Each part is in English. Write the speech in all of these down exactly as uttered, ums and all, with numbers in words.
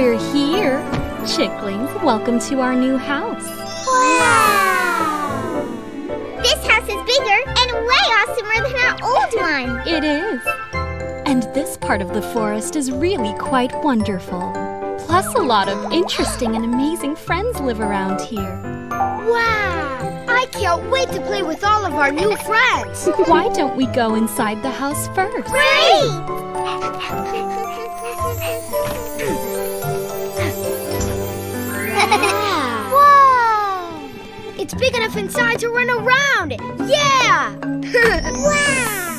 We're here. Chicklings, welcome to our new house. Wow! This house is bigger and way awesomer than our old one. It is. And this part of the forest is really quite wonderful. Plus a lot of interesting and amazing friends live around here. Wow! I can't wait to play with all of our new friends. Why don't we go inside the house first? Great! Wow! It's big enough inside to run around! Yeah! Wow!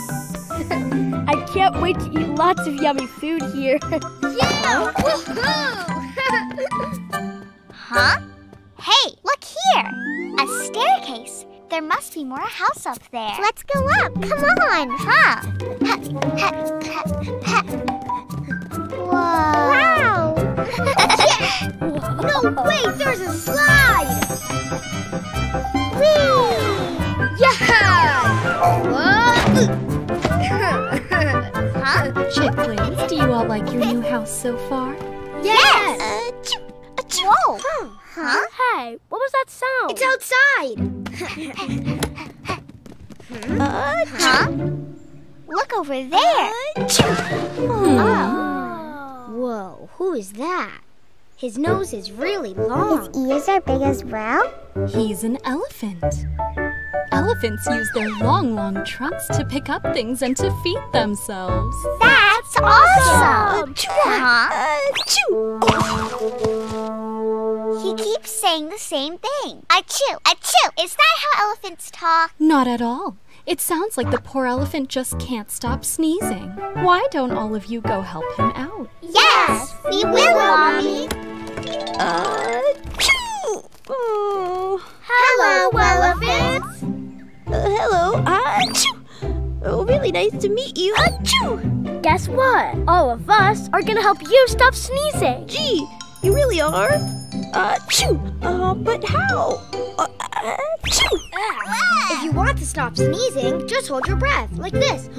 I can't wait to eat lots of yummy food here. Yeah! Woohoo! Huh? Hey, look here! A staircase. There must be more house up there. Let's go up. Come on! Huh? Whoa! Wow! Yeah. No way! There's a slide! Whee! Yeah! Whoa! Huh? Chicklings, do you all like your new house so far? Yes! yes. Uh, achoo. Whoa! Huh? huh? Hey, what was that sound? It's outside! uh, huh? Look over there! Oh. Whoa, who is that? His nose is really long. His ears are big as well. He's an elephant. Elephants use their long, long trunks to pick up things and to feed themselves. That's awesome! Huh? He keeps saying the same thing. Achoo, achoo. Is that how elephants talk? Not at all. It sounds like the poor elephant just can't stop sneezing. Why don't all of you go help him out? Yes, we will, Mommy. Uh, oh. Hello, elephants. Uh, hello. Uh, oh, really nice to meet you. Uh, Guess what? All of us are gonna help you stop sneezing. Gee, you really are. Uh, uh but how? Uh, uh, If you want to stop sneezing, just hold your breath, like this.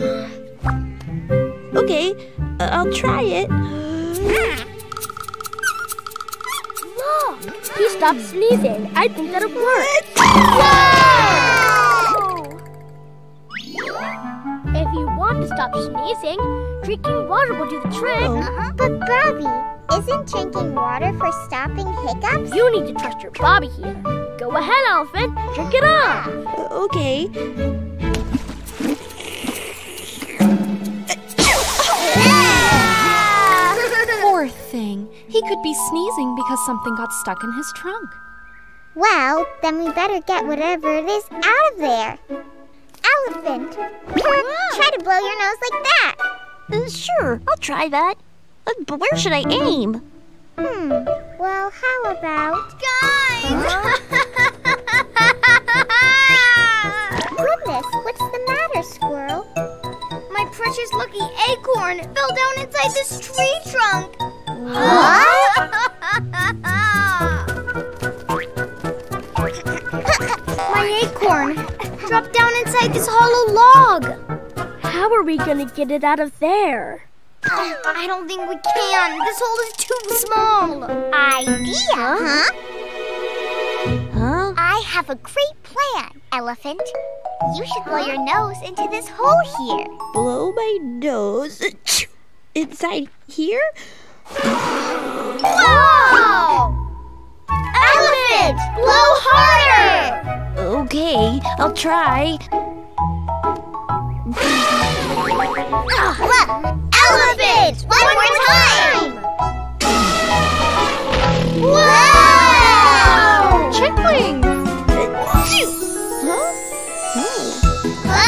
Okay, uh, I'll try it. Look, he stopped sneezing. I think that'll work. Whoa! If you want to stop sneezing, drinking water will do the trick. Uh-huh. But Bobby, isn't drinking water for stopping hiccups? You need to trust your Bobby here. Go ahead, elephant. Drink it up. Uh, okay. Poor thing. He could be sneezing because something got stuck in his trunk. Well, then we better get whatever it is out of there. Elephant, try to blow your nose like that. Uh, sure, I'll try that. Uh, but where should I aim? Hmm, well, how about... Guys! Goodness, what's the matter, Squirrel? My precious lucky acorn fell down inside this tree trunk! What? My acorn dropped down inside this hollow log! How are we gonna get it out of there? Uh, I don't think we can. This hole is too small. Idea, huh? Huh? I have a great plan, Elephant. You should blow your nose into this hole here. Blow my nose inside here? Whoa! Elephant, blow harder! Okay, I'll try. uh, Elephant! One, One more time! time. Wow! Chicklings! Huh? Oh. Ah.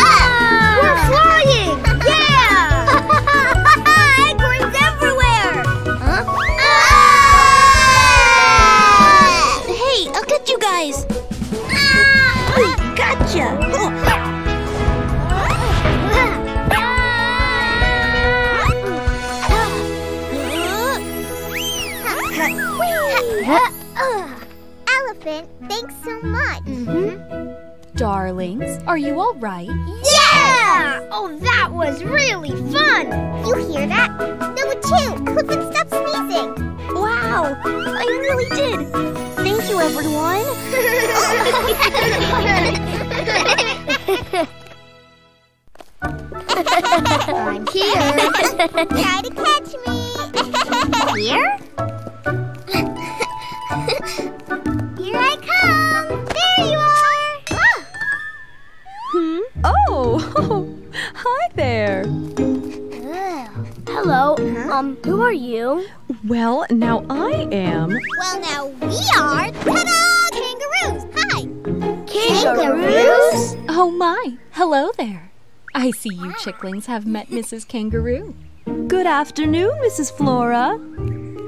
We're flying! Yeah! Acorns everywhere! Huh? Ah. Hey, I'll get you guys! Ah. Oh, gotcha! Oh. Thanks so much. Mm-hmm. Darlings, are you all right? Yeah! yeah! Oh, that was really fun! You hear that? There were two. Who can stop sneezing? Wow, I really did. Thank you, everyone. I'm here. Try to catch me. Here? Here I come. There you are. Oh. Hmm? Oh, hi there. Ugh. Hello. Huh? Um, who are you? Well, now I am. Well, now we are. Ta-da! Kangaroos. Hi. Kangaroos? Oh, my. Hello there. I see you chicklings have met Missus Kangaroo. Good afternoon, Missus Flora.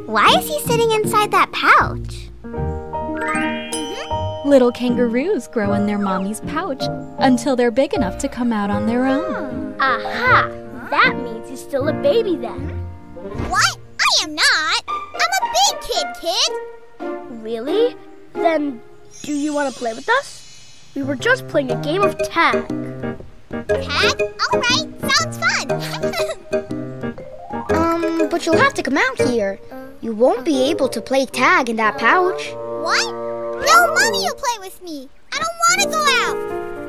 Why is he sitting inside that pouch? Mm-hmm. Little kangaroos grow in their mommy's pouch until they're big enough to come out on their own. Aha! That means he's still a baby then. What? I am not! I'm a big kid, kid! Really? Then do you want to play with us? We were just playing a game of tag. Tag? All right, sounds fun. um, but you'll have to come out here. You won't be able to play tag in that pouch. What? No, Mommy will play with me. I don't want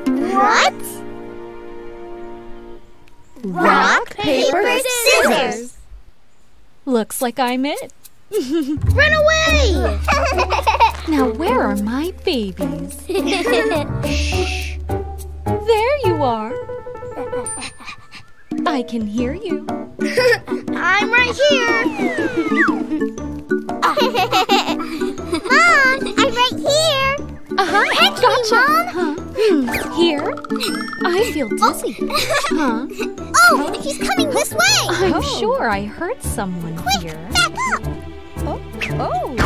to go out. What? Rock, Rock paper, paper, scissors. Looks like I'm it. Run away! Now, where are my babies? Shh. There you are. I can hear you. I'm right here. Mom, I'm right here. Uh-huh. Catch gotcha. Me, Mom. Huh. Here? I feel dizzy. Huh? Oh, he's coming this way. I'm oh. sure I heard someone Quick, here. Back up. Oh. Oh. oh.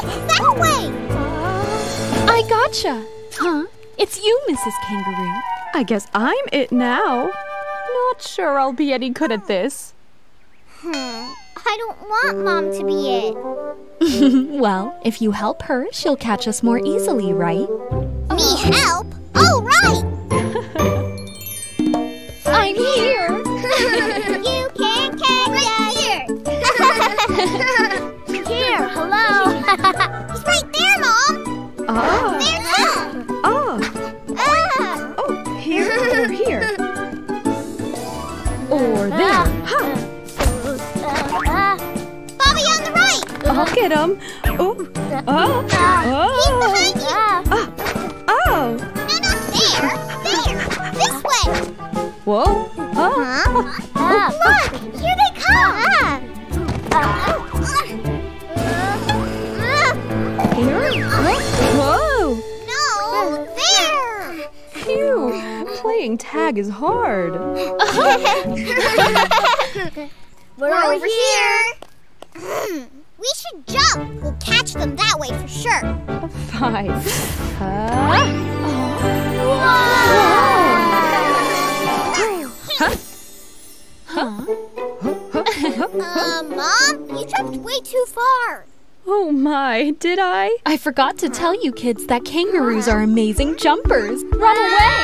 Quick, back away. Uh, I gotcha. Huh? It's you, Missus Kangaroo. I guess I'm it now. Not sure I'll be any good at this. Hmm. I don't want Mom to be it. Well, if you help her, she'll catch us more easily, right? Me help? All right! I'm here! You can catch us! Here! Here, hello! He's right there, Mom! Oh! There's him! Oh. Ah. Oh, here or here. Or there. Huh. Bobby on the right! I'll get him. Oh. Oh. Oh. He's behind you. Oh. Oh. No, no, there. There. This way. Whoa. Oh. Huh? Oh. Look, here they come. Uh. Uh. Uh. Here. Whoa. Playing tag is hard. We're, We're over here. here. We should jump. We'll catch them that way for sure. Fine. Uh, oh. Whoa. Huh? Huh? uh, Mom, you jumped way too far. Oh my, did I? I forgot to tell you kids that kangaroos are amazing jumpers. Run away!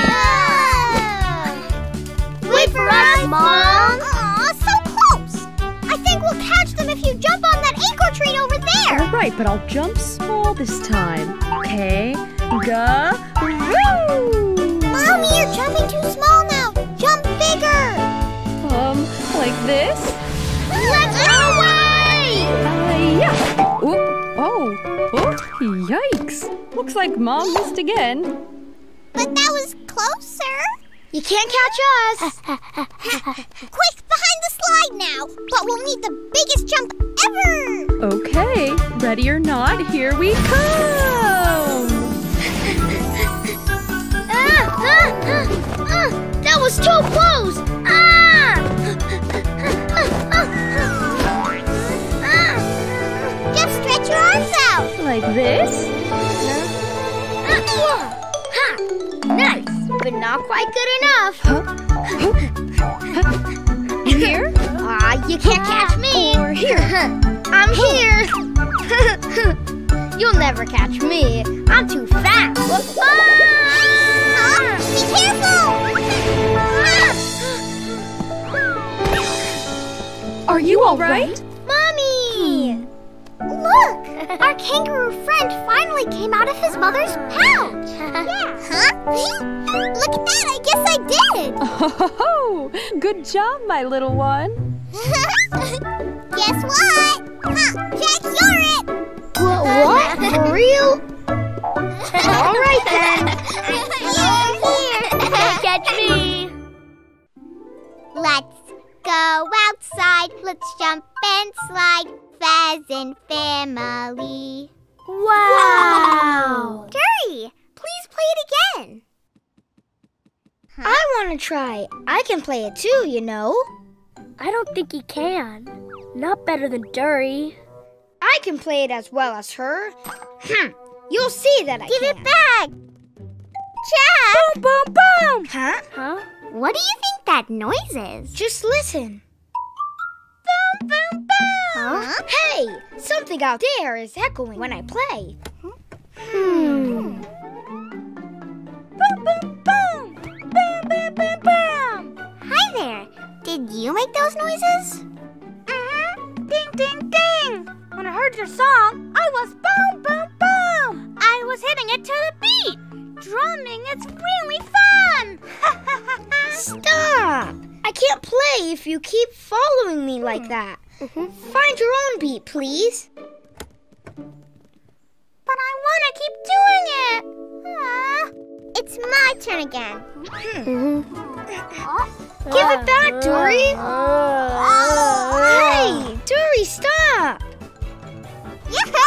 Wait for us, Mom! Aw, so close! I think we'll catch them if you jump on that acorn tree over there! Alright, but I'll jump small this time. Kangaroo! Mommy, you're jumping too small now! Jump bigger! Um, like this? Let's run away! Uh, yeah. Oh, oh, oh, yikes. Looks like Mom missed again. But that was closer. You can't catch us. Quick, behind the slide now. But we'll need the biggest jump ever. Okay, ready or not, here we come. ah, ah, ah, ah, that was too close. Ah! ah, ah, ah, ah. Stretch your arms out! Like this? Ha! Nice! But not quite good enough! Huh? Here? Aw, uh, you can't catch me! Or here! I'm here! You'll never catch me! I'm too fast! Ah! Be careful! Are you alright? Mommy! Our kangaroo friend finally came out of his mother's pouch! Yeah. Huh? Look at that! I guess I did! Oh, good job, my little one! Guess what? Huh, Jack, you're it! What? What? For real? All right, then! Here, here! Don't catch me! Let's go outside. Let's jump and slide. Pheasant family. Wow! Dury, please play it again. Huh? I want to try. I can play it too, you know. I don't think he can. Not better than Dury. I can play it as well as her. Hm. You'll see that I Give can. Give it back! Jack! Boom, boom, boom! Huh? Huh? What do you think that noise is? Just listen. Boom, boom, boom! Huh? Hey! Something out there is echoing when I play. Hmm. Boom, boom, boom! Boom, boom, boom, boom! Hi there! Did you make those noises? Mm-hmm. Ding, ding, ding! When I heard your song, I was boom, boom, boom! I was hitting it to the beat! Drumming is really fun! Stop! I can't play if you keep following me like that. Mm-hmm. Find your own beat, please. But I want to keep doing it. Aww. It's my turn again. Mm-hmm. Oh. Give it back, Dury. Oh. Oh. Hey, Dury, stop. Yeah. Ah.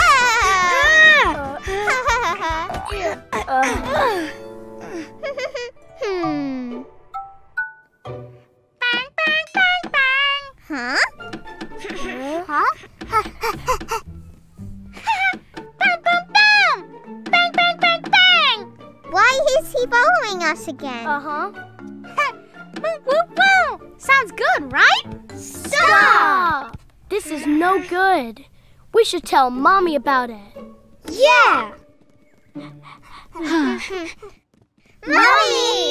Hmm. Bang, bang, bang, bang. Huh? Huh? Bang, bang, bang! Bang, bang, bang, bang! Why is he following us again? Uh-huh. Woo, woo, woo! Sounds good, right? Stop! Stop! This is no good. We should tell Mommy about it. Yeah! Mommy!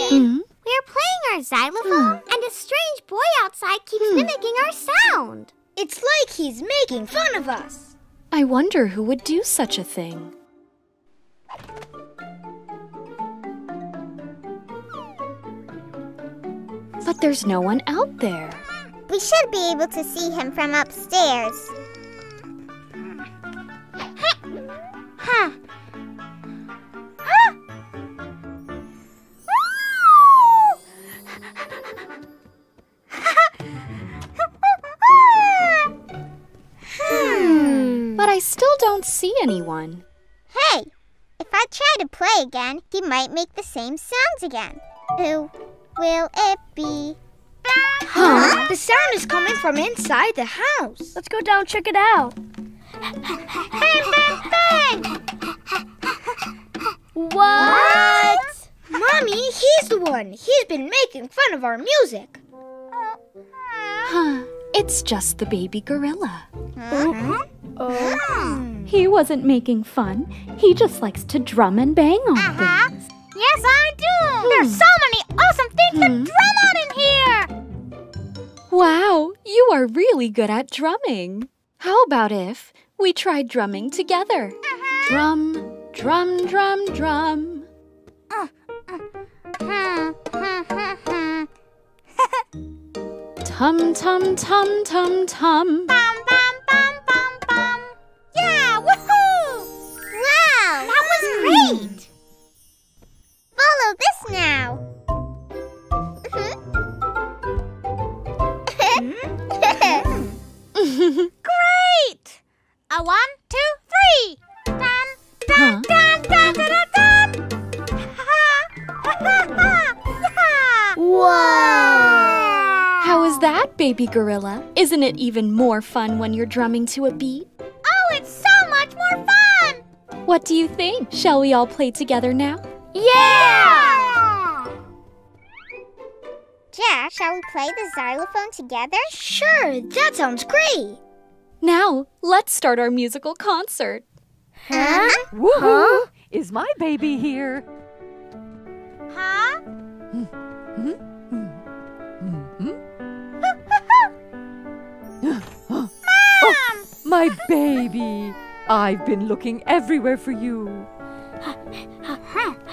Mm-hmm. We're playing our xylophone, mm. and a strange boy outside keeps mm. mimicking our sound. It's like he's making fun of us. I wonder who would do such a thing. But there's no one out there. We should be able to see him from upstairs. Huh. I still don't see anyone. Hey, if I try to play again, he might make the same sounds again. Who will it be? Huh? The sound is coming from inside the house. Let's go down and check it out. Bang, bang, bang! What? Mommy, he's the one. He's been making fun of our music. Huh. It's just the baby gorilla. Uh-huh. Oh. He wasn't making fun. He just likes to drum and bang on uh-huh. things. Yes, I do. Hmm. There's so many awesome things hmm. to drum on in here. Wow, you are really good at drumming. How about if we try drumming together? Uh-huh. Drum, drum, drum, drum. Uh, uh, huh, huh, huh, huh. Tum, tum, tum, tum, tum. Bum, bum, bum, bum, bum. Yeah, woohoo! Wow, that was hmm. great! Follow this now. Mm-hmm. Great! A one, two, three. Dun, dun, huh? dun, dun, dun, dun, dun. Ha, ha, ha, ha, ha. Wow! How is that, baby gorilla? Isn't it even more fun when you're drumming to a beat? Oh, it's so much more fun! What do you think? Shall we all play together now? Yeah! Yeah, shall we play the xylophone together? Sure, that sounds great! Now, let's start our musical concert. Huh? Woohoo! Huh? Is my baby here? Huh? Mm-hmm. Mom! Oh, my baby! I've been looking everywhere for you.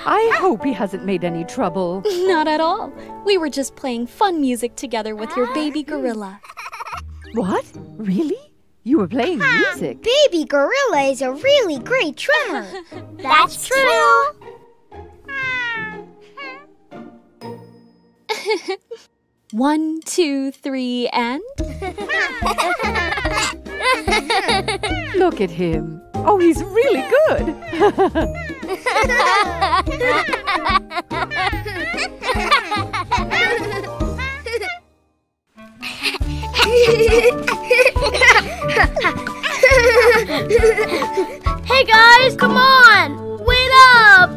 I hope he hasn't made any trouble. Not at all. We were just playing fun music together with your baby gorilla. What? Really? You were playing music? Baby gorilla is a really great drummer. That's true. One, two, three, and... Look at him. Oh, he's really good. Hey, guys, come on. Wait up.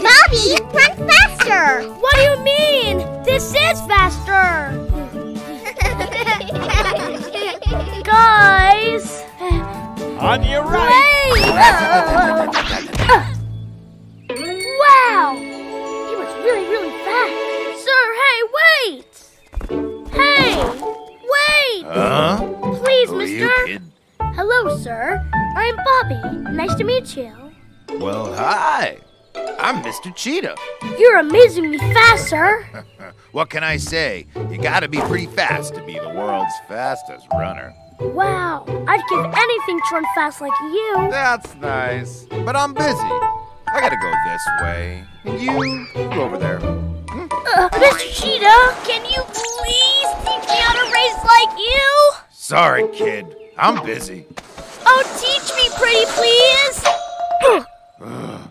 Bobby, run faster. What do you mean? This is faster. Guys. On your right! Wow! He was really, really fast. Sir, hey, wait! Hey! Wait! Huh? Please, Who mister. Are you, kid? Hello, sir. I'm Bobby. Nice to meet you. Well, hi. I'm Mister Cheetah. You're amazingly fast, sir. What can I say? You gotta be pretty fast to be the world's fastest runner. Wow, I'd give anything to run fast like you. That's nice, but I'm busy. I gotta go this way. And you, go over there. Uh, Mister Cheetah, can you please teach me how to race like you? Sorry, kid. I'm busy. Oh, teach me, pretty please. Ugh,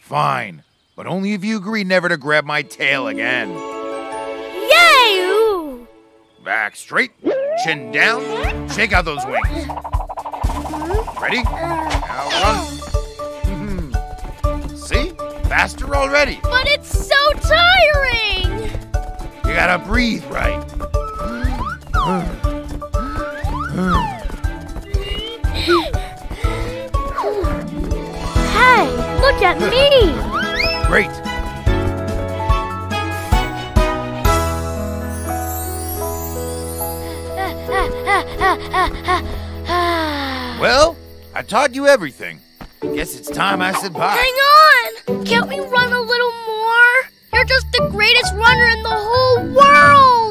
fine, but only if you agree never to grab my tail again. Yay! Ooh. Back straight. Chin down, shake out those wings. Ready? Now run. Mm-hmm. See? Faster already. But it's so tiring. You gotta breathe right. Hey, look at me. Great. Well, I taught you everything. Guess it's time I said bye. Hang on! Can't we run a little more? You're just the greatest runner in the whole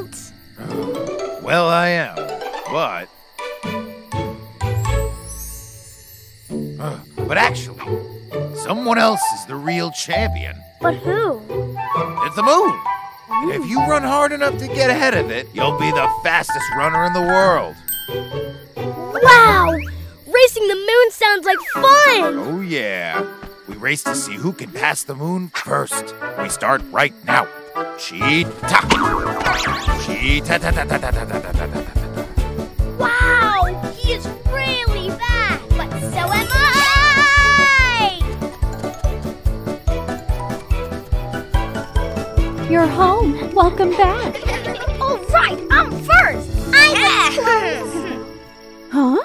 world! Oh, well, I am. But... Uh, but actually, someone else is the real champion. But who? It's the moon. And if you run hard enough to get ahead of it, you'll be the fastest runner in the world. Wow! Racing the moon sounds like fun! Oh, yeah. We race to see who can pass the moon first. We start right now. Cheetah! Cheetah! Wow! He is really fast! But so am I! You're home. Welcome back. All right, I'm first. I'm first. Huh?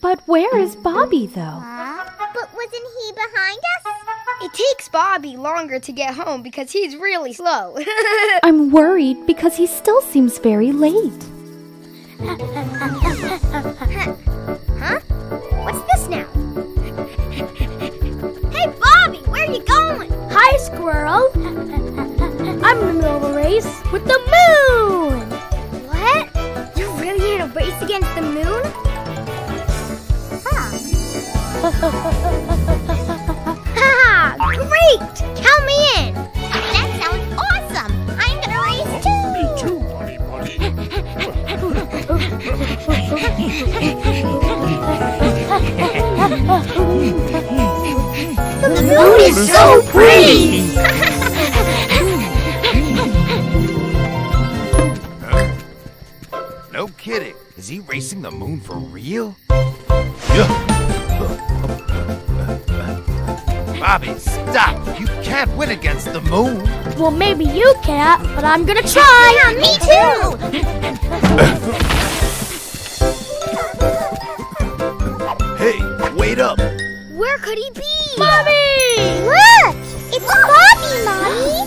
But where is Bobby, though? Uh, but wasn't he behind us? It takes Bobby longer to get home because he's really slow. I'm worried because he still seems very late. Huh? What's this now? Hey, Bobby, where are you going? Hi, Squirrel. I'm in the middle of a race with the moon! What? You really in a race against the moon? Huh. Ha! Great! Count me in! That sounds awesome! I'm gonna race too! Me too, buddy, buddy! The moon is so pretty! No kidding. Is he racing the moon for real? Bobby, stop. You can't win against the moon. Well, maybe you can't, but I'm gonna try. Yeah, me too. Hey, wait up. Where could he be? Bobby! Look! It's Bobby, Mommy!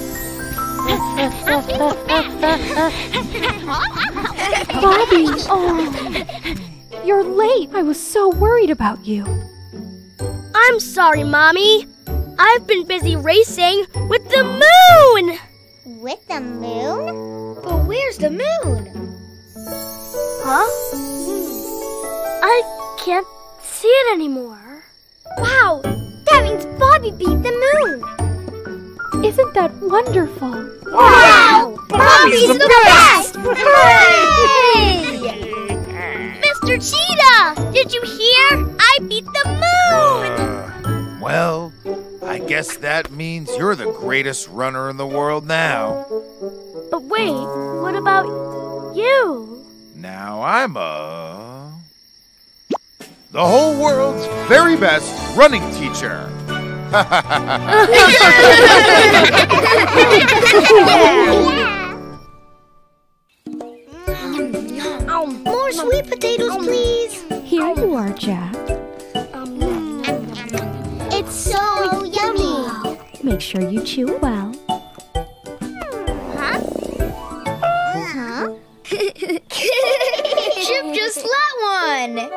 Bobby, oh. You're late. I was so worried about you. I'm sorry, Mommy. I've been busy racing with the moon. With the moon? But where's the moon? Huh? I can't see it anymore. Wow, that means Bobby beat the moon. Isn't that wonderful? Wow, Bobby's, Bobby's the, the best! best. Hooray! Mister Cheetah, did you hear? I beat the moon! Uh, well, I guess that means you're the greatest runner in the world now. But wait, what about you? Now I'm a... the whole world's very best running teacher. Ha ha ha ha! More sweet potatoes, please. Here you are, Jack. It's so yummy. Make sure you chew well. Huh? Huh? Chip just let one.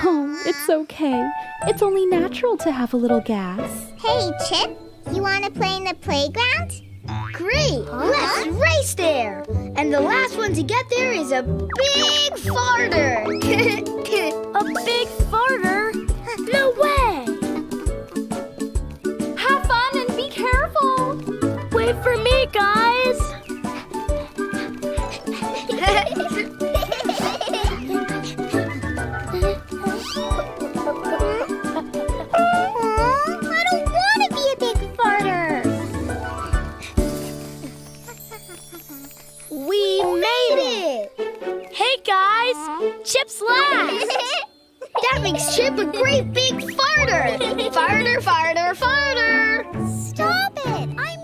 Oh, it's okay. It's only natural to have a little gas. Hey, Chip, you want to play in the playground? Great! Huh? Let's race there! And the last one to get there is a big farter! A big farter? No way! Have fun and be careful! Wait for me, guys! Chip's last! That makes Chip a great big farter! Farter, farter, farter! Stop it! I'm not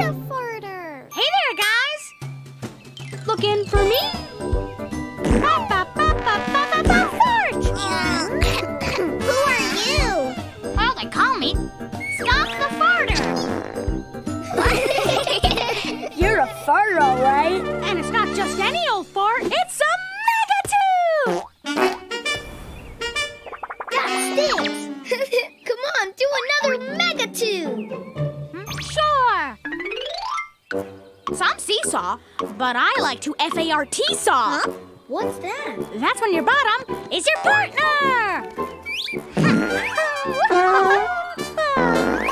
a farter! Hey there, guys! Looking for me? Ba, ba, ba, ba, ba, ba, fart! Who are you? Well, they call me Scott the Farter! You're a farter, all right! And it's not just any old fart, it's a come on, do another mega tube. Sure. Some seesaw, but I like to F A R T saw. Huh? What's that? That's when your bottom is your partner.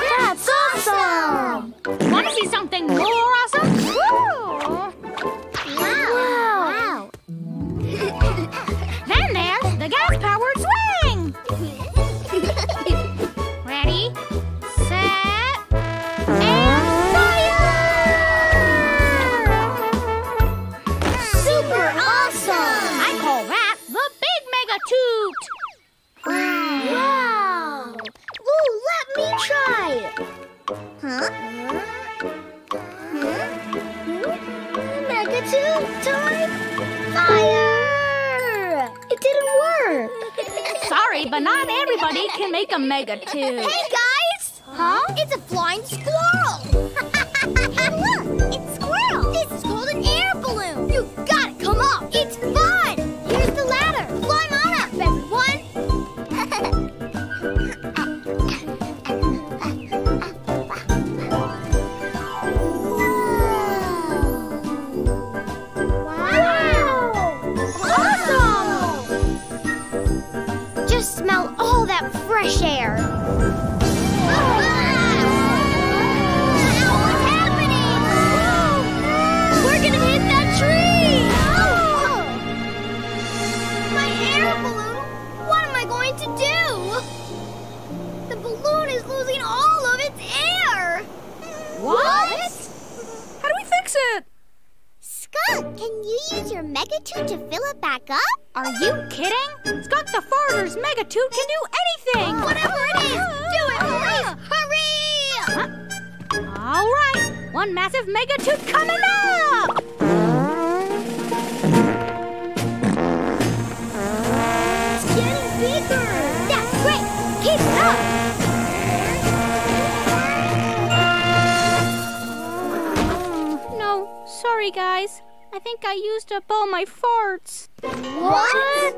That's awesome. Want to see something more awesome? Wow. Wow. Wow. Then there's the gas-powered swing. Ready, set, and fire! Super awesome! I call that the big mega toot! Wow! Wow. Ooh, let me try it! Huh? Huh? Mega toot time! Fire! It didn't work! Sorry, but not everybody can make a mega tube. Hey, guys! Huh? It's a flying squirrel! Hey, look! It's a squirrel! This is called an air balloon! You gotta come up! It's fun! Here's the ladder! Climb on up, everyone! Smell all that fresh air. What's happening? We're gonna hit that tree! Oh. My air balloon? What am I going to do? The balloon is losing all of its air. What? How do we fix it? Skunk, can you use your megatube to fill it back up? Are you kidding? Skunk the Farter's megatube can do anything! Whatever it is, do it, please! Hurry! Huh? All right, one massive megatube coming up! It's getting bigger! That's great! Keep it up! Sorry, guys. I think I used up all my farts. What?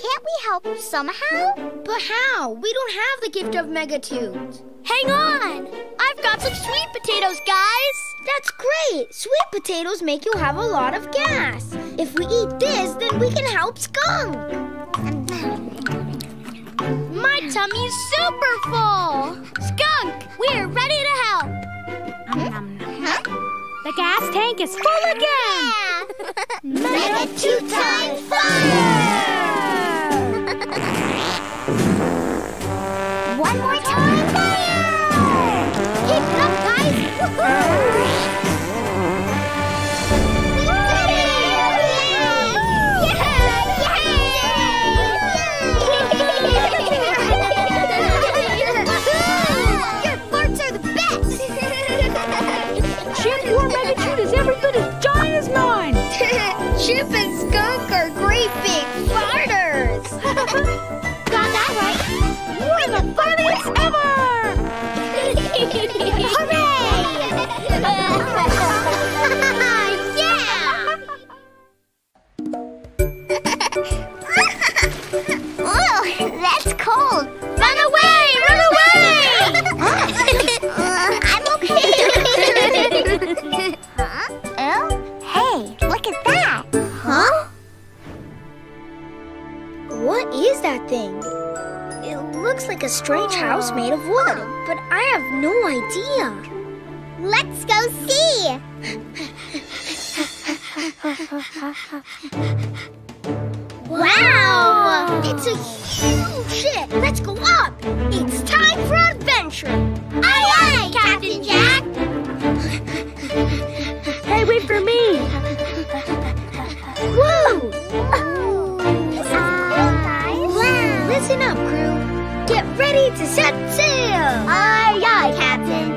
Can't we help somehow? But how? We don't have the gift of megatunes. Hang on! I've got some sweet potatoes, guys! That's great! Sweet potatoes make you have a lot of gas. If we eat this, then we can help Skunk! My tummy's super full! Skunk, we're ready to help! Hmm? Huh? The gas tank is full again! Yeah. Megatutine fire! One more time, fire! Keep up, guys! Chip and Skunk are great big farters! Got that right! We're the funniest ever! Hooray! Yeah! Whoa, that's cold! Run away! Run away! uh, I'm okay! Huh? Oh? Hey, look at that! Huh? What is that thing? It looks like a strange house made of wood, but I have no idea. Let's go see! Wow! It's a huge ship! Let's go up! It's time for adventure! Aye, aye, Captain Jack! Hey, wait for me! Whoa! Uh, wow. Listen up, crew. Get ready to set sail! Aye, aye, Captain.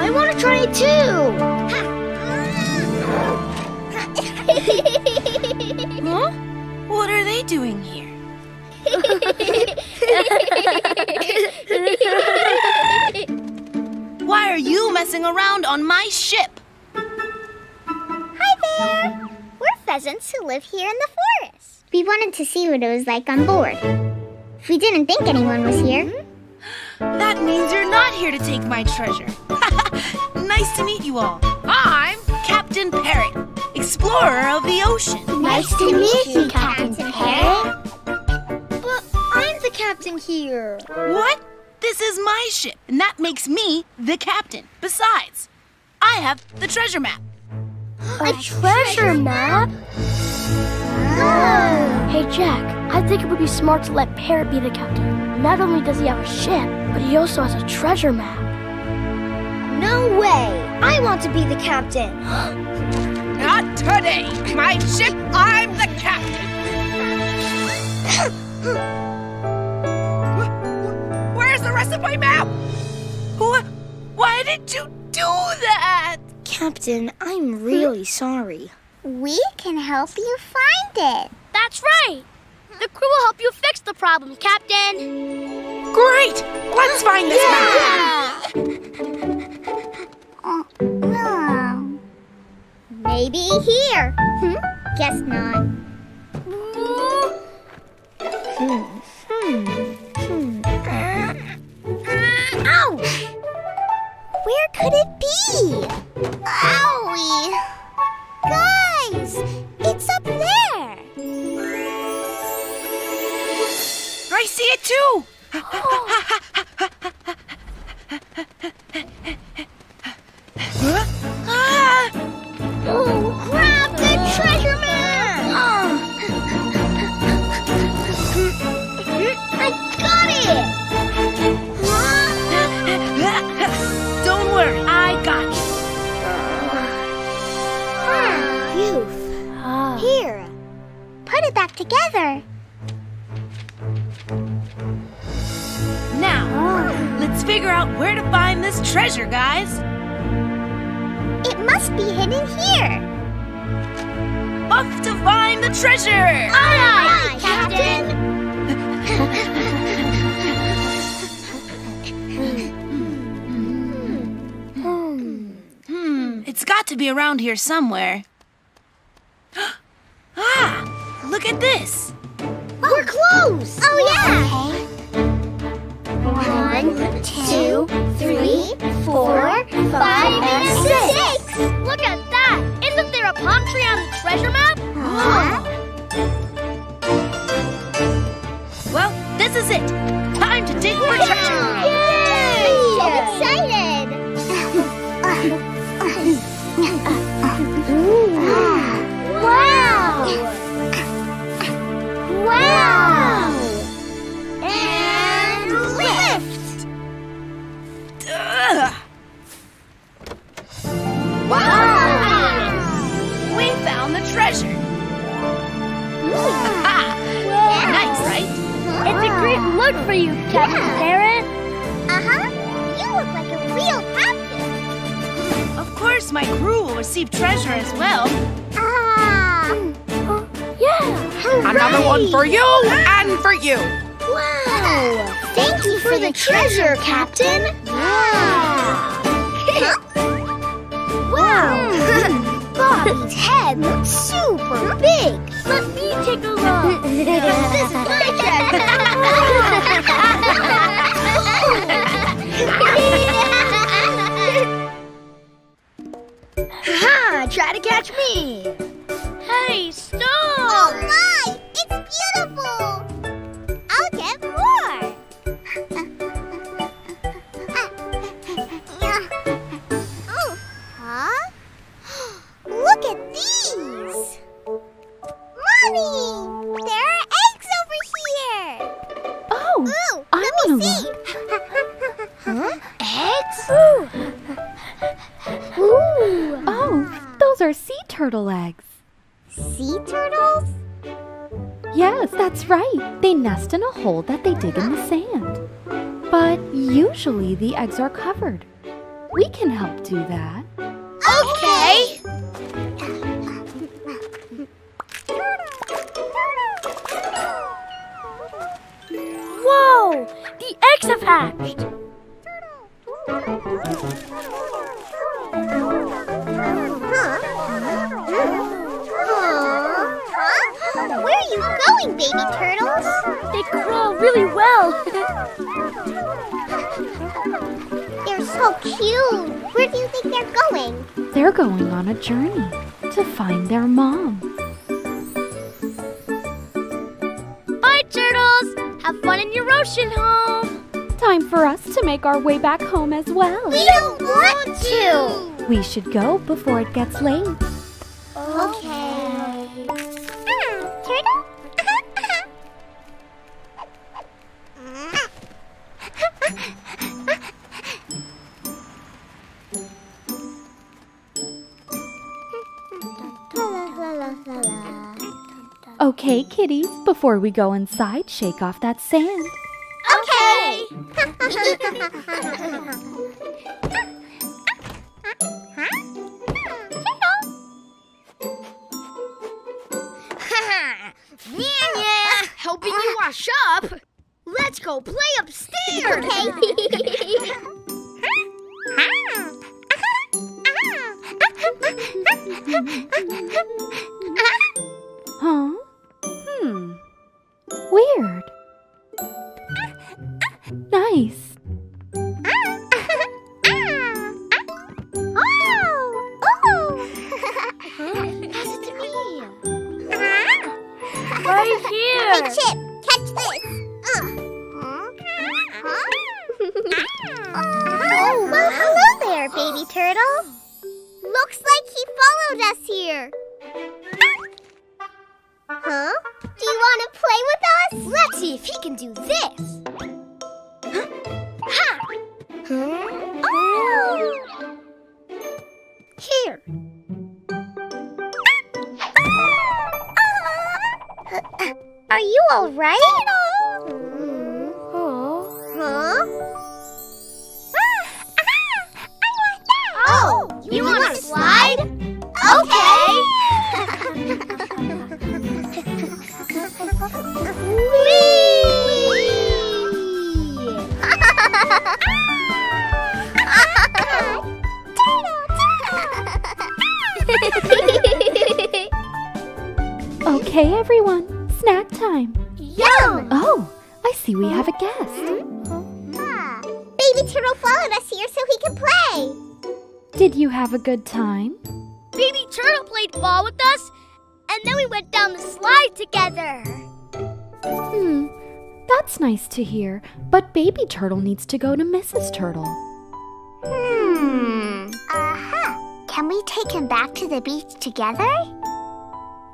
I want to try it too! Huh? What are they doing here? Why are you messing around on my ship? Hi there! We're pheasants who live here in the forest. We wanted to see what it was like on board. We didn't think anyone was here. That means you're not here to take my treasure. Nice to meet you all. I'm Captain Parrot, explorer of the ocean. Nice, nice to meet you, Captain, Captain Parrot. But I'm the captain here. What? This is my ship, and that makes me the captain. Besides, I have the treasure map. A, A treasure, treasure map? Oh. Hey, Jack, I think it would be smart to let Parrot be the captain. Not only does he have a ship, but he also has a treasure map. No way! I want to be the captain. Not today! My ship, I'm the captain! Where's the rest of my map? Wh why did you do that? Captain, I'm really sorry. We can help you find it. That's right. The crew will help you fix the problem, Captain. Great. Let's find this yeah. map. Oh, no. Maybe here. Hmm? Guess not. Hmm. Hmm. Hmm. Uh, uh, ow! Where could it be? Owie! Guys! It's up there! I see it too! Oh. Huh? Ah. Oh, grab the treasure map! Oh. I got it! Don't worry, I got you. Ah. Here, put it back together. Now, ah. let's figure out where to find this treasure, guys. It must be hidden here. Off to find the treasure! Aye, aye, aye, Captain! Captain. got to be around here somewhere. Ah! Look at this! Whoa. We're close! Oh, yeah! One, two, three, four, five, and six! six. Look at that! Isn't there a palm tree on the treasure map? Huh? Well, this is it! Time to dig for treasure! Yay! I'm so excited! Wow! Wow! And lift! Ugh. Wow! Wow! We found the treasure! Ha! Wow. Nice, right? Wow. It's a great look for you, Captain Parrot! Yeah. Uh-huh! You look like a real captain! Of course, my crew will receive treasure as well! Ah! Uh, yeah! Hooray. Another one for you and for you! Wow! Thank you for the treasure, Captain! Wow! Wow! Bobby's head looks super big! Let me take a look! This is my treasure! Ha! Try to catch me! Hey, stop! Oh my! It's beautiful! I'll get more! Look at these! Mommy! There are eggs over here! Oh! Ooh, I let me see! Huh? Eggs? Ooh. Ooh! Oh, those are sea turtle eggs. Sea turtles? Yes, that's right. They nest in a hole that they dig in the sand. But usually the eggs are covered. We can help do that. Okay! Whoa! The eggs have hatched! Where are you going, baby turtles? They crawl really well! They're so cute! Where do you think they're going? They're going on a journey to find their mom. Bye, turtles! Have fun in your ocean home! Time for us to make our way back home as well. We don't want to! We should go before it gets late. Okay. Ah, turtle? Okay, kitties, before we go inside, shake off that sand. Okay! Nya-nya! Helping you wash up? Let's go play upstairs! Okay! Huh? Hmm. Weird. Nice. Oh! Oh! Pass it to me. Right here. Hey, Chip, catch this. Uh. Oh, well, hello there, baby turtle. Looks like he followed us here. Huh? Do you want to play with us? Let's see if he can do this. Huh? Ha! Huh? Oh! Here. Are you all right? Mm-hmm. Huh? I want that! Oh! You, you want, want to slide? slide? Okay! Whee! Whee! Turtle, turtle! Okay, everyone, snack time. Yum! Oh, I see we have a guest. Mm-hmm. Ah, Baby Turtle followed us here so he could play. Did you have a good time? Baby Turtle played ball with us, and then we went down the slide together. Hmm, that's nice to hear, but Baby Turtle needs to go to Missus Turtle. Hmm, uh-huh. Can we take him back to the beach together?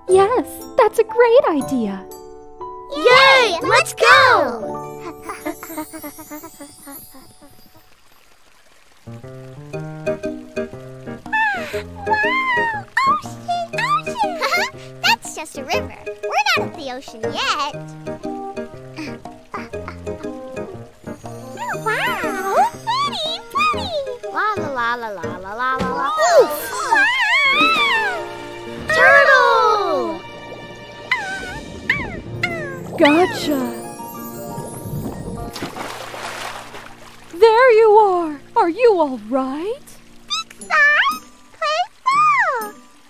Yes, that's a great idea. Yay! Yay let's go! Wow! Ocean! Ocean! That's just a river. We're not at the ocean yet. Uh, uh, uh. Oh, wow! Pretty! Pretty! La la la la la la la la la. Oh. Wow. Turtle! Gotcha! There you are! Are you all right? Big Side! Play ball!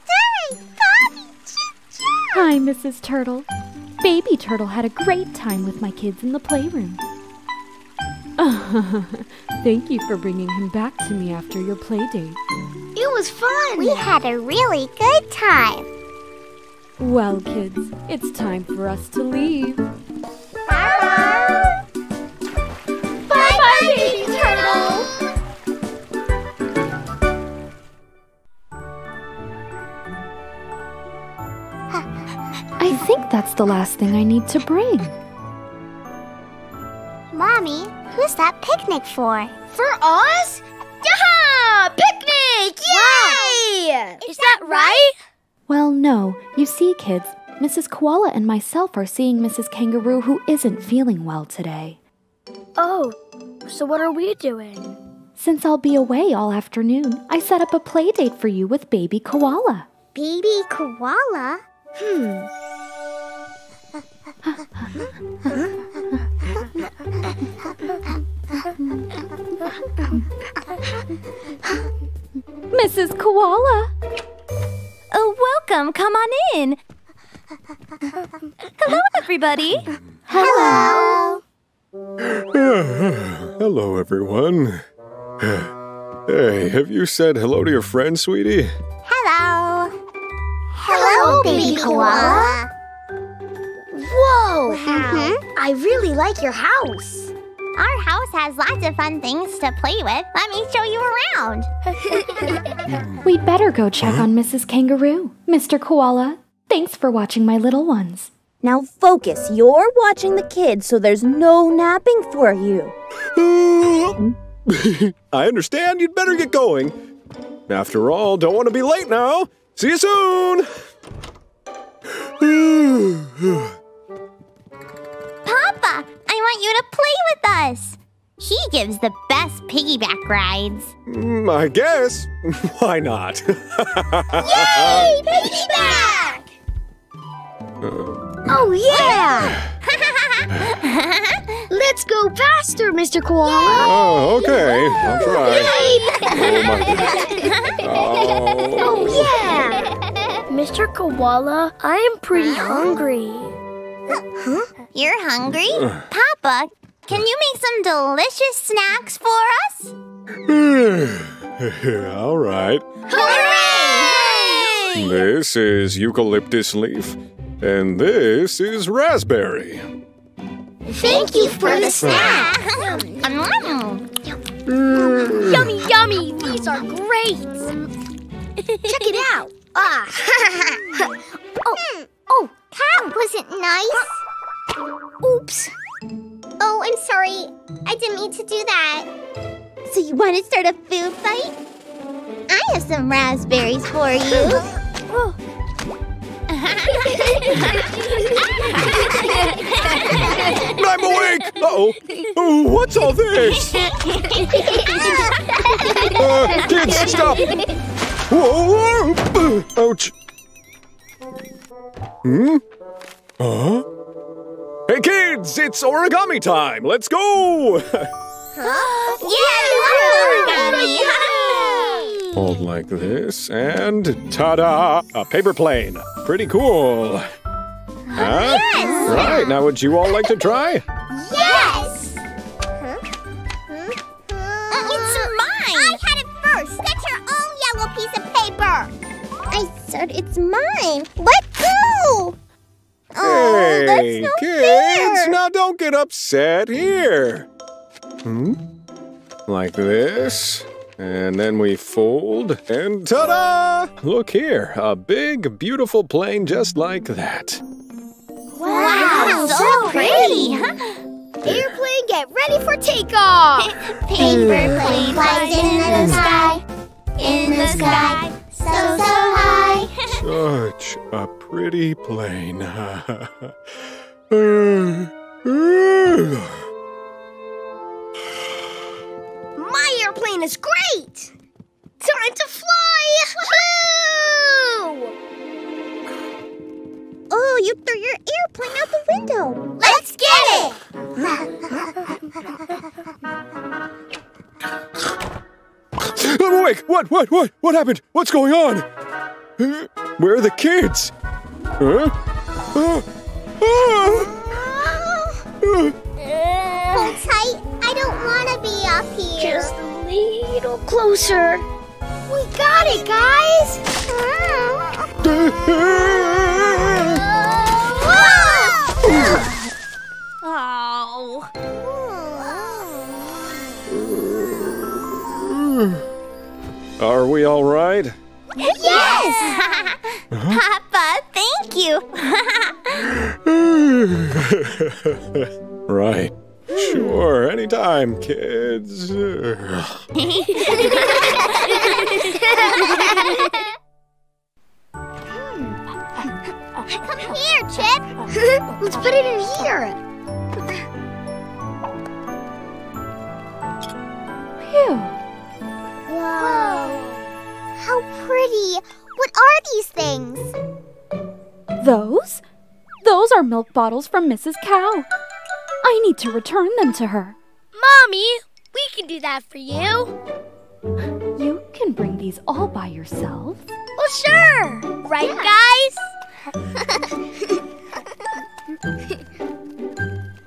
Dury! Bobby! Chip! Chip! Hi, Missus Turtle. Baby Turtle had a great time with my kids in the playroom. Thank you for bringing him back to me after your play date. It was fun! We had a really good time! Well, kids, it's time for us to leave. Bye-bye! Bye-bye, Baby Turtle! I think that's the last thing I need to bring. Mommy, who's that picnic for? For us? Yeah! Picnic! Yay! Wow. Is, Is that, that right? Well, no. You see, kids, Missus Koala and myself are seeing Missus Kangaroo, who isn't feeling well today. Oh, so what are we doing? Since I'll be away all afternoon, I set up a play date for you with Baby Koala. Baby Koala? Hmm. Missus Koala! Oh, welcome. Come on in. Hello, everybody. Hello. Uh, hello, everyone. Hey, have you said hello to your friend, sweetie? Hello. Hello, Baby Koala. Whoa. Wow. I really like your house. Our house has lots of fun things to play with. Let me show you around. We'd better go check on Missus Kangaroo. Mister Koala, thanks for watching my little ones. Now focus. You're watching the kids, so there's no napping for you. I understand. You'd better get going. After all, don't want to be late now. See you soon. Papa! I want you to play with us. He gives the best piggyback rides. Mm, I guess. Why not? Yay! Piggyback! Uh, oh, yeah! Let's go faster, Mister Koala. Oh, okay. I'll try. Oh, my goodness. Oh. Oh, yeah! Mister Koala, I am pretty hungry. Huh? You're hungry? Papa, can you make some delicious snacks for us? All right. Hooray! This is eucalyptus leaf, and this is raspberry. Thank you for the snack. Yummy, yummy. These are great. Check it out. Ah. Oh. Oh, that wasn't nice. Oops. Oh, I'm sorry. I didn't mean to do that. So you want to start a food fight? I have some raspberries for you. I'm awake! Uh-oh. Oh, what's all this? Uh, kids, stop! Whoa, whoa. Ouch. Hmm? Huh? Hey, kids! It's origami time! Let's go! Yeah, origami! Hold like this, and ta-da! A paper plane. Pretty cool. Huh? Yes! Right, now would you all like to try? Yes! Huh? Huh? Uh, it's mine! I had it first! That's your own yellow piece of paper! I said it's mine! Let go! Hey, oh, that's no kids! Fair. Now don't get upset here! Hmm? Like this. And then we fold, and ta-da! Look here, a big, beautiful plane just like that. Wow, wow, so, so pretty! Huh? Airplane, get ready for takeoff! Paper plane flies in the sky, in the sky, so, so high. Such a pretty plane. My airplane is great! Time to fly! Woohoo! Oh, you threw your airplane out the window! Let's get it! I'm awake! What, what, what? What happened? What's going on? Uh, where are the kids? Huh? Uh, uh, uh, Hold tight. I don't want to be up here. Just a little closer. We got it, guys. Oh. Oh. Are we all right? Yes! Papa, thank you. Right. Sure, anytime, kids. Come here, Chip. Let's put it in here. Phew. Whoa. How pretty. What are these things? Those? Those are milk bottles from Missus Cow. I need to return them to her. Mommy, we can do that for you. You can bring these all by yourself. Well, sure. Right, yeah. Guys?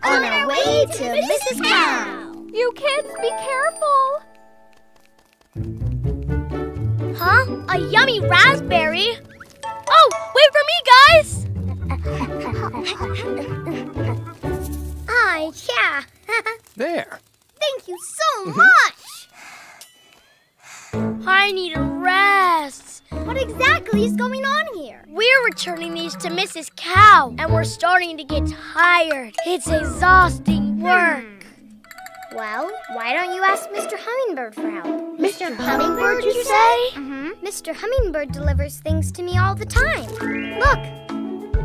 On our way to Missus Cow. You kids, be careful. Huh? A yummy raspberry? Oh, wait for me, guys. Oh, yeah. There. Thank you so much. I need a rest. What exactly is going on here? We're returning these to Missus Cow, and we're starting to get tired. It's exhausting work. Hmm. Well, why don't you ask Mister Hummingbird for help? Mister Hummingbird, you say? Mm-hmm. Mister Hummingbird delivers things to me all the time. Look.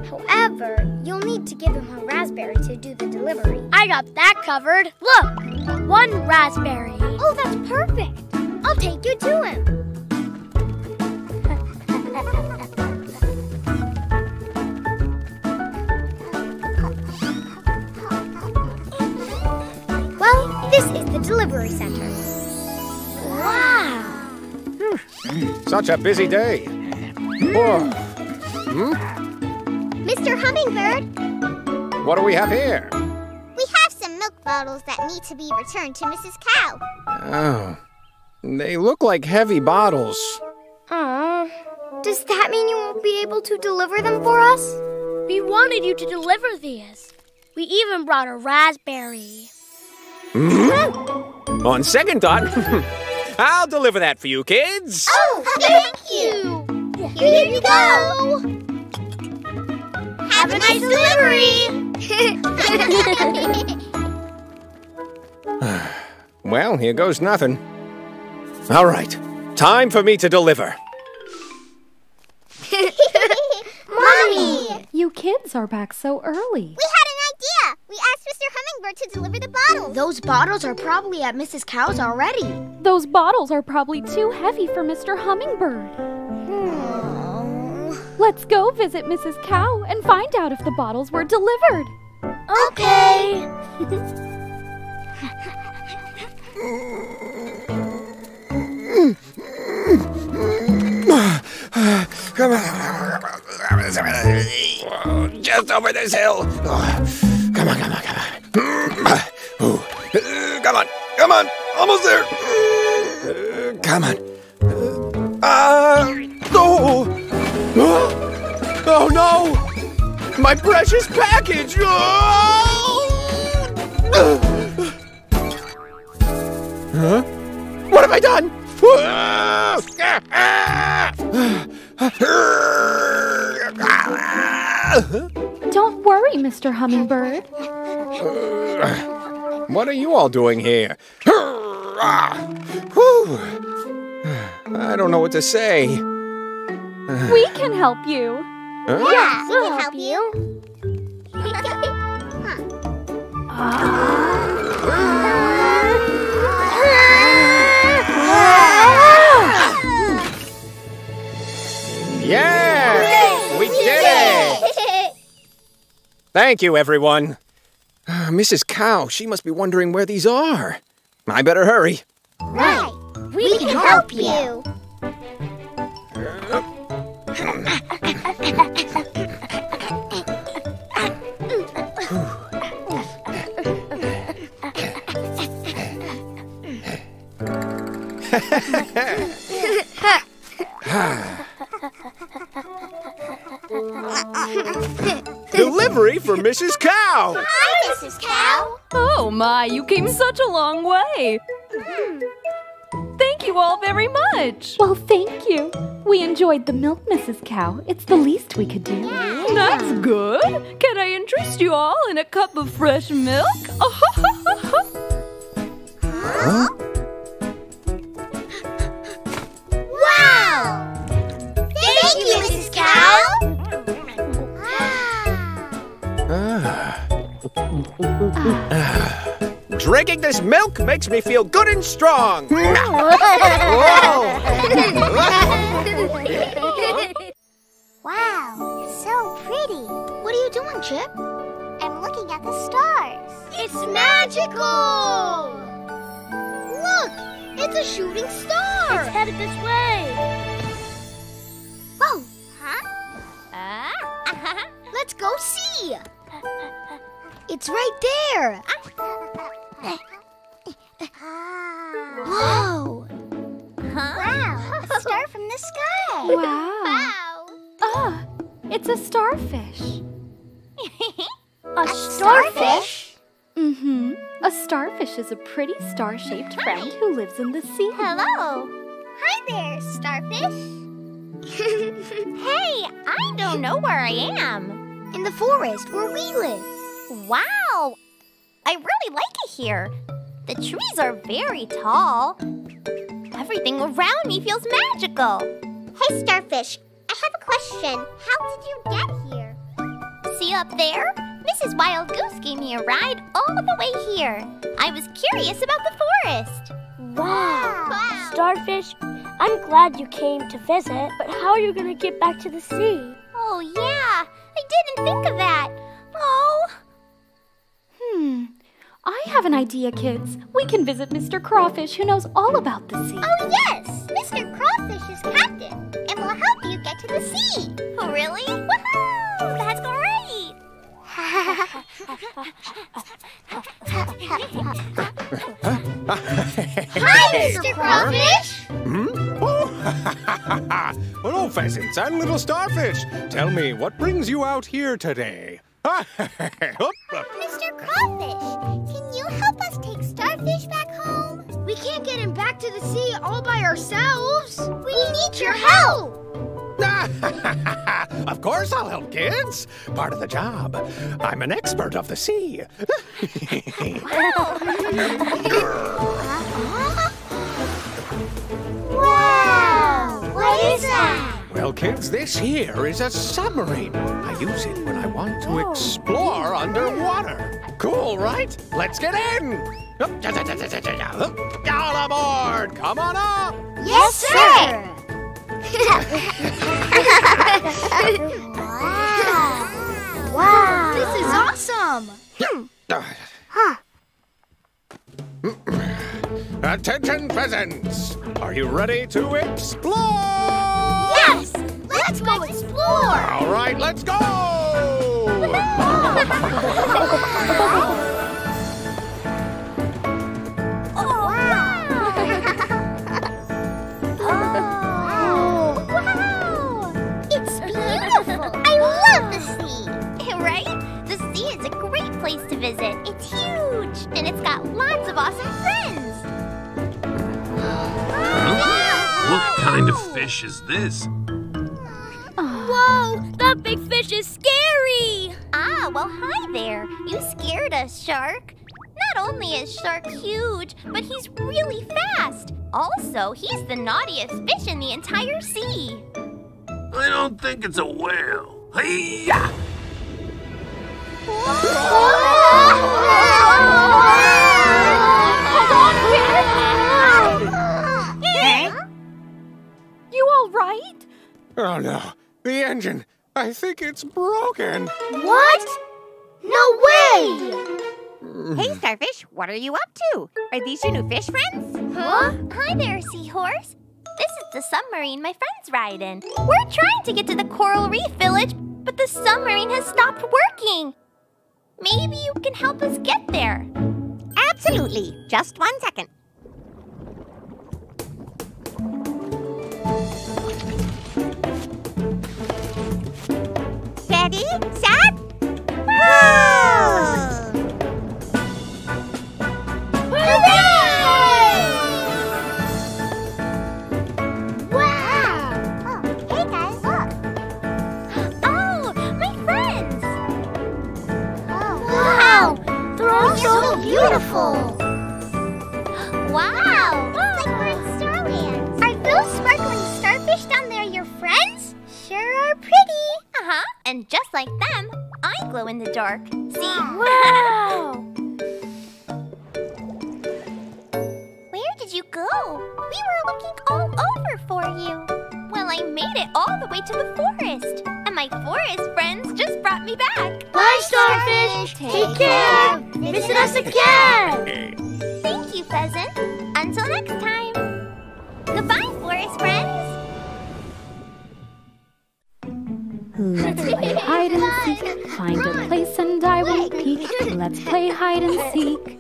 However, you'll need to give him a raspberry to do the delivery. I got that covered. Look, one raspberry. Oh, that's perfect. I'll take you to him. Well, this is the delivery center. Wow. Such a busy day. Whoa. Hmm? Mister Hummingbird! What do we have here? We have some milk bottles that need to be returned to Missus Cow. Oh. They look like heavy bottles. Aw. Does that mean you won't be able to deliver them for us? We wanted you to deliver these. We even brought a raspberry. Mm-hmm. On second thought, I'll deliver that for you, kids. Oh, thank you! Here you go! Have a nice delivery! Well, here goes nothing. All right, time for me to deliver. Mommy! You kids are back so early. We had an idea! We asked Mister Hummingbird to deliver the bottles. Those bottles are probably at Missus Cow's already. Those bottles are probably too heavy for Mister Hummingbird. Hmm. Let's go visit Missus Cow and find out if the bottles were delivered. Okay. Come on. just over this hill. Oh, come on, come on, come on. Oh, come on, come on, almost there. Uh, come on. Ah, uh, no. Oh, no. My precious package. Oh. Huh? What have I done? Don't worry, Mister Hummingbird. Uh, what are you all doing here? I don't know what to say. We can help you. Huh? Yeah, we'll help you. Yeah! We did it! Thank you, everyone. Uh, Missus Cow, she must be wondering where these are. I better hurry. Right. We, we can, can help, help you. Delivery for Missus Cow. Hi, Missus Cow. Oh, my, you came such a long way. Mm. Thank you all very much. Well, thank you. We enjoyed the milk, Missus Cow. It's the least we could do. Yeah. That's good. Can I interest you all in a cup of fresh milk? Huh? Wow! Thank you, Missus Cow. Ah. Ah. Drinking this milk makes me feel good and strong. Wow, it's so pretty. What are you doing, Chip? I'm looking at the stars. It's magical! Look, it's a shooting star. It's headed this way. Whoa. Huh? Uh? Let's go see. It's right there. Whoa! Huh? Wow! A star from the sky! Wow! Wow! Ah! Oh, it's a starfish! a a starfish? starfish? Mm-hmm. A starfish is a pretty star-shaped friend who lives in the sea. Hello! Hi there, starfish! Hey, I don't know where I am. In the forest where we live. Wow! I really like it here. The trees are very tall. Everything around me feels magical. Hey, Starfish, I have a question. How did you get here? See up there? Missus Wild Goose gave me a ride all the way here. I was curious about the forest. Wow. Wow. Starfish, I'm glad you came to visit, but how are you going to get back to the sea? Oh, yeah. I didn't think of that. Oh. Hmm. I have an idea, kids. We can visit Mister Crawfish, who knows all about the sea. Oh, yes! Mister Crawfish is captain, and will help you get to the sea. Oh, really? Woohoo! That's great! Hi, Mister Crawfish! Hmm? Oh, hello, pheasants and little starfish. Tell me, what brings you out here today? Mister Crawfish, can you help us take Starfish back home? We can't get him back to the sea all by ourselves. We need your help. Of course I'll help, kids. Part of the job. I'm an expert of the sea. Wow. Wow! What is that? Well, kids, this here is a submarine. I use it when I want to explore underwater. Cool, right? Let's get in! All aboard! Come on up! Yes, sir! Wow! Wow! This is awesome! Huh. Attention, peasants! Are you ready to explore? Let's go explore! All right, let's go! Is this? Whoa! That big fish is scary! Ah, well, hi there. You scared us, Shark. Not only is Shark huge, but he's really fast. Also, he's the naughtiest fish in the entire sea. I don't think it's a whale. Hi-ya! Right? Oh no, the engine. I think it's broken. What? No way! Hey, Starfish, what are you up to? Are these your new fish friends? Huh? Hi there, Seahorse. This is the submarine my friends ride in. We're trying to get to the Coral Reef Village, but the submarine has stopped working. Maybe you can help us get there. Absolutely. Just one second. Ready, set, whoa! Hooray! Wow! Oh, hey guys, look! Oh, my friends! Oh. Wow! They're, They're all so beautiful! beautiful. Wow! It's like we're in Starland! Are those sparkling starfish down there your friends? Sure are pretty! Uh-huh. And just like them, I glow in the dark. See? Wow! Where did you go? We were looking all over for you. Well, I made it all the way to the forest. And my forest friends just brought me back. Bye, Starfish! Take, Take care! care. Visit us again! Thank you, Pheasant. Until next time. Goodbye, forest friends. Let's play hide and seek. Find a place and I will peek. Let's play hide and seek.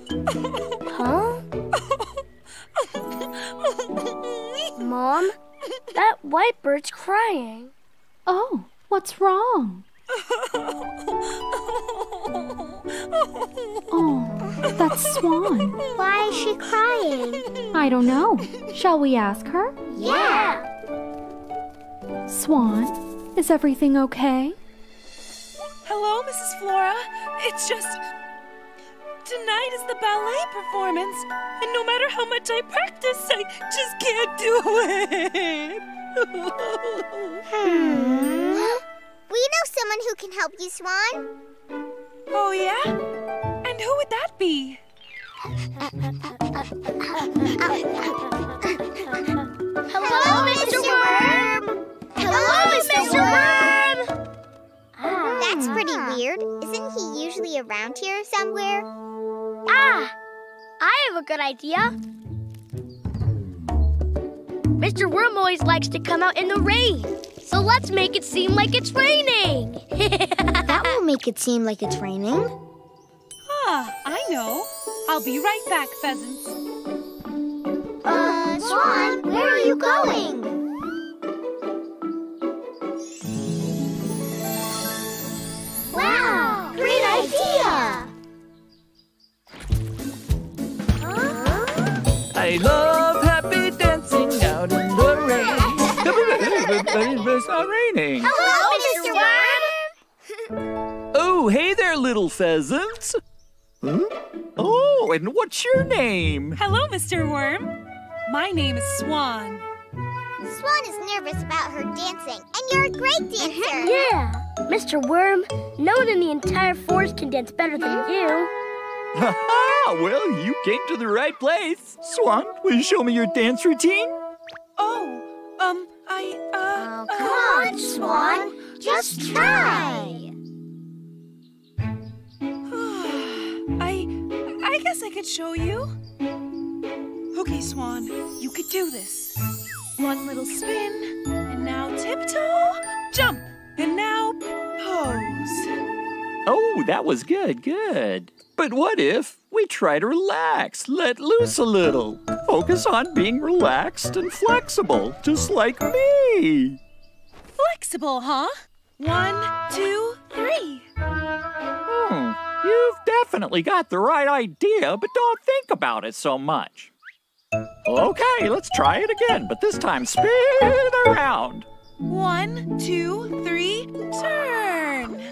Huh? Mom, that white bird's crying. Oh, what's wrong? Oh, that swan. Why is she crying? I don't know. Shall we ask her? Yeah. Swan, is everything okay? Hello, Missus Flora. It's just... tonight is the ballet performance, and no matter how much I practice, I just can't do it. hmm. We know someone who can help you, Swan. Oh, yeah? And who would that be? Hello, Mister Worm! Hello, Mister Worm! Ah. That's pretty weird. Isn't he usually around here somewhere? Ah! I have a good idea. Mister Worm always likes to come out in the rain. So let's make it seem like it's raining. That will make it seem like it's raining. Ah, I know. I'll be right back, Pheasants. Uh, Swan, where are you going? Wow! Great idea! Huh? I love happy dancing out in the rain. It's not raining. Hello, Mister Worm! Oh, hey there, little pheasants. Huh? Oh, and what's your name? Hello, Mister Worm. My name is Swan. Swan is nervous about her dancing, and you're a great dancer. Yeah. Mister Worm, no one in the entire forest can dance better than you. Ha-ha! Well, you came to the right place. Swan, will you show me your dance routine? Oh, um, I, uh... Oh, come uh, on, Swan. Just try. I... I guess I could show you. Okay, Swan, you could do this. One little spin, and now tiptoe, jump, and now pose. Oh, that was good, good. But what if we try to relax, let loose a little? Focus on being relaxed and flexible, just like me. Flexible, huh? One, two, three. Hmm, you've definitely got the right idea, but don't think about it so much. Okay, let's try it again, but this time spin around. One, two, three, turn.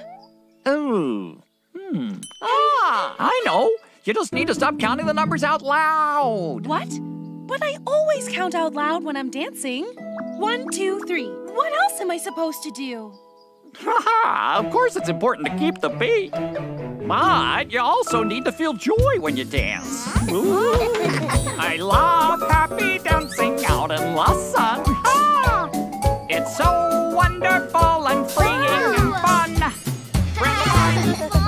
Ooh. Hmm. Ah! I know! You just need to stop counting the numbers out loud! What? But I always count out loud when I'm dancing. One, two, three. What else am I supposed to do? Ha-ha! Of course it's important to keep the beat. But you also need to feel joy when you dance. Ooh. I love happy dancing out in the sun. Ah! It's so wonderful and freeing and fun.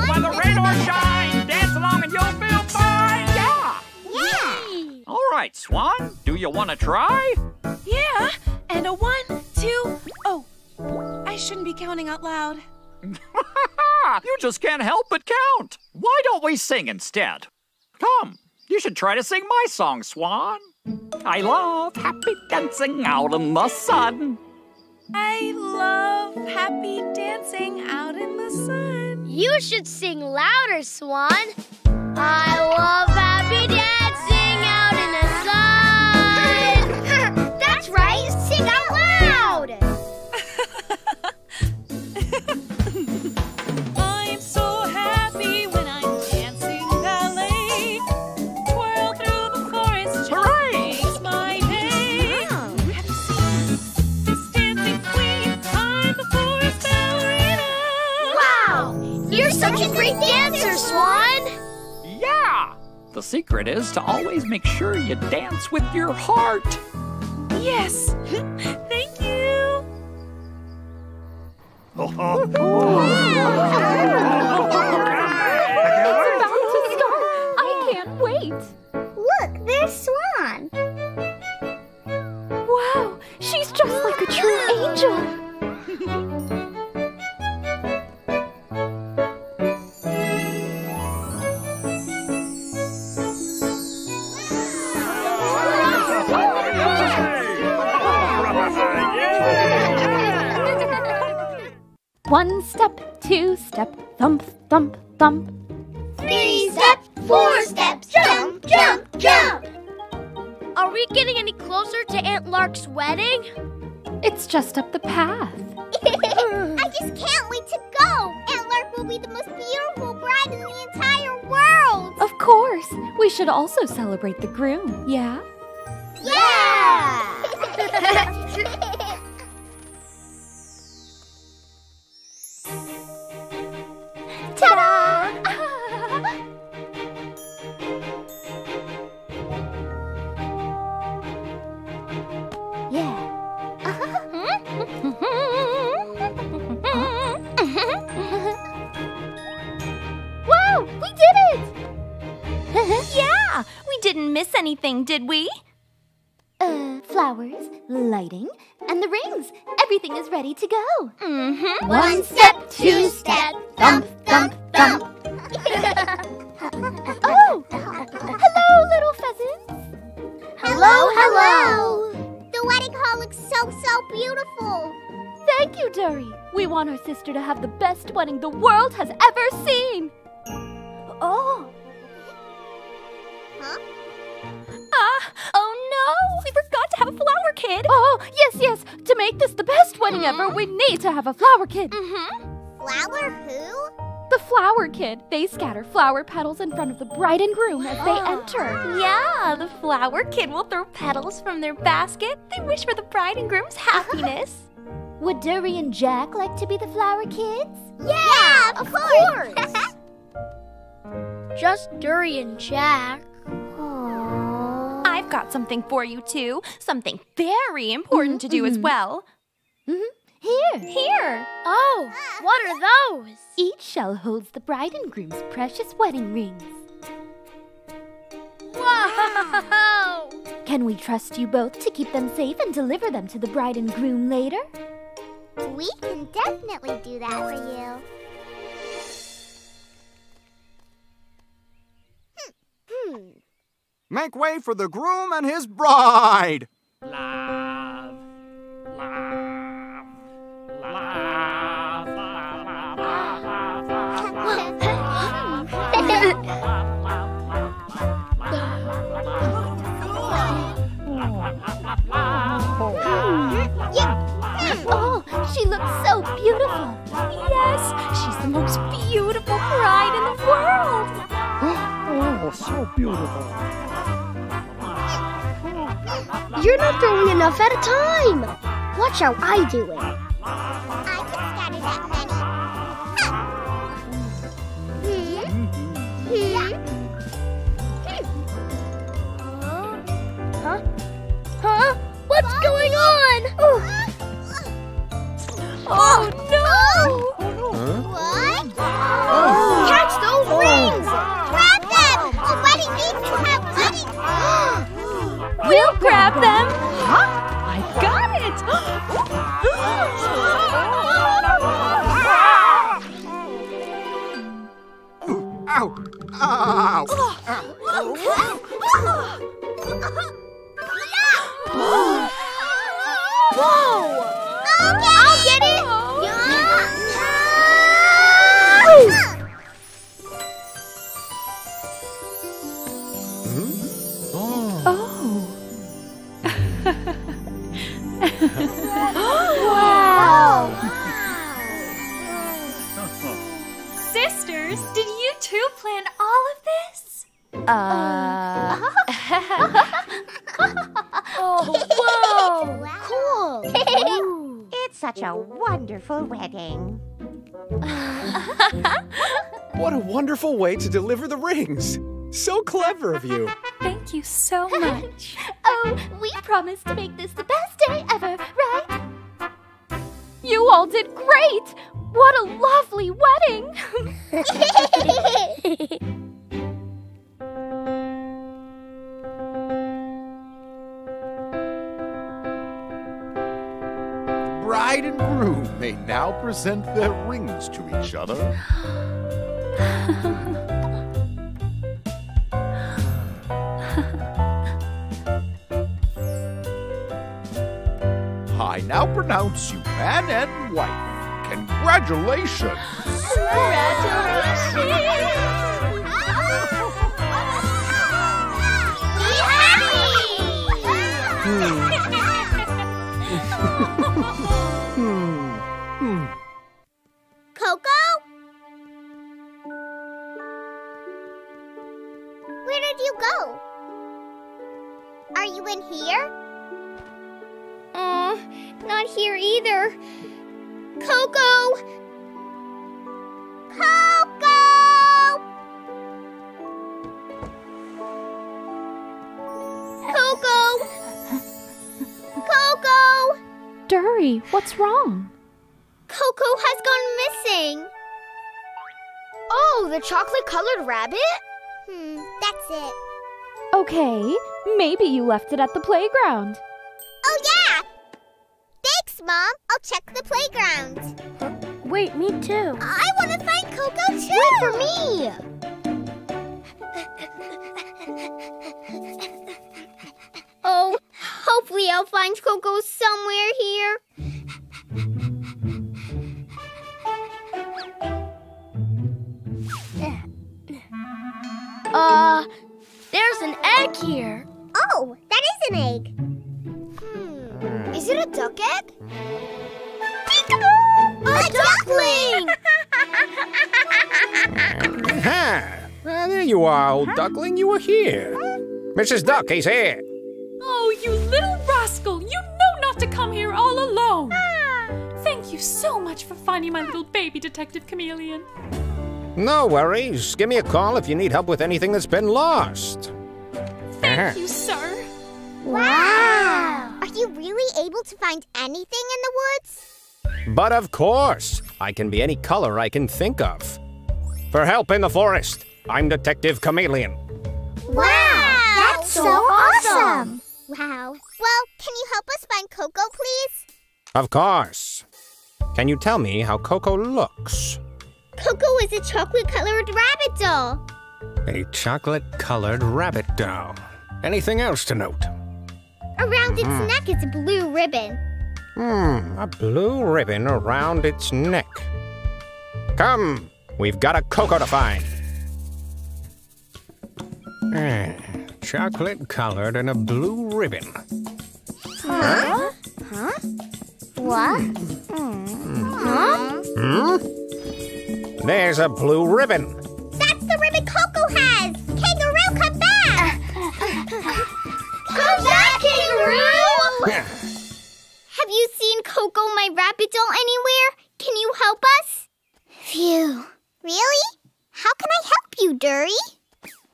Whether rain or shine, dance along and you'll feel fine. Yeah! Yeah! All right, Swan, do you want to try? Yeah, and a one, two, oh. I shouldn't be counting out loud. You just can't help but count. Why don't we sing instead? Come, you should try to sing my song, Swan. I love happy dancing out in the sun. I love happy dancing out in the sun. You should sing louder, Swan. I love happy dancing out in the sun. That's right, sing out loud. I'm so happy when I'm dancing ballet. Twirl through the chorus, just makes my day. Oh. Have you seen this dancing queen? I'm the forest ballerina. Wow, you're such a great dancer, Swan. Yeah, the secret is to always make sure you dance with your heart. Yes, thank you. It's about to start. I can't wait. Look, there's Swan. Wow, she's just like a true angel. One step, two step, thump, thump, thump. Three step, four steps, jump, jump, jump. Are we getting any closer to Aunt Lark's wedding? It's just up the path. I just can't wait to go. Aunt Lark will be the most beautiful bride in the entire world. Of course. We should also celebrate the groom, yeah? Yeah! Miss anything, did we? Uh, flowers, lighting, and the rings. Everything is ready to go. Mm-hmm. One step, two step, thump, thump, thump. Oh! Hello, little pheasants. Hello, hello. The wedding hall looks so, so beautiful. Thank you, Dury. We want our sister to have the best wedding the world has ever seen. Oh. Huh? Ah, oh no, we forgot to have a flower kid. Oh, yes, yes, to make this the best wedding mm-hmm. ever, we need to have a flower kid. Mm-hmm. Flower who? The flower kid. They scatter flower petals in front of the bride and groom as oh. they enter. Yeah, the flower kid will throw petals from their basket. They wish for the bride and groom's happiness. Would Dury and Jack like to be the flower kids? Yeah, yeah of, of course. course. Just Dury and Jack. I've got something for you, too. Something very important mm-hmm, to do mm-hmm. as well. Mm-hmm. Here. Here. Oh, what are those? Each shell holds the bride and groom's precious wedding rings. Wow! Can we trust you both to keep them safe and deliver them to the bride and groom later? We can definitely do that for you. Make way for the groom and his bride! Love, love, love, oh, she looks so beautiful. Yes, she's the most beautiful bride in the world. Oh, so beautiful. You're not throwing enough at a time. Watch how I do it. I can scatter that many. Huh. Hmm. Hmm. Yeah. Huh? Huh? What's Bobby. Going on? Oh, oh no! Huh? What? Oh. Catch those wings! Oh. Grab them! Oh, Buddy needs to have money. We'll grab them! Huh? I got it! Ooh, ow! Ow! Whoa! I'll get it! Yeah. Wow! Sisters, did you two plan all of this? Uh... Oh, whoa! Cool! It's such a wonderful wedding. What a wonderful way to deliver the rings! So clever of you. Thank you so much. Oh, we promised to make this the best day ever, right? You all did great! What a lovely wedding! The bride and groom may now present their rings to each other. I now pronounce you man and wife. Congratulations! Congratulations! Be happy! Coco? Where did you go? Are you in here? Uh, not here either. Coco! Coco! Coco! Coco! Dury, what's wrong? Coco has gone missing. Oh, the chocolate-colored rabbit? Hmm, that's it. Okay, maybe you left it at the playground. Oh, yeah! Thanks, Mom. I'll check the playground. Wait, me too. I want to find Coco, too. Wait for me. Oh, hopefully I'll find Coco somewhere here. Uh, there's an egg here. Oh, that is an egg. Is it a duck egg? Peek-a-boo! A, a duckling! Ha! Well, there you are, old huh? duckling. You were here. Huh? Missus Duck, he's here. Oh, you little rascal! You know not to come here all alone. Ah. Thank you so much for finding my little baby, Detective Chameleon. No worries. Give me a call if you need help with anything that's been lost. Thank uh-huh. you, sir. Wow! wow. Are you really able to find anything in the woods? But of course! I can be any color I can think of. For help in the forest, I'm Detective Chameleon. Wow! Wow. That's, that's so, so awesome. awesome! Wow. Well, can you help us find Coco, please? Of course. Can you tell me how Coco looks? Coco is a chocolate-colored rabbit doll. A chocolate-colored rabbit doll. Anything else to note? Around its mm. neck is a blue ribbon. Hmm, a blue ribbon around its neck. Come, we've got a cocoa to find. Mm, chocolate colored and a blue ribbon. Huh? Huh? What? Mm. Huh? Hmm? There's a blue ribbon. That's the ribbon Coco has. Kangaroo, come back! Come back, Kangaroo! Have you seen Coco, my rabbit doll, anywhere? Can you help us? Phew. Really? How can I help you, Dury?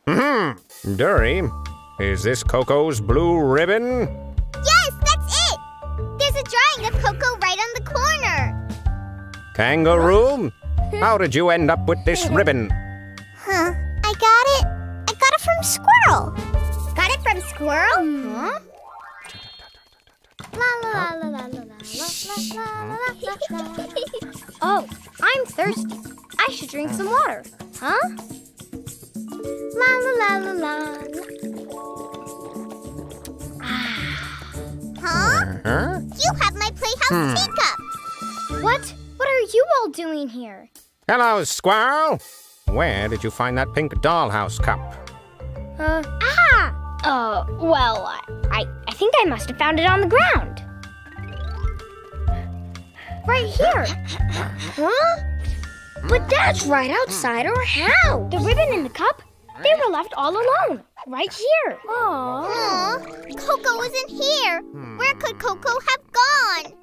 Mm-hmm. Dury, is this Coco's blue ribbon? Yes, that's it! There's a drawing of Coco right on the corner. Kangaroo, how did you end up with this ribbon? Huh, I got it. I got it from Squirrel. Got it from Squirrel? Mm-hmm. La la la la la la la la la la. Oh, I'm thirsty. I should drink some water. Huh? La la la la la. Ah. Huh? Uh-huh. You have my playhouse hmm. teacup. What? What are you all doing here? Hello, Squirrel. Where did you find that pink dollhouse cup? Uh, ah! Uh, well, I, I think I must have found it on the ground. Right here. Huh? But that's right outside our house. The ribbon and the cup, they were left all alone. Right here. Aww. Aww. Coco wasn't here. Where could Coco have gone?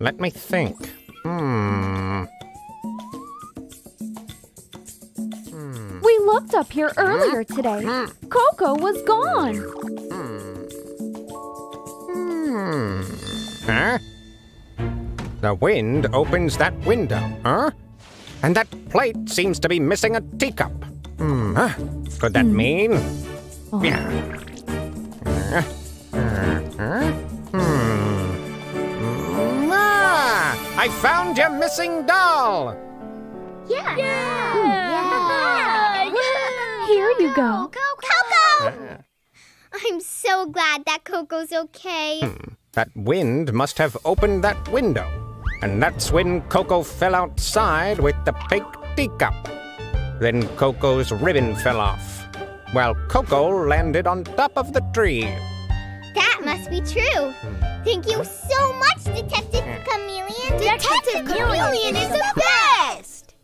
Let me think. Hmm. We looked up here earlier today. Coco was gone. Hmm. Huh? The wind opens that window, huh? And that plate seems to be missing a teacup. Hmm, huh? Could that mean? Oh. Yeah. Uh, uh, uh, hmm. Ah! I found your missing doll. Yeah. Yeah. Hmm. Yeah. Yeah. Here you go. Coco. Coco. Coco! I'm so glad that Coco's okay. Hmm. That wind must have opened that window. And that's when Coco fell outside with the pink teacup. Then Coco's ribbon fell off, while Coco landed on top of the tree. That must be true. Thank you so much, Detective Chameleon. Detective Chameleon is the best!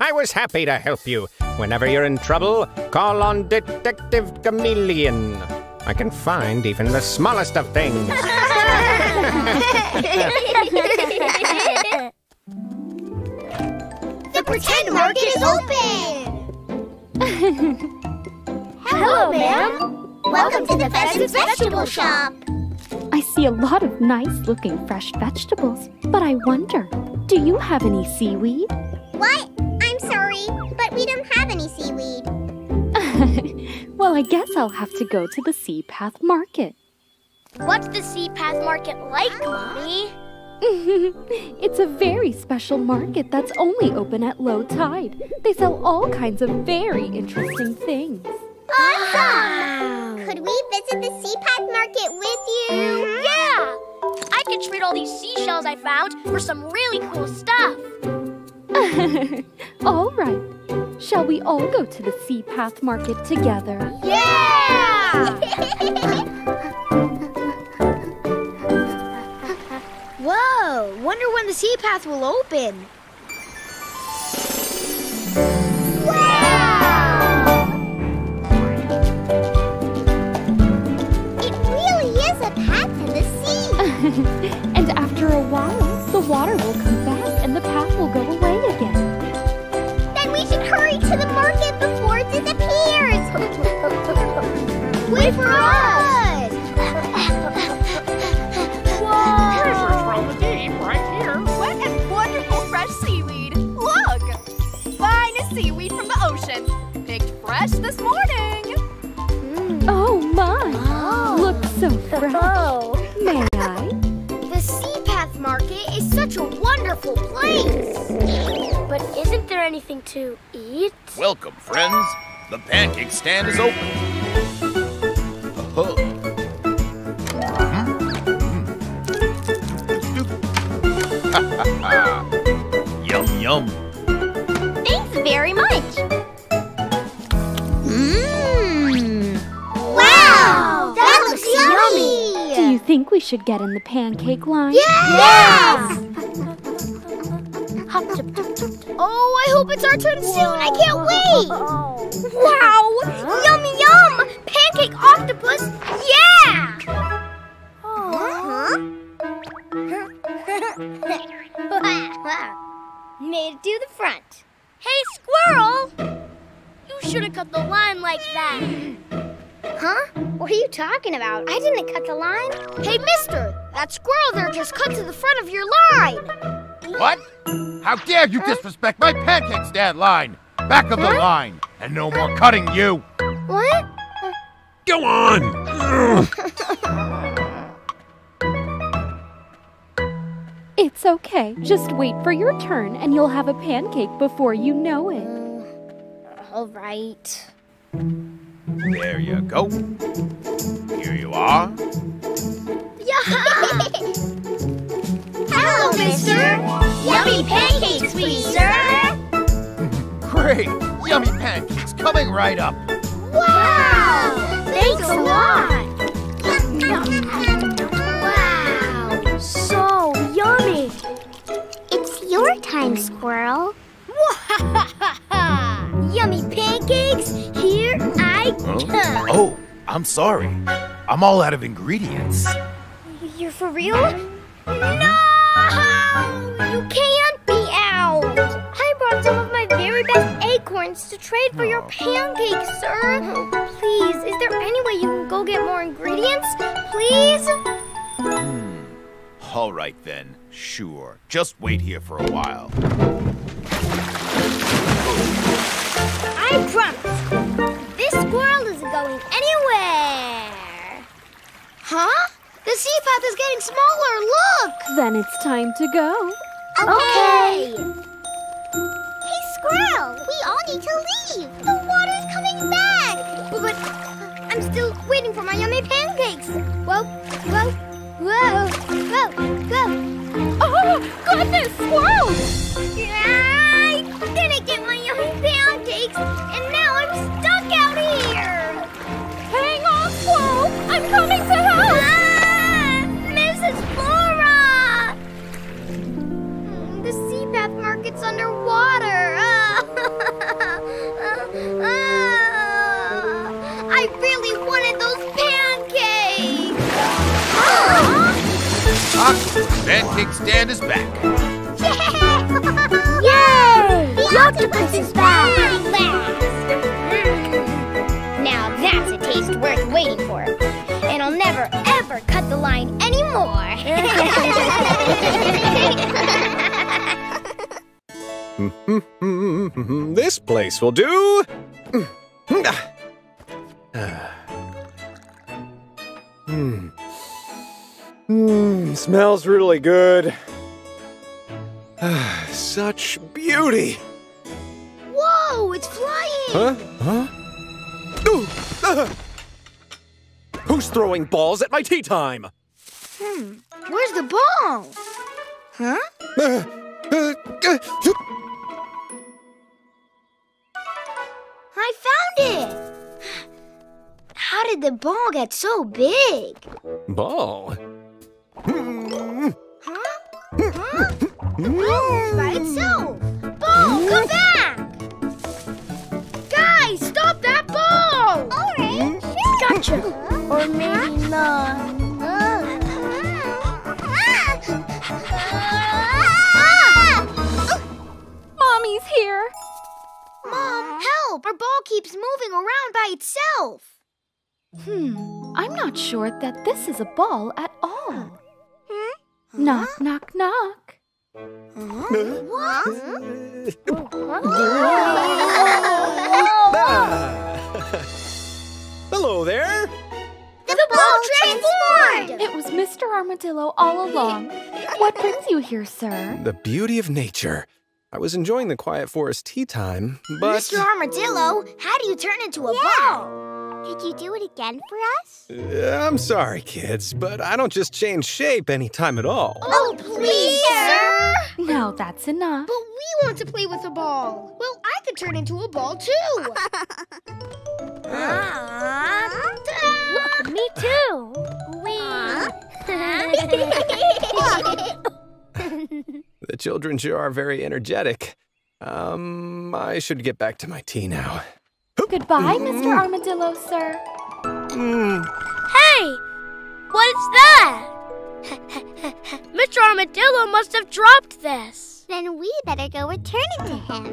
I was happy to help you. Whenever you're in trouble, call on Detective Chameleon. I can find even the smallest of things. The pretend market is open! Hello, ma'am. Welcome to the Pheasant's Vegetable Shop. I see a lot of nice-looking fresh vegetables, but I wonder, do you have any seaweed? What? I'm sorry, but we don't have any seaweed. Well, I guess I'll have to go to the Seapath Market. What's the Seapath Market like, Mommy? It's a very special market that's only open at low tide. They sell all kinds of very interesting things. Awesome! Wow. Could we visit the Seapath Market with you? Mm-hmm. Yeah! I could trade all these seashells I found for some really cool stuff. All right. Shall we all go to the Seapath Market together? Yeah! Whoa, wonder when the sea path will open. Wow! It really is a path to the sea. And after a while, the water will come back and the path will go away again. Then we should hurry to the market before it disappears. Wait for us! Seaweed from the ocean, picked fresh this morning. Mm. Oh my! Oh. Looks so fresh. Oh. May I? The Seapath Market is such a wonderful place. But isn't there anything to eat? Welcome, friends. The pancake stand is open. Uh-huh. Mm-hmm. Yum, yum. Thanks very much. Mmm. Wow, wow. That, that looks, looks yummy. yummy. Do you think we should get in the pancake line? Yes! yes! Oh, I hope it's our turn soon. I can't wait. Wow! Huh? Yum, yum! Pancake octopus! Yeah! Huh? Made it to the front. Hey, squirrel! You shouldn't cut the line like that. Huh? What are you talking about? I didn't cut the line. Hey, mister! That squirrel there just cut to the front of your line. What? How dare you disrespect my pancake stand line! Back of the huh? line, and no more cutting you. What? Go on. It's okay. Just wait for your turn, and you'll have a pancake before you know it. Uh, all right. There you go. Here you are. Yeah. Hello, mister. Yummy pancakes, please, sir. Great! Yummy pancakes coming right up! Wow! Thanks a lot! Wow! So yummy! It's your time, squirrel! Yummy pancakes, here I come! Huh? Oh, I'm sorry. I'm all out of ingredients. You're for real? No! You can't be out! I brought some of my very best acorns to trade for your pancakes, sir! Please, is there any way you can go get more ingredients? Please? Hmm. All right then, sure. Just wait here for a while. I promise! This squirrel isn't going anywhere! Huh? The sea path is getting smaller, look! Then it's time to go. Okay! Hey, squirrel, we all need to leave. The water's coming back. But, but I'm still waiting for my yummy pancakes. Whoa, whoa, whoa, whoa, whoa. Oh, goodness, squirrel! I didn't get my yummy pancakes, and now I'm stuck out here. Hang on, squirrel, I'm coming to help. Ah! It's underwater. Uh, uh, uh, I really wanted those pancakes. Ah, pancake stand is back. Yeah. Yay! The, the octopus, octopus is back. back. Now that's a taste worth waiting for, and I'll never ever cut the line anymore. This place will do. Mm, smells really good. Such beauty. Whoa, it's flying. Huh? Huh? Ooh, uh, who's throwing balls at my tea time? Hmm, where's the ball? Huh? Uh, uh, uh, uh, I found it! How did the ball get so big? Ball? Huh? Huh? Ball by itself! Ball, come back! Guys, stop that ball! Alright, sure! Gotcha! Or maybe not. Mommy's here! Mom, help! Our ball keeps moving around by itself. Hmm, I'm not sure that this is a ball at all. Huh? Knock, huh? knock, knock. Huh? What? Hello there. The, the ball, ball transformed! transformed! It was Mister Armadillo all along. What brings you here, sir? The beauty of nature. I was enjoying the quiet forest tea time, but... Mister Armadillo, how do you turn into a yeah. ball? Could you do it again for us? Uh, I'm sorry, kids, but I don't just change shape any time at all. Oh, please, sir! No, that's enough. But we want to play with a ball. Well, I could turn into a ball, too. Look, me too. Wee. The children sure are very energetic. Um, I should get back to my tea now. Goodbye, mm. Mister Armadillo, sir. Mm. Hey! What is that? Mister Armadillo must have dropped this. Then we better go return it to him.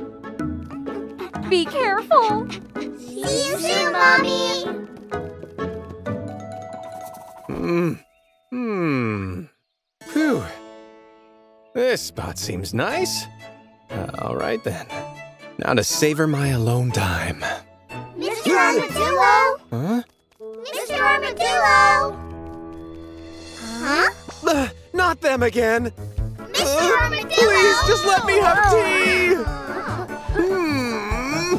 Be careful. See you soon, Mommy. Hmm. Hmm. Phew. This spot seems nice. Uh, all right, then. Now to savor my alone time. Mister Armadillo! Huh? Mister Armadillo! Huh? Uh, not them again! Mister Uh, Armadillo! Please, just let me have tea! Hmm.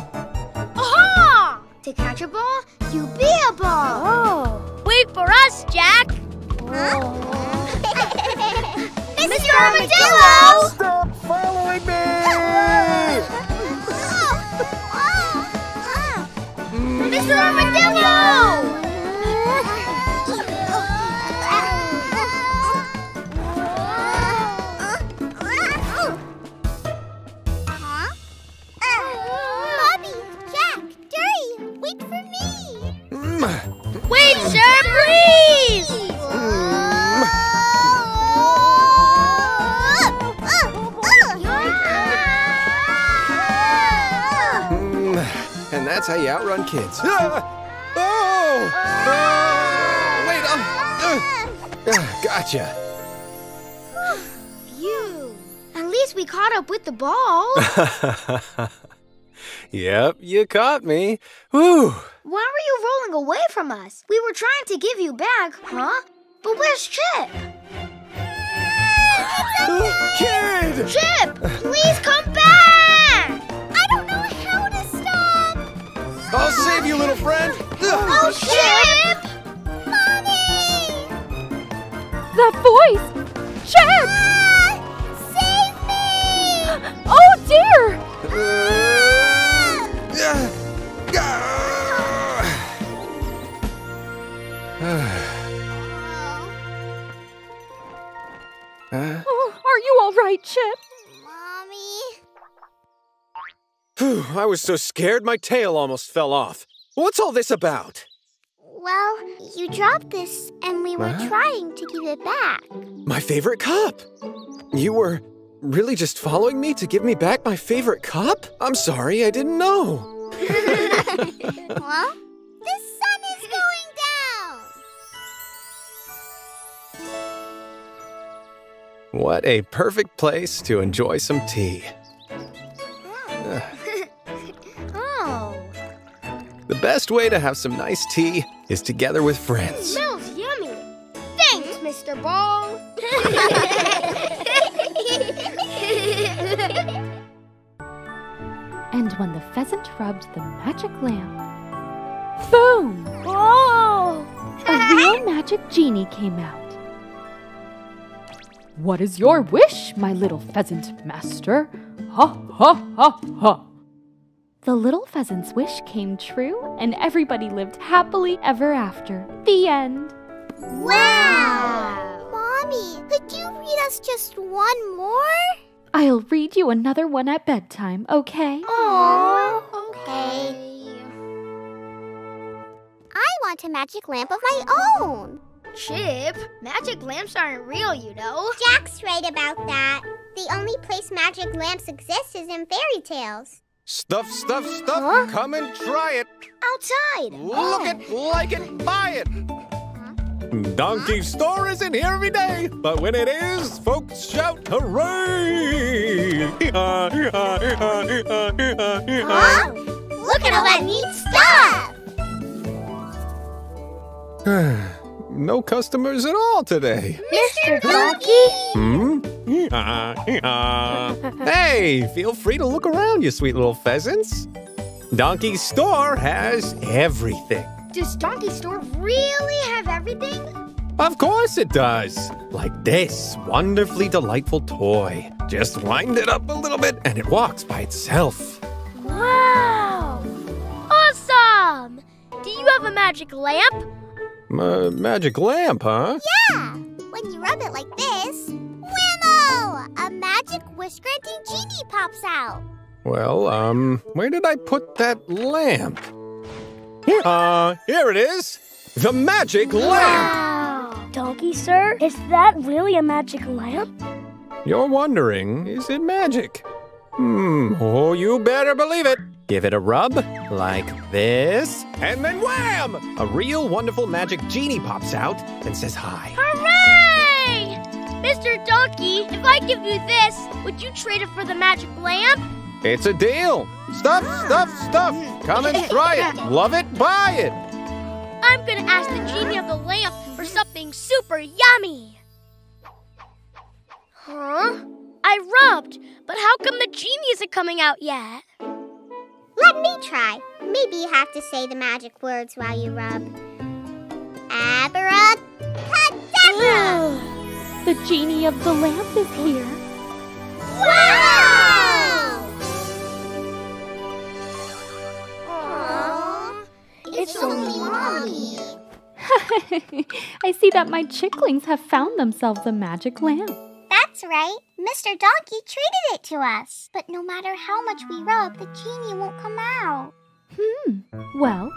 Aha! To catch a ball, you be a ball! Oh. Wait for us, Jack! Huh? Mister Armadillo! Stop following me! mm. Mister Armadillo! Huh? Bobby, Jack, Dury, wait for me! Mm. Wait, sir, please! Mm. And that's how you outrun kids. Ah! Oh! Oh! Wait, um, uh, uh, gotcha. Phew. At least we caught up with the ball. Yep, you caught me. Whew. Why were you rolling away from us? We were trying to give you back, huh? But where's Chip? Oh, kid! Chip, please come back! I don't know how to stop! I'll save you, little friend! Oh, Chip! Mommy! That voice! Chip! Ah, save me! Oh, dear! Uh, ah. Ah. Huh? Oh, are you all right, Chip? Mommy? Phew, I was so scared my tail almost fell off. What's all this about? Well, you dropped this and we were huh? trying to give it back. My favorite cup! You were really just following me to give me back my favorite cup? I'm sorry, I didn't know. Well, the sun is going down! What a perfect place to enjoy some tea. Oh. The best way to have some nice tea is together with friends. It smells yummy. Thanks, Mister Ball. And when the pheasant rubbed the magic lamp, boom! Whoa! A real magic genie came out. What is your wish, my little pheasant master? Ha, ha, ha, ha. The little pheasant's wish came true, and everybody lived happily ever after. The end. Wow! wow. Mommy, could you read us just one more? I'll read you another one at bedtime, okay? Aww, okay. I want a magic lamp of my own. Chip, magic lamps aren't real, you know. Jack's right about that. The only place magic lamps exist is in fairy tales. Stuff, stuff, stuff, huh? Come and try it. Outside. Look oh. it, like it, buy it. Huh? Donkey's huh? store isn't here every day, but when it is, folks shout hooray. Huh? Look at all that neat stuff. No customers at all today. Mister Donkey? Hmm? Hey, feel free to look around, you sweet little pheasants. Donkey's store has everything. Does Donkey's store really have everything? Of course it does. Like this wonderfully delightful toy. Just wind it up a little bit and it walks by itself. Wow! Awesome! Do you have a magic lamp? Uh, magic lamp, huh? Yeah! When you rub it like this, whammo! A magic wish-granting genie pops out. Well, um, where did I put that lamp? Uh, here it is! The magic wow. lamp! Donkey, sir, is that really a magic lamp? You're wondering, is it magic? Hmm, oh, you better believe it. Give it a rub, like this, and then wham! A real wonderful magic genie pops out and says hi. Hooray! Mister Donkey, if I give you this, would you trade it for the magic lamp? It's a deal. Stuff, stuff, stuff. Come and try it. Love it, buy it. I'm going to ask the genie of the lamp for something super yummy. Huh? I rubbed, but how come the genie isn't coming out yet? Let me try. Maybe you have to say the magic words while you rub. Abracadabra! Oh, the genie of the lamp is here. Wow! Aww, it's, it's only Mommy. I see that my chicklings have found themselves a magic lamp. That's right. Mister Donkey treated it to us. But no matter how much we rub, the genie won't come out. Hmm. Well,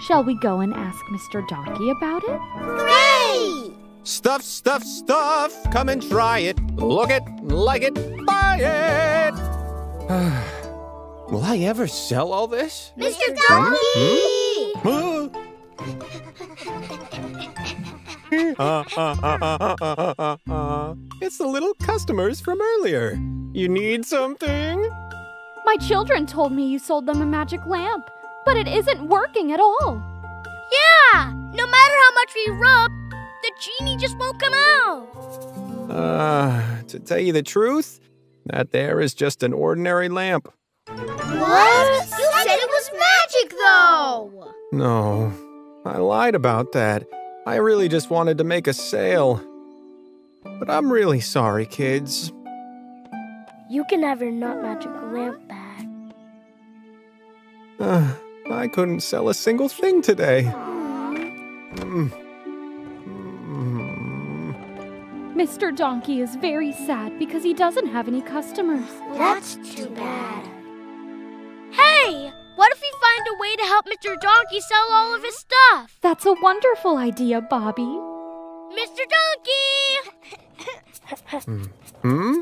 shall we go and ask Mister Donkey about it? Great! Stuff, stuff, stuff. Come and try it. Look it, like it, buy it. Will I ever sell all this? Mister Donkey! Uh, uh, uh, uh, uh, uh, uh. It's the little customers from earlier. You need something? My children told me you sold them a magic lamp, but it isn't working at all. Yeah, no matter how much we rub, the genie just won't come out. Uh, to tell you the truth, that there is just an ordinary lamp. What? You said it was magic, though. No, I lied about that. I really just wanted to make a sale. But I'm really sorry, kids. You can have your not magical lamp back. Uh, I couldn't sell a single thing today. Mm. Mm. Mister Donkey is very sad because he doesn't have any customers. That's too bad. Hey! What if we find a way to help Mister Donkey sell all of his stuff? That's a wonderful idea, Bobby. Mister Donkey! Hmm?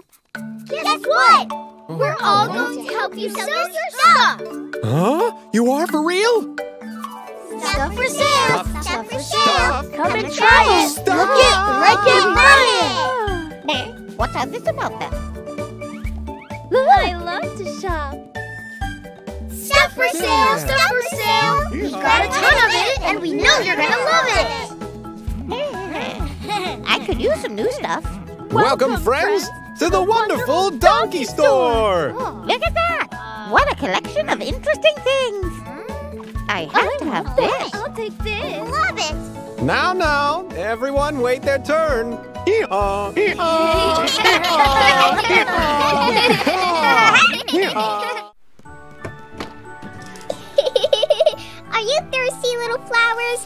Guess, Guess what? what? We're oh, all going to, to help you sell your stuff. stuff! Huh? You are for real? Stuff for sale! Stuff for sale! Come and try it! Stuff. Look it! Like it! Run it! What is this about that? Look, I love to shop. Stuff for sale! Stuff for sale! We got a ton of it, and we know you're gonna love it! I could use some new stuff. Welcome, Welcome friends, friends, to the wonderful Donkey Store! Oh. Look at that! What a collection of interesting things! I have I to have it. this. I'll take this. Love it! Now, now, everyone wait their turn. Hee-haw! Hee-haw! Hee-haw! Hee-haw! Are you thirsty, little flowers?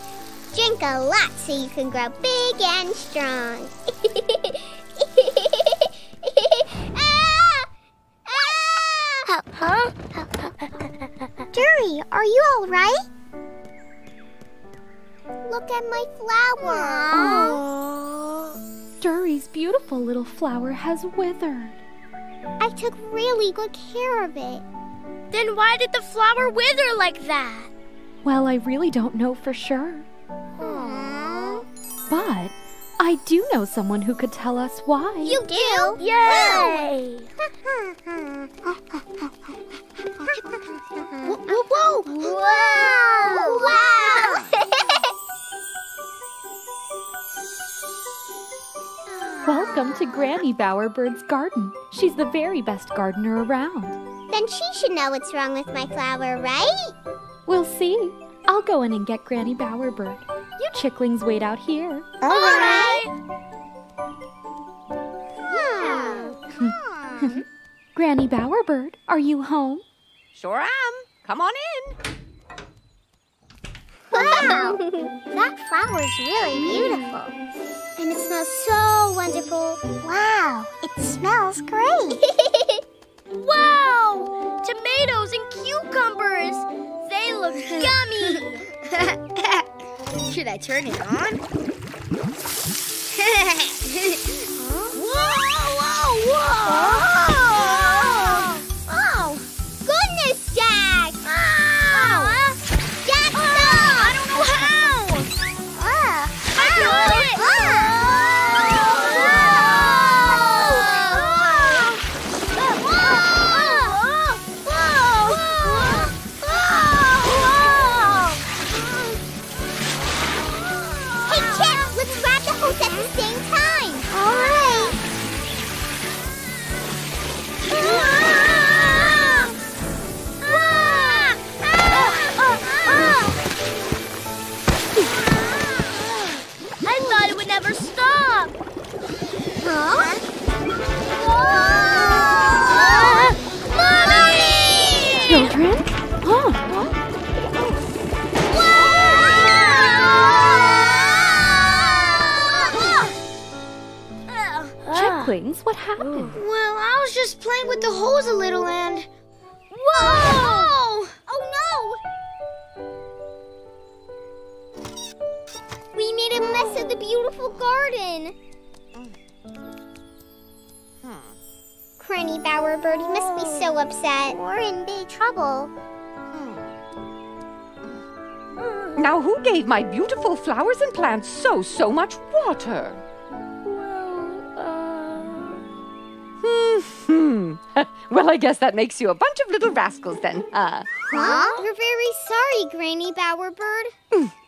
Drink a lot so you can grow big and strong. ah! Ah! Huh? Dury, are you all right? Look at my flower. Aww. Dury's beautiful little flower has withered. I took really good care of it. Then why did the flower wither like that? Well, I really don't know for sure. Aww. But I do know someone who could tell us why. You do? Yay! Whoa! Whoa! Whoa! Wow! Well, welcome to Granny Bowerbird's garden. She's the very best gardener around. Then she should know what's wrong with my flower, right? We'll see. I'll go in and get Granny Bowerbird. You chicklings wait out here. All, All right. right. Yeah. Yeah. Granny Bowerbird, are you home? Sure am. Come on in. Wow! That flower is really beautiful. And it smells so wonderful. Wow! It smells great. Wow! Tomatoes and cucumbers. They look yummy. Should I turn it on? Huh? Whoa! Whoa! Whoa! Oh. What happened? Ooh. Well, I was just playing with the hose a little and... Whoa! Whoa! Oh, no! We made a mess of the beautiful garden. Hmm. Granny Bowerbird, you must be so upset. We're in big trouble. Hmm. Now, who gave my beautiful flowers and plants so, so much water? Hmm. Well, I guess that makes you a bunch of little rascals then. Uh, huh? We're very sorry, Granny Bowerbird.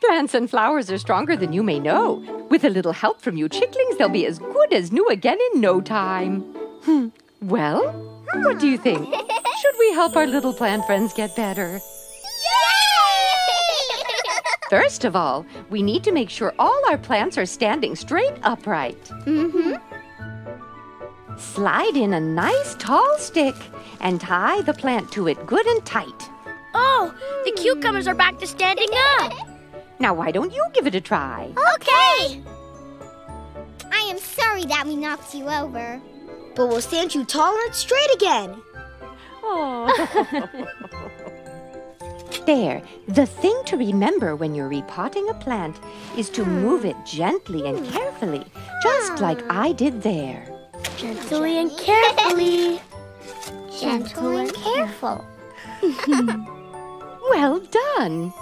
Plants and flowers are stronger than you may know. With a little help from you chicklings, they'll be as good as new again in no time. Hmm. Well, hmm. What do you think? Should we help our little plant friends get better? Yay! First of all, we need to make sure all our plants are standing straight upright. Mm-hmm. Slide in a nice tall stick and tie the plant to it good and tight. Oh, the cucumbers are back to standing up. Now, why don't you give it a try? Okay. I am sorry that we knocked you over. But we'll stand you tall and straight again. Oh. There, the thing to remember when you're repotting a plant is to move it gently and carefully, just like I did there. Gently and carefully. Gentle and careful. Well done.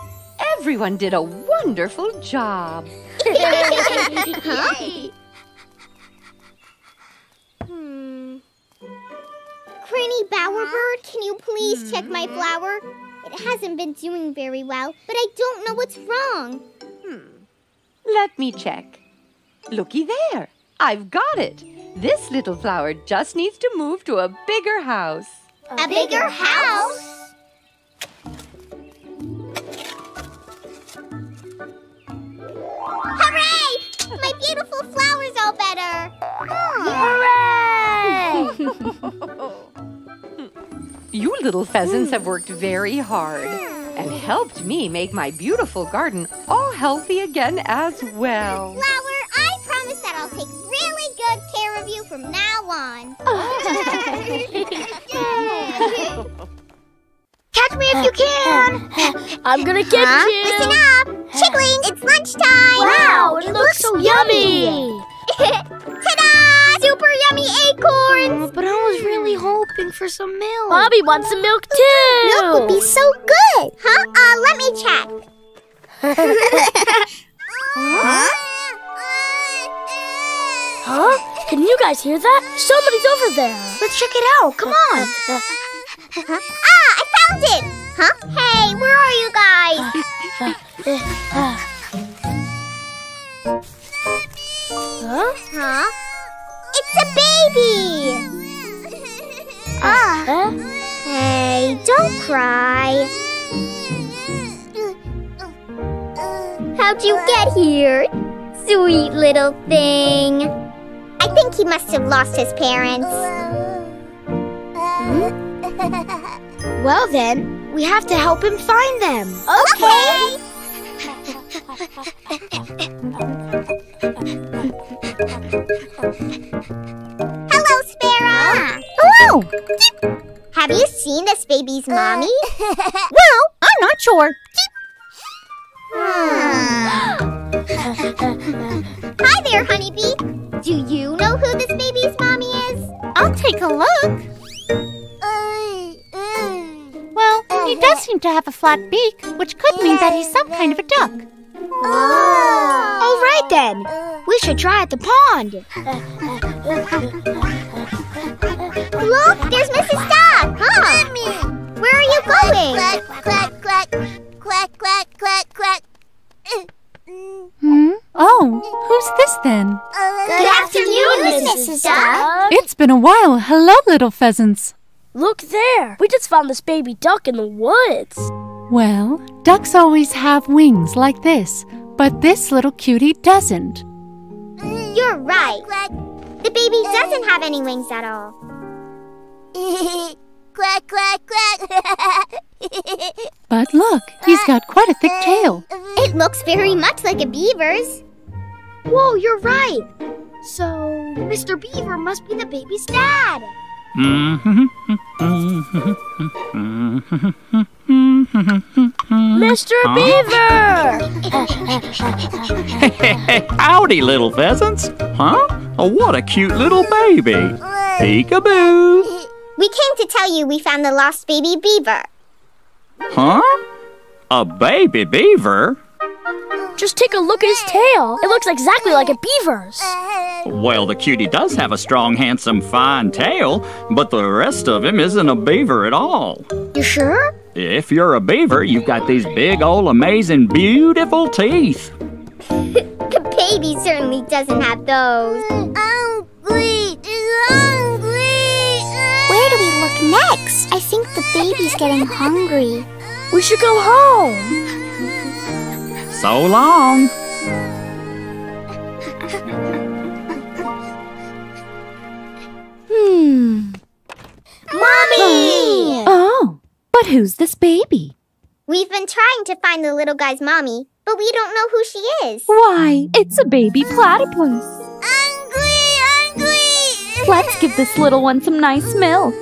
Everyone did a wonderful job. Huh? Hmm. Granny Bowerbird, can you please check my flower? It hasn't been doing very well, but I don't know what's wrong. Hmm. Let me check. Looky there. I've got it. This little flower just needs to move to a bigger house. A, a bigger, bigger house? Hooray! My beautiful flower's all better. Oh. Hooray! You little pheasants have worked very hard and helped me make my beautiful garden all healthy again as well. Flower, I promise that I'll take really good care of you from now on. Catch me if you can. I'm gonna get huh? you. Listen up. Chickling, it's lunchtime. Wow, it, it looks, looks so yummy. Ta-da! Super yummy acorns. But I was really hoping for some milk. Bobby wants some milk too. Milk would be so good. Huh? Uh, let me check. Huh? Huh? Can you guys hear that? Somebody's over there. Let's check it out. Come on. Ah, I found it. Huh? Hey, where are you guys? Huh? Huh? It's baby! Ah! Uh, uh? Hey, don't cry. How'd you get here? Sweet little thing. I think he must have lost his parents. Hmm? Well then, we have to help him find them. Okay! Hello, Sparrow! Hello! Deep. Have you seen this baby's mommy? Well, I'm not sure. Deep. Hmm. Hi there, honeybee. Do you know who this baby's mommy is? I'll take a look. Well, he does seem to have a flat beak, which could mean that he's some kind of a duck. Oh. All right, then. We should try at the pond. Look, there's Missus Duck. Huh? Mommy. Where are you going? Clack, clack, clack, clack, clack, clack, clack. Hmm? Oh, who's this then? Good afternoon, Missus Duck. It's been a while. Hello, little pheasants. Look there. We just found this baby duck in the woods. Well, ducks always have wings like this, but this little cutie doesn't. You're right. The baby doesn't have any wings at all. Quack, quack, quack. But look, he's got quite a thick tail. It looks very much like a beaver's. Whoa, you're right. So, Mister Beaver must be the baby's dad. Mister Huh? Beaver! Hey, hey, hey, howdy, little pheasants. Huh? Oh, what a cute little baby. Peekaboo. We came to tell you we found the lost baby beaver. Huh? A baby beaver? Just take a look at his tail. It looks exactly like a beaver's. Well, the cutie does have a strong, handsome, fine tail, but the rest of him isn't a beaver at all. You sure? If you're a beaver, you've got these big, old, amazing, beautiful teeth. The baby certainly doesn't have those. Oh, please. Oh, please. Where do we look next? I think the baby's getting hungry. We should go home. So long. Hmm. Mommy! Oh, but who's this baby? We've been trying to find the little guy's mommy, but we don't know who she is. Why, it's a baby platypus. Hungry, hungry! Let's give this little one some nice milk.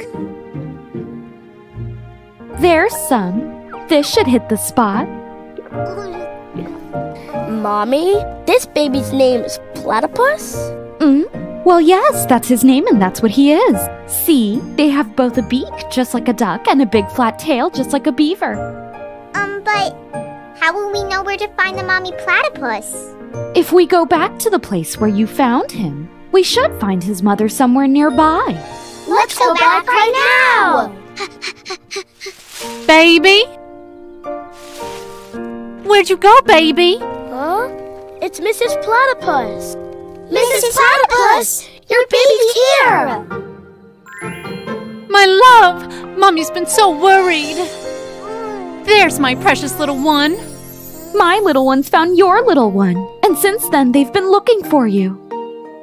There's some. This should hit the spot. Mommy, this baby's name is Platypus? Mm? Well, yes, that's his name and that's what he is. See, they have both a beak, just like a duck, and a big flat tail, just like a beaver. Um, but how will we know where to find the mommy platypus? If we go back to the place where you found him, we should find his mother somewhere nearby. Let's, Let's go, go back, back right now! Baby? Where'd you go, baby? Huh? It's Missus Platypus. Missus Platypus, your baby's here. My love, Mommy's been so worried. There's my precious little one. My little one's found your little one, and since then they've been looking for you.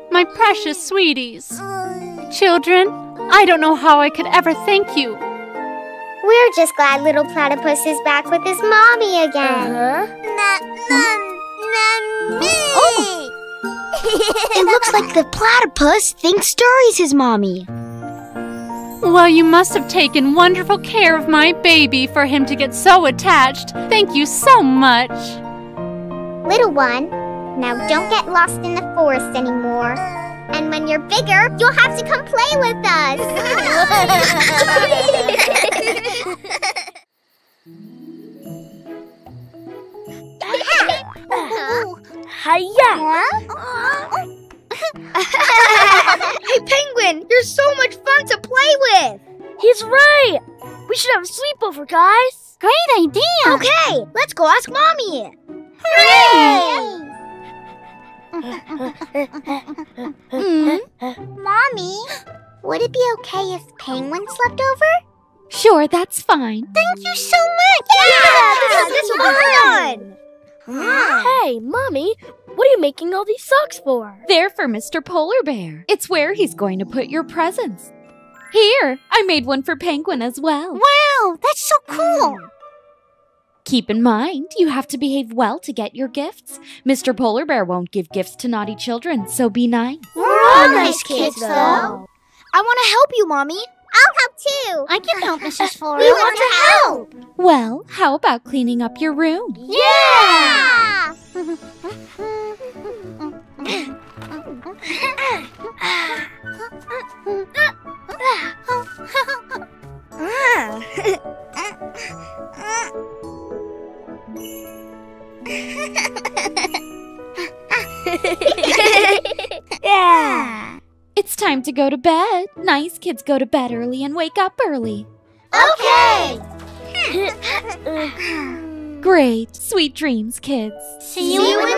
My precious sweeties. Children, I don't know how I could ever thank you. We're just glad little Platypus is back with his mommy again. Uh-huh. Not, not, not me. Oh. It looks like the platypus thinks Dury's his mommy. Well, you must have taken wonderful care of my baby for him to get so attached. Thank you so much. Little one, now don't get lost in the forest anymore. And when you're bigger, you'll have to come play with us. Hiya! Hey, Penguin, you're so much fun to play with. He's right. We should have a sleepover, guys. Great idea. Okay, let's go ask Mommy. Hooray! Mm? Mommy, would it be okay if Penguin slept over? Sure, that's fine. Thank you so much! Yeah! yeah this is fun! Huh? Hey, Mommy, what are you making all these socks for? They're for Mister Polar Bear. It's where he's going to put your presents. Here, I made one for Penguin as well. Wow, that's so cool! Keep in mind, you have to behave well to get your gifts. Mister Polar Bear won't give gifts to naughty children, so be nice. We're all nice kids, though. I want to help you, Mommy. I'll help too. I can help, Missus Flora. We want to help. Well, how about cleaning up your room? Yeah! Yeah! It's time to go to bed. Nice kids go to bed early and wake up early. Okay! Great. Sweet dreams, kids. See you, See you in the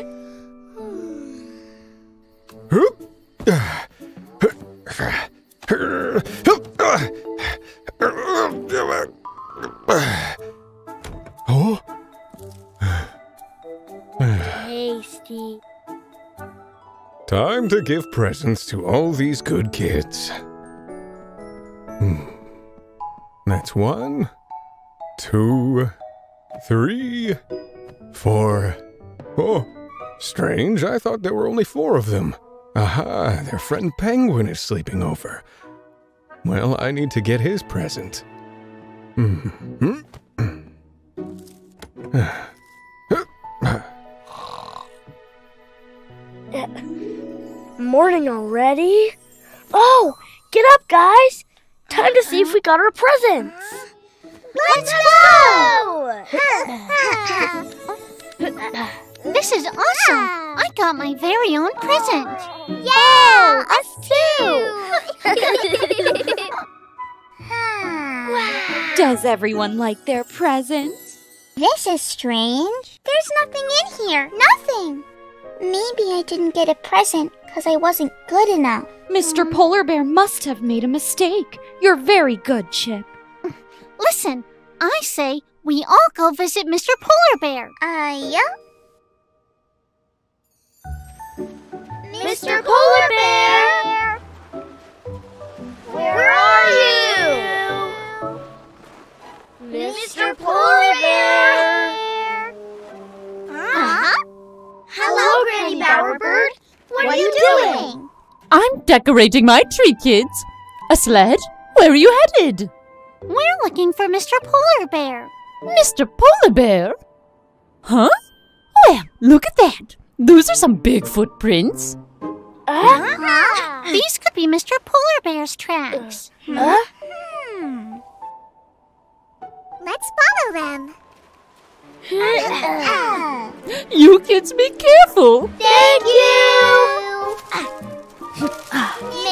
morning! Oh? Tasty. Time to give presents to all these good kids. Hmm. That's one, two, three, four. Oh, strange. I thought there were only four of them. Aha, their friend Penguin is sleeping over. Well, I need to get his present. Hmm. Morning already? Oh, get up, guys! Time to see if we got our presents! Let's go! This is awesome! I got my very own present! Yeah! Oh, us too! Wow. Does everyone like their present? This is strange. There's nothing in here. Nothing! Maybe I didn't get a present because I wasn't good enough. Mister Polar Bear must have made a mistake. You're very good, Chip. Listen, I say we all go visit Mister Polar Bear. Uh, yeah? Mister Polar Bear! Where are you? Mister Polar Bear! Uh-huh? Hello, Granny Bowerbird. What are you doing? I'm decorating my tree, kids. A sled? Where are you headed? We're looking for Mister Polar Bear. Mister Polar Bear? Huh? Well, look at that. Those are some big footprints. Uh-huh. These could be Mister Polar Bear's tracks. Uh-huh. Hmm. Let's follow them. You kids be careful! Thank you!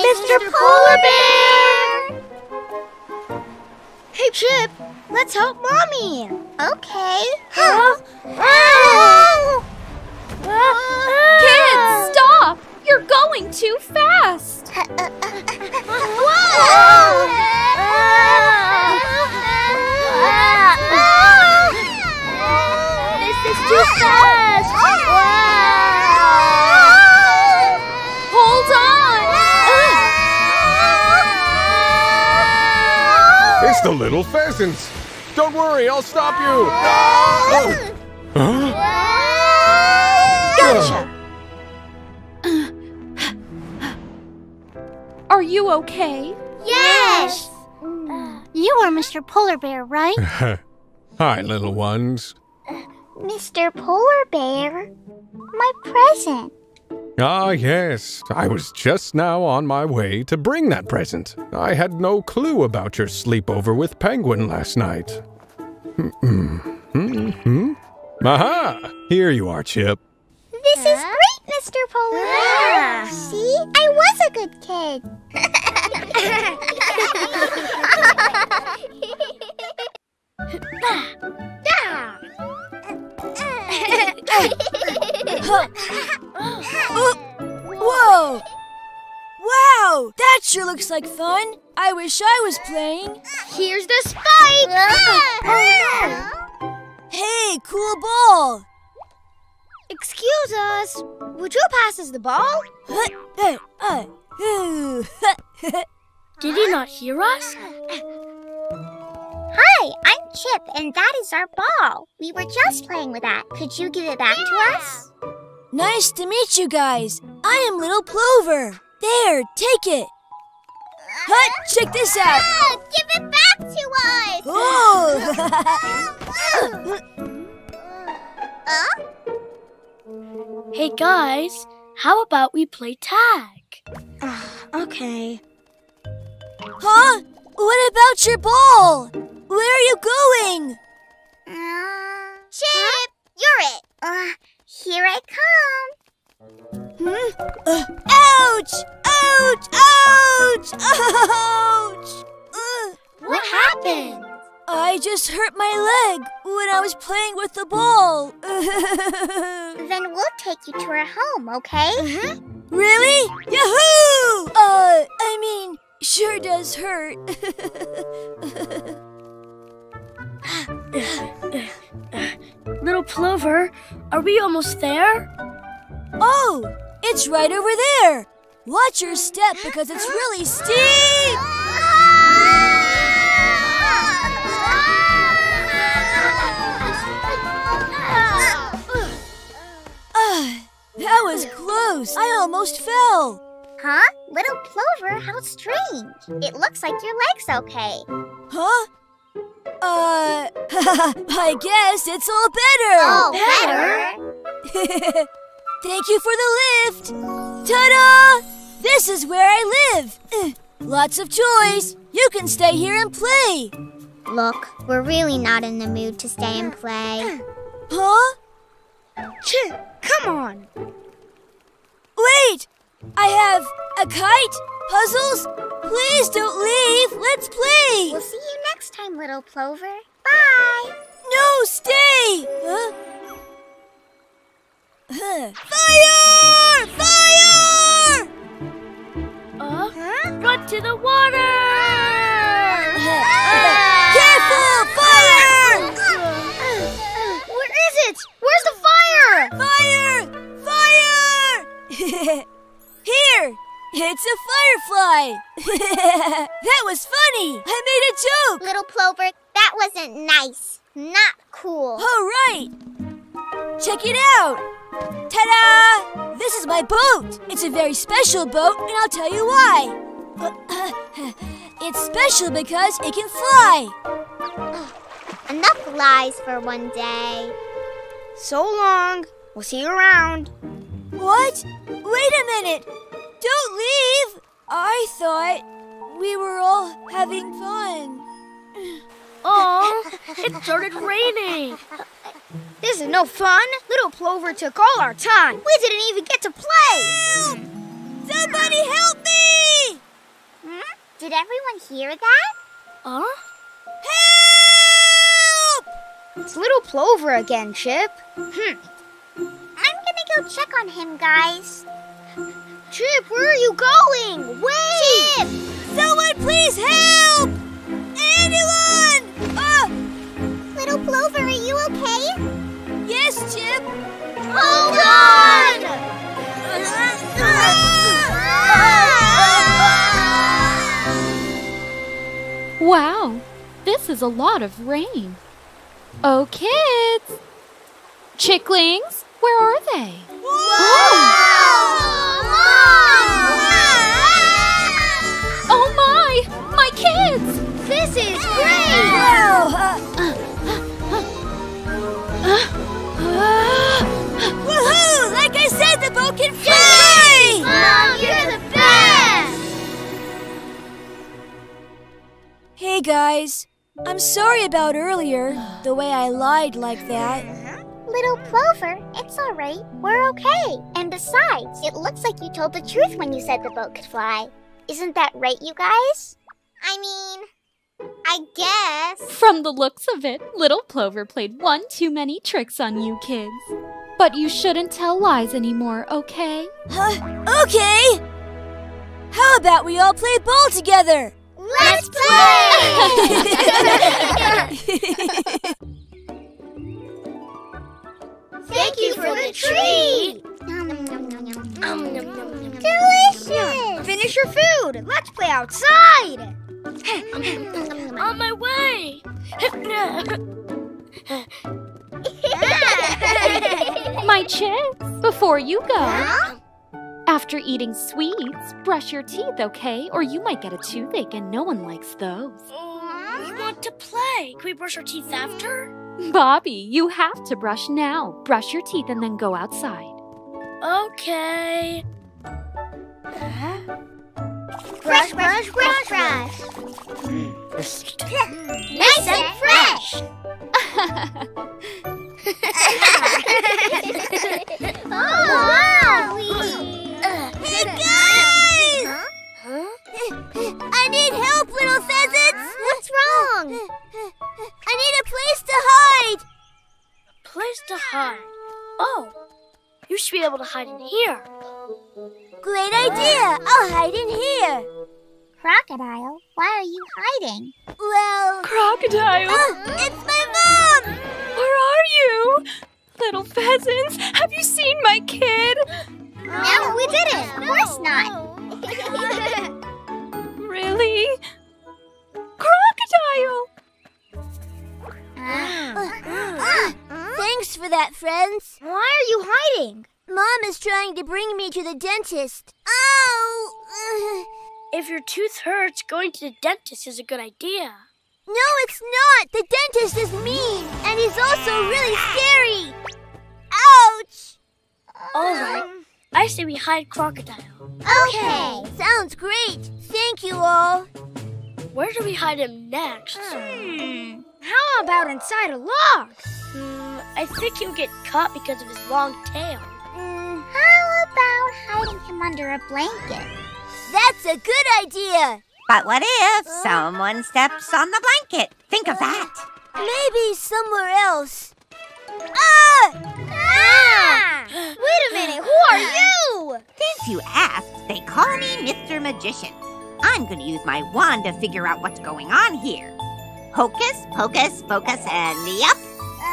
Mister Polar Bear! Hey Chip, let's help Mommy! Okay! Kids, stop! You're going too fast! Too fast! Wow. Hold on! It's the little pheasants! Don't worry, I'll stop you! Oh. Huh? Gotcha! Are you okay? Yes! You are Mister Polar Bear, right? Hi, little ones. Mister Polar Bear, my present. Ah, yes. I was just now on my way to bring that present. I had no clue about your sleepover with Penguin last night. Mm-mm. Mm-mm. Aha! Here you are, Chip. This is great, Mister Polar Bear. See? I was a good kid. uh, whoa! Wow! That sure looks like fun. I wish I was playing. Here's the spike! Oh, no. Hey, cool ball! Excuse us. Would you pass us the ball? Did he not hear us? Hi, I'm Chip, and that is our ball. We were just playing with that. Could you give it back yeah. to us? Nice to meet you guys. I am Little Plover. There, take it. Hut, check this out. Yeah, give it back to us. Oh. uh? Hey, guys, how about we play tag? Uh, okay. Huh? What about your ball? Where are you going? Uh, Chip, you're it. Uh, here I come. Hmm? Uh, ouch! Ouch! Ouch! Ouch! Uh, what happened? I just hurt my leg when I was playing with the ball. Then we'll take you to our home, okay? Uh-huh. Really? Yahoo! Uh, I mean, sure does hurt. Little Plover, are we almost there? Oh, it's right over there. Watch your step because it's really steep. uh, that was close. I almost fell. Huh? Little Plover, how strange. It looks like your leg's okay. Huh? Uh, I guess it's all better. Oh, better? Thank you for the lift. Ta-da! This is where I live. Uh, lots of toys. You can stay here and play. Look, we're really not in the mood to stay and play. Huh? Chip, come on. Wait! I have a kite, puzzles. Please don't leave. Let's play. We'll see you next time, Little Plover. Bye. No, stay. Huh? Huh. Fire! Fire! Uh, huh? Run to the water! Uh, uh, careful! Fire! Uh, uh, where is it? Where's the fire? Fire! Fire! Here! It's a firefly! That was funny! I made a joke! Little Plover, that wasn't nice. Not cool. All right! Check it out! Ta-da! This is my boat! It's a very special boat, and I'll tell you why. Uh, uh, it's special because it can fly. Enough lies for one day. So long. We'll see you around. What? Wait a minute! Don't leave! I thought we were all having fun. Oh, it started raining. This is no fun. Little Plover took all our time. We didn't even get to play. Help! Somebody help me! Hmm? Did everyone hear that? Huh? Help! It's Little Plover again, Chip. Hmm. I'm gonna go check on him, guys. Chip, where are you going? Wait! Chip! Someone please help! Anyone! Oh! Little Plover, are you okay? Yes, Chip! Hold on! Wow, this is a lot of rain. Oh, kids! Chicklings, where are they? Whoa! Whoa! Oh my! My kids! This is great! Woohoo! Like I said, the boat can fly! Mom, you're the best! Hey guys, I'm sorry about earlier, the way I lied like that. Little Plover, it's all right. We're okay. And besides, it looks like you told the truth when you said the boat could fly. Isn't that right, you guys? I mean, I guess. From the looks of it, Little Plover played one too many tricks on you kids. But you shouldn't tell lies anymore, okay? Huh? Okay! How about we all play ball together? Let's play! Thank you for the treat! Delicious! Finish your food! Let's play outside! On my way! My chips, before you go. Huh? After eating sweets, brush your teeth, okay? Or you might get a toothache and no one likes those. We want to play. Can we brush our teeth after? Bobby, you have to brush now. Brush your teeth and then go outside. Okay. Uh-huh. Brush, brush, brush, brush. Nice and fresh. Oh, wow. Hey, guys! Huh? I need help, little pheasants. What's wrong? I need a place to hide. A place to hide? Oh, you should be able to hide in here. Great idea! I'll hide in here. Crocodile, why are you hiding? Well... Crocodile! Uh, it's my mom! Where are you? Little pheasants, have you seen my kid? No, no we didn't. No, of course not. No. Really? Crocodile! Uh, uh, uh, thanks for that, friends. Why are you hiding? Mom is trying to bring me to the dentist. Ow! If your tooth hurts, going to the dentist is a good idea. No, it's not! The dentist is mean, and he's also really scary! Ouch! All right. I say we hide Crocodile. Okay! Sounds great! Thank you all! Where do we hide him next? Hmm. How about inside a log? Hmm, I think he'll get caught because of his long tail. How about hiding him under a blanket? That's a good idea! But what if someone steps on the blanket? Think of that! Maybe somewhere else. Ah! Ah! Wait a minute, who are you? Since you asked, they call me Mister Magician. I'm going to use my wand to figure out what's going on here. Hocus, pocus, focus, and yup!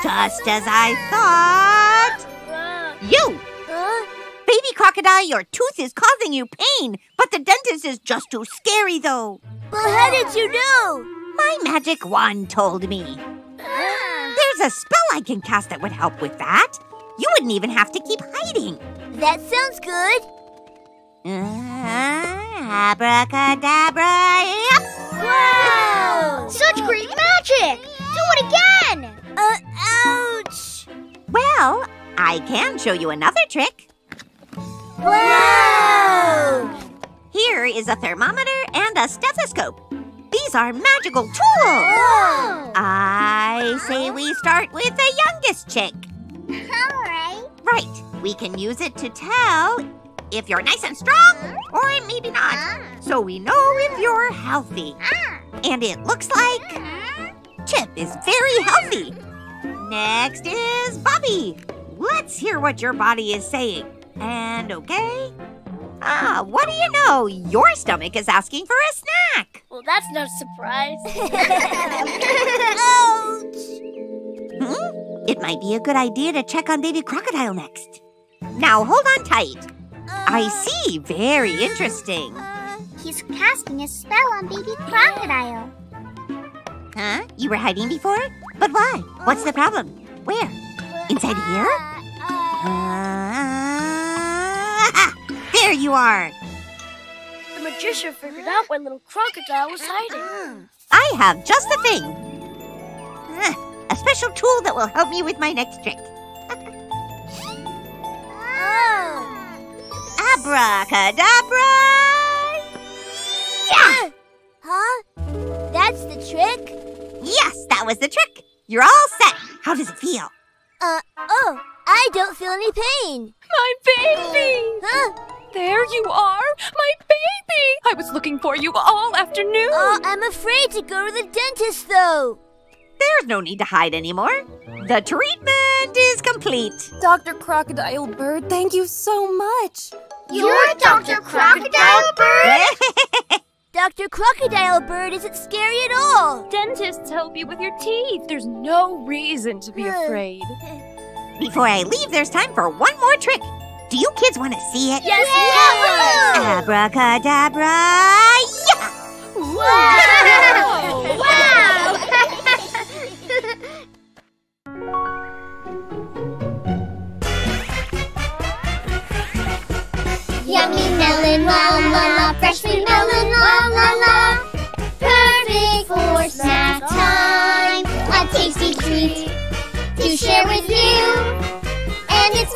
Just as I thought! You! Huh? Baby Crocodile, your tooth is causing you pain, but the dentist is just too scary, though. Well, how did you know? My magic wand told me. Ah. There's a spell I can cast that would help with that. You wouldn't even have to keep hiding. That sounds good. Uh, abracadabra, yep. Wow! Such great magic! Do it again! Uh, ouch! Well, I can show you another trick. Wow! Here is a thermometer and a stethoscope. These are magical tools. Whoa. I say we start with the youngest chick. All right. Right. We can use it to tell if you're nice and strong or maybe not. So we know if you're healthy. And it looks like Chip is very healthy. Next is Bobby. Let's hear what your body is saying. And okay? Ah, what do you know? Your stomach is asking for a snack. Well, that's no surprise. Ouch! Hmm? It might be a good idea to check on Baby Crocodile next. Now, hold on tight. Uh, I see. Very interesting. Uh, he's casting a spell on Baby Crocodile. Huh? You were hiding before? But why? What's the problem? Where? Inside here? Uh, there you are! The magician figured out where little Crocodile was hiding. I have just the thing. Uh, a special tool that will help me with my next trick. Oh. Abracadabra! Yeah! Huh? That's the trick? Yes, that was the trick. You're all set. How does it feel? Uh, oh, I don't feel any pain. My baby! Huh? There you are, my baby! I was looking for you all afternoon. Oh, uh, I'm afraid to go to the dentist, though. There's no need to hide anymore. The treatment is complete. Doctor Crocodile Bird, thank you so much. You're Doctor Crocodile Bird? Doctor Crocodile Bird isn't scary at all. Dentists help you with your teeth. There's no reason to be afraid. Before I leave, there's time for one more trick. Do you kids want to see it? Yes, we will! Abracadabra, yeah! Wow! Wow! Yummy melon, la la la, freshly melon, la la la. Perfect for snack time, a tasty treat to share with you. And it's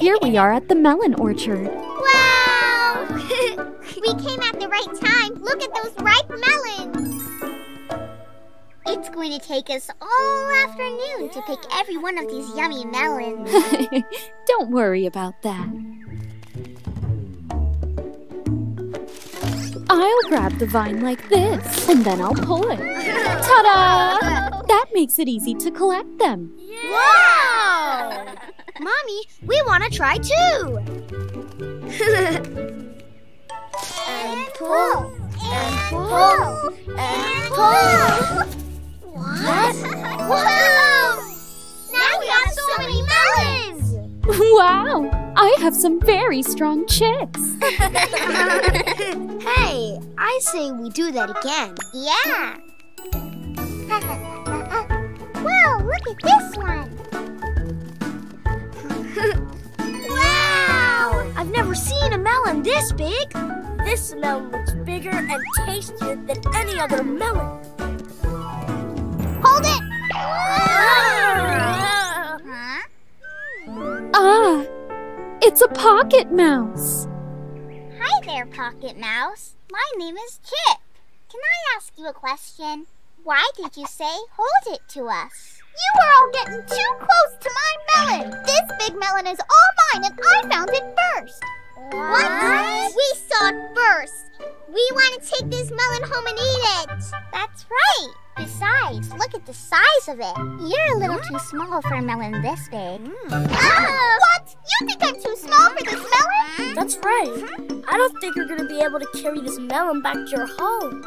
here we are at the melon orchard. Wow! We came at the right time. Look at those ripe melons. It's going to take us all afternoon to pick every one of these yummy melons. Don't worry about that. I'll grab the vine like this, and then I'll pull it. Ta-da! That makes it easy to collect them. Yeah. Wow! Mommy, we want to try too! And pull! And pull! And pull! What? Wow! Now we have so many melons! Wow! I have some very strong chips! Hey, I say we do that again. Yeah! Whoa, look at this one! Wow! I've never seen a melon this big. This melon looks bigger and tastier than any other melon. Hold it! Ah! Huh? Ah! It's a pocket mouse. Hi there, Pocket Mouse. My name is Chip. Can I ask you a question? Why did you say hold it to us? You were all getting too close to my melon! This big melon is all mine and I found it first! What? What? We saw it first! We want to take this melon home and eat it! That's right! Besides, look at the size of it! You're a little too small for a melon this big. Mm. Ah, what? You think I'm too small for this melon? That's right! I don't think you're going to be able to carry this melon back to your home.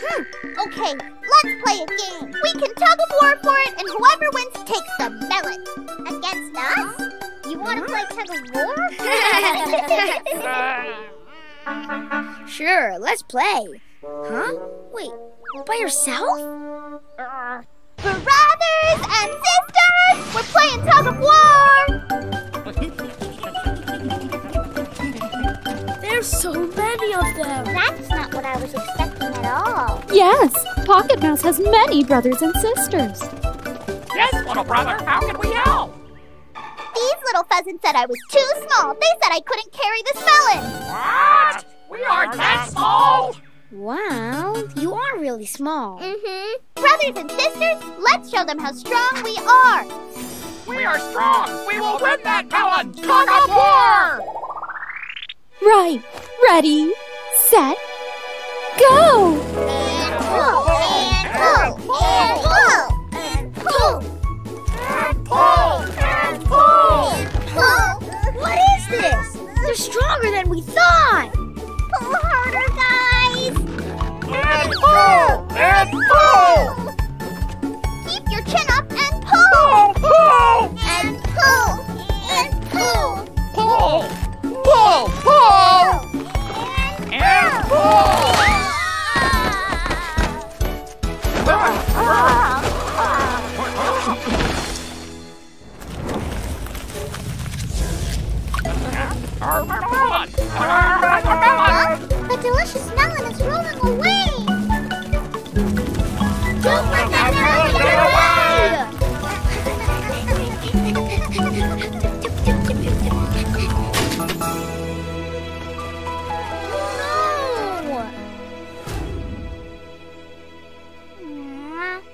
Hmm. Okay, let's play a game. We can tug of war for it, and whoever wins takes the melon. Against us? You want to play tug of war? Sure, let's play. Huh? Wait, by yourself? Brothers and sisters, we're playing tug of war. There's so many of them. That's not what I was expecting. All. Yes, Pocket Mouse has many brothers and sisters. Yes, little brother, how can we help? These little pheasants said I was too small. They said I couldn't carry this melon. What? We are that small? Wow, you are really small. Mm-hmm. Brothers and sisters, let's show them how strong we are. We are strong. We will win that melon. Tug of war! Right. Ready, set, go! And pull! And pull! And pull! And pull! And pull! And pull! Pull! What is this? They're stronger than we thought! Pull harder, guys! And pull! And pull! Keep your chin up and pull! Pull! And pull! And pull! Pull! Pull! Pull! And pull! The delicious melon is rolling away! Don't let that melon get away!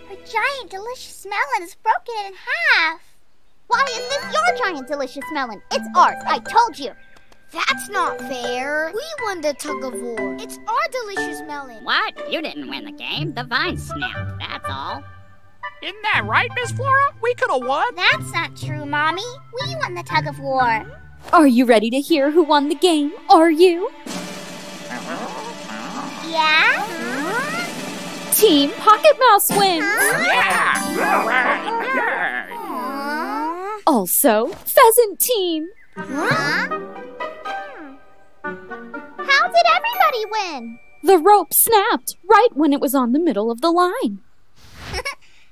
Her giant delicious melon is broken in half! Why is this your giant delicious melon? It's ours, I told you! That's not fair. We won the tug-of-war. It's our delicious melon. What? You didn't win the game. The vine snapped, that's all. Isn't that right, Miss Flora? We could have won. That's not true, Mommy. We won the tug-of-war. Are you ready to hear who won the game? Are you? Yeah? Huh? Team Pocket Mouse wins! Huh? Yeah! Huh? Also, Pheasant Team! Huh? How did everybody win? The rope snapped right when it was on the middle of the line.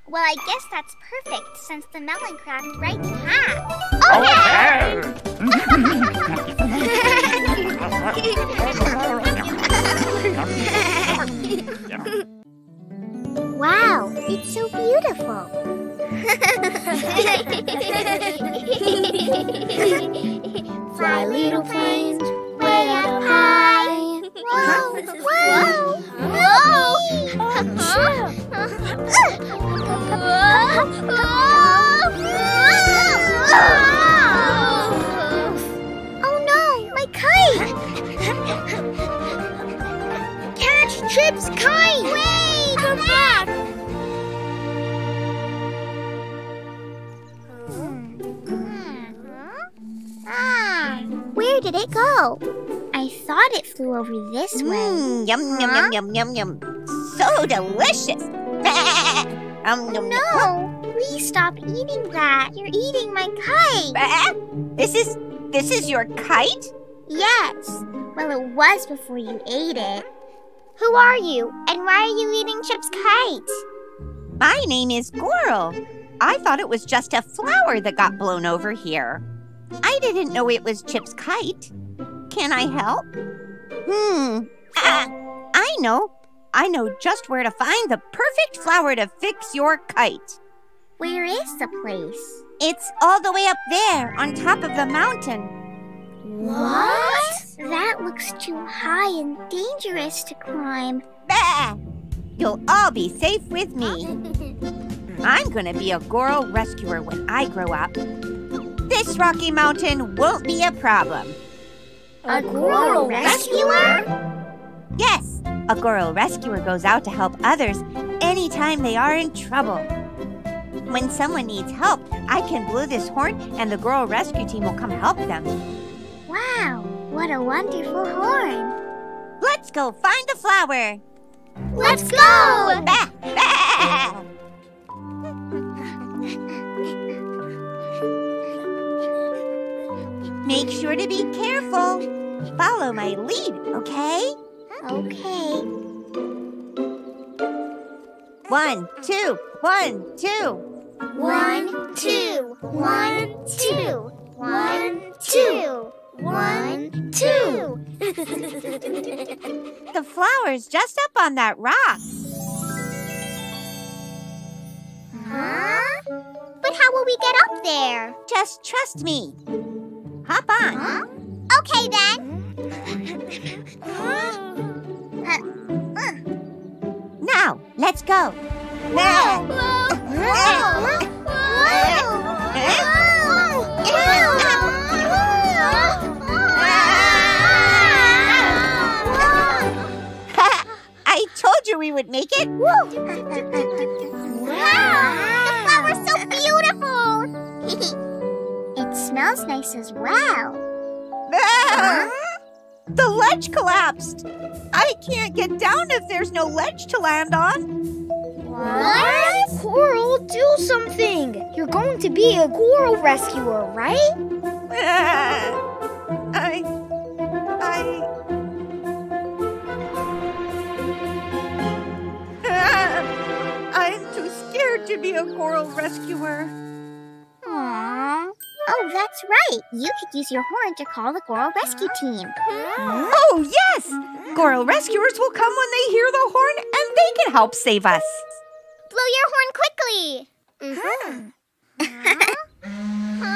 Well, I guess that's perfect since the melon cracked right in half. Okay! Okay. Wow, it's so beautiful. Fly little planes way up high. Whoa, whoa, whoa. Oh no, my kite! Chip's kite! Wait! Come back! Where did it go? I thought it flew over this mm, way. Yum, huh? yum, yum, yum, yum, yum. So delicious! um, yum, no! Yum. Please stop eating that. You're eating my kite. This is, this is your kite? Yes. Well, it was before you ate it. Who are you, and why are you eating Chip's kite? My name is Goral. I thought it was just a flower that got blown over here. I didn't know it was Chip's kite. Can I help? Hmm, uh, I know. I know just where to find the perfect flower to fix your kite. Where is the place? It's all the way up there, on top of the mountain. What? That looks too high and dangerous to climb. Bah! You'll all be safe with me. I'm gonna be a Goral rescuer when I grow up. This Rocky Mountain won't be a problem. A Goral rescuer? Yes, a Goral rescuer goes out to help others anytime they are in trouble. When someone needs help, I can blow this horn and the Goral Rescue Team will come help them. Wow! What a wonderful horn! Let's go find the flower! Let's, Let's go! go. Bah, bah. Make sure to be careful. Follow my lead, okay? Okay. One, two, one, two. One, two, one, two, one, two. One, two. The flower's just up on that rock. Huh? But how will we get up there? Just trust me. Hop on. Huh? Okay, then. Now, let's go. Whoa. Whoa. Whoa. Whoa. Whoa. I told you we would make it. Woo. Wow, the flower's so beautiful. It smells nice as well. Ah, the ledge collapsed. I can't get down if there's no ledge to land on. What? Goral, do something. You're going to be a Goral rescuer, right? Ah, I... I... I'm too scared to be a Goral rescuer. Aww. Oh, that's right. You could use your horn to call the Goral Rescue Team. Oh, yes! Goral rescuers will come when they hear the horn and they can help save us. Blow your horn quickly. Mm-hmm. Huh?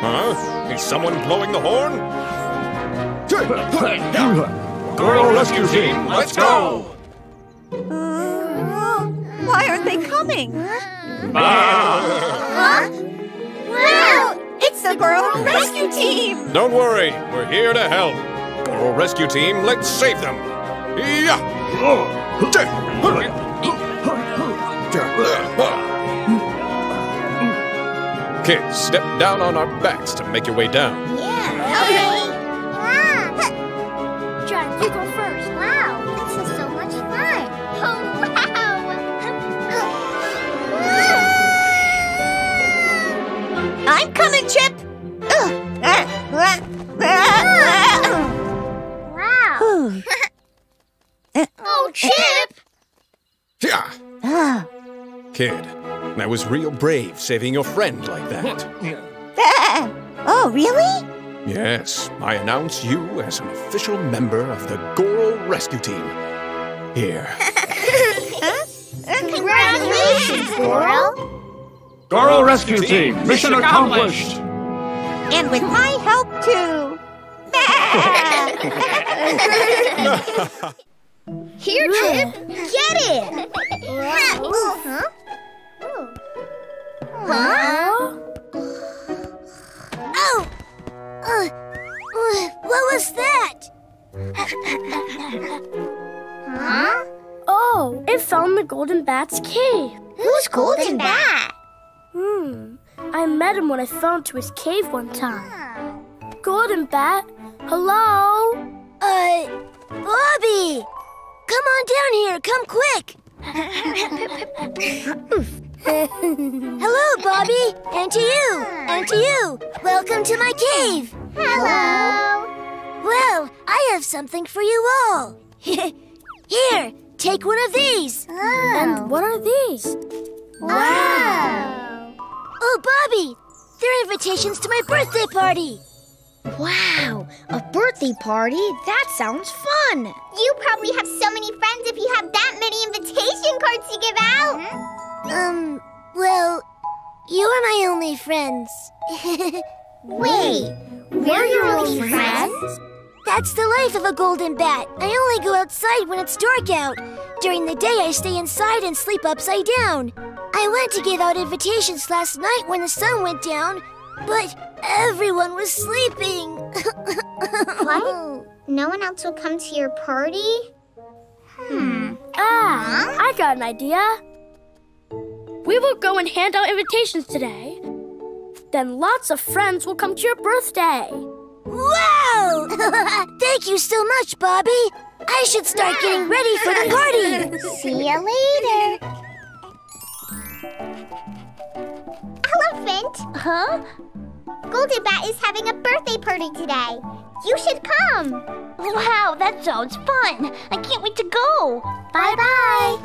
Huh? Is someone blowing the horn? Goral Rescue Team, let's go! Uh, why aren't they coming? Huh? Wow, it's the Goral Rescue Team! Don't worry, we're here to help. Goral Rescue Team, let's save them. Yeah! Kids, step down on our backs to make your way down. Yeah, okay. Yeah. John, you go first. Wow, this is so much fun. Oh, wow. I'm coming, Chip. Wow. Oh, Chip. Yeah. Kid, that was real brave saving your friend like that. Oh, really? Yes, I announce you as an official member of the Goral Rescue Team. Here. Huh? Congratulations, Goral! Goral Rescue Team, mission accomplished! And with my help, too! Here, Chip! Get it! Huh? Huh? Oh! Uh, uh, what was that? Huh? Oh, it found the Golden Bat's cave. Who's Golden Bat? Hmm, I met him when I fell into his cave one time. Ah. Golden Bat, hello? Uh, Bobby! Come on down here, come quick! Hello, Bobby, and to you, and to you. Welcome to my cave. Hello. Well, I have something for you all. Here, take one of these. Oh. And what are these? Wow. Oh, Bobby, they're invitations to my birthday party. Wow, a birthday party? That sounds fun. You probably have so many friends if you have that many invitation cards to give out. Mm-hmm. Um, well, you are my only friends. Wait, we're your only friends? friends? That's the life of a Golden Bat. I only go outside when it's dark out. During the day, I stay inside and sleep upside down. I went to give out invitations last night when the sun went down, but everyone was sleeping. What? No one else will come to your party? Hmm. Ah, huh? I got an idea. We will go and hand out invitations today. Then lots of friends will come to your birthday. Wow! Thank you so much, Bobby. I should start getting ready for the party. See you later. Elephant? Huh? Golden Bat is having a birthday party today. You should come. Wow, that sounds fun. I can't wait to go. Bye-bye.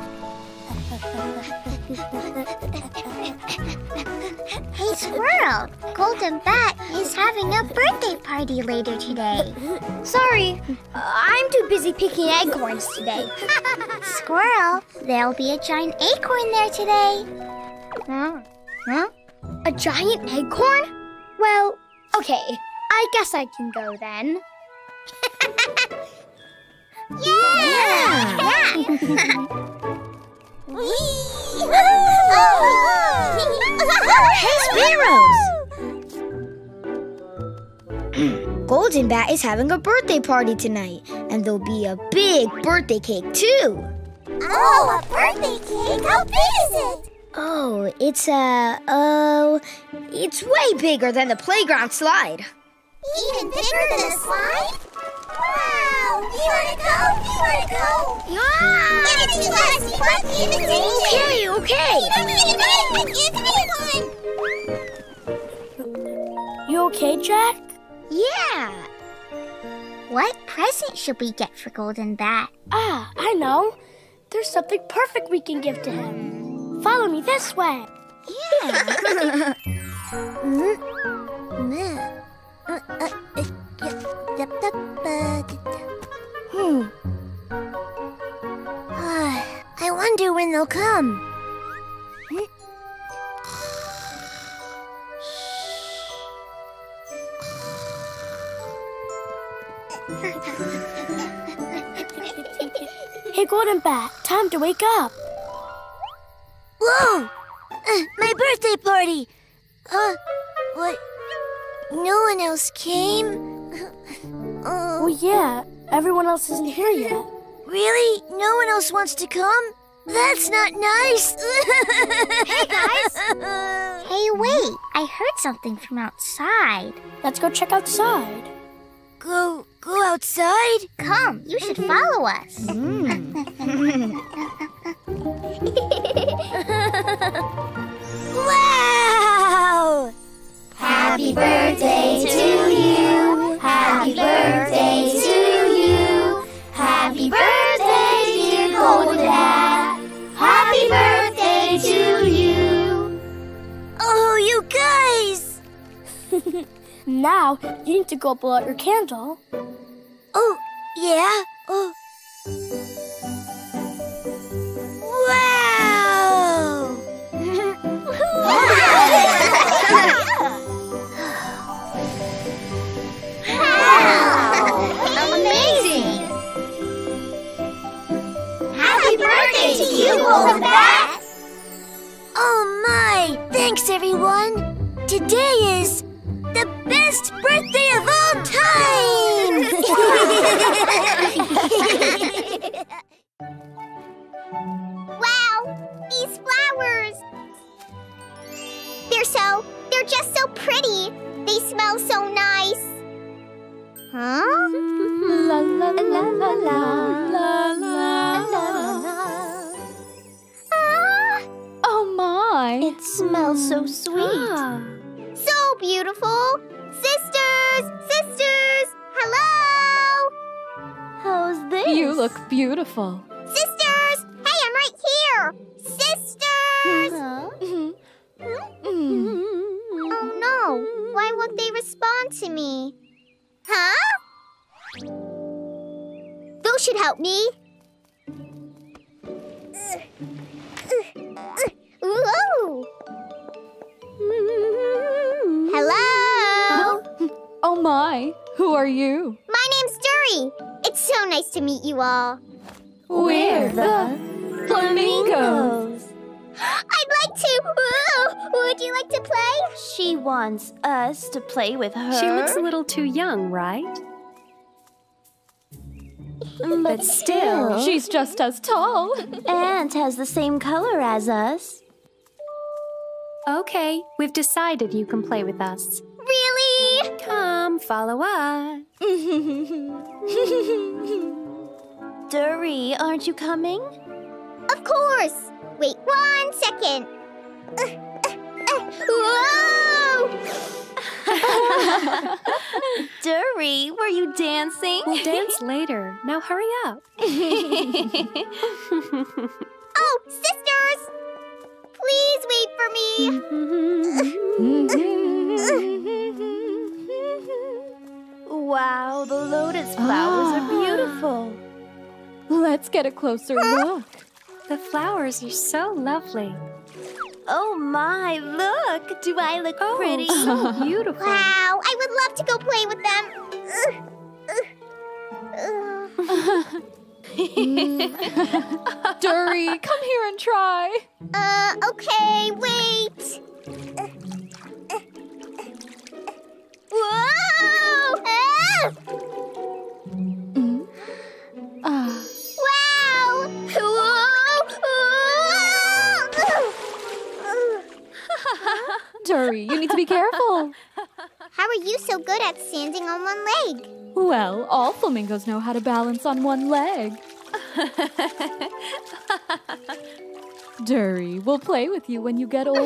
Hey, Squirrel. Golden Bat is having a birthday party later today. Sorry, I'm too busy picking acorns today. Squirrel, there'll be a giant acorn there today. Huh? Huh? A giant acorn? Well, okay. I guess I can go then. Yeah! Hey, Sparrows! Golden Bat is having a birthday party tonight, and there'll be a big birthday cake, too. Oh, a birthday cake? How big is it? Oh, it's a, uh, oh, it's way bigger than the playground slide. Even bigger than the slide? Wow! You wanna go? You wanna go? Yeah! Give it to us! We want the invitation! Okay, okay! Give me one! You okay, Jack? Yeah! What present should we get for Golden Bat? Ah, I know! There's something perfect we can give to him. Follow me this way. Yeah. Hmm. I wonder when they'll come. Hey, Golden Bat, time to wake up. Whoa! Uh, my birthday party! Huh? What? No one else came? Oh. Well, yeah. Everyone else isn't here yet. Really? No one else wants to come? That's not nice. Hey, guys. Hey, wait. I heard something from outside. Let's go check outside. Go, go outside? Come, you should mm-hmm. follow us. Mm. Wow! Happy birthday to you. Happy birthday to you. Happy birthday, dear Golden Bat. Happy birthday to you. Oh, you guys! Now, you need to go blow out your candle. Oh, yeah. Oh. Wow! Wow! Amazing! Happy birthday to you, Golden Bat! Oh, my! Thanks, everyone! Today is... the best birthday of all time! Wow! These flowers! They're so... they're just so pretty! They smell so nice! Huh? La la la la la la la la. Ah! Oh my! It smells mm. so sweet! Ah. So beautiful! Sisters! Sisters! Hello! How's this? You look beautiful. Sisters! Hey, I'm right here! Sisters! Huh? Oh no! Why won't they respond to me? Huh? Those should help me. Ooh! Hello? Huh? Oh my, who are you? My name's Dury. It's so nice to meet you all. We're the Flamingos. I'd like to. Ooh, would you like to play? She wants us to play with her. She looks a little too young, right? But still, she's just as tall. And has the same color as us. Okay, we've decided you can play with us. Really? Come, follow us. Dury, aren't you coming? Of course. Wait one second. Uh, uh, uh, whoa! Dury, were you dancing? We'll dance later. Now hurry up. Oh, sisters! Please wait for me. Wow, the lotus flowers ah. are beautiful. Let's get a closer look. The flowers are so lovely. Oh my, look. Do I look oh, pretty? So beautiful. Wow, I would love to go play with them. Dury, come here and try. Uh, okay, wait. Uh, uh, uh, uh. Whoa! Ah! Mm. Uh. Wow! Whoa! Dury, you need to be careful. How are you so good at standing on one leg? Well, all flamingos know how to balance on one leg. Dury, we'll play with you when you get older.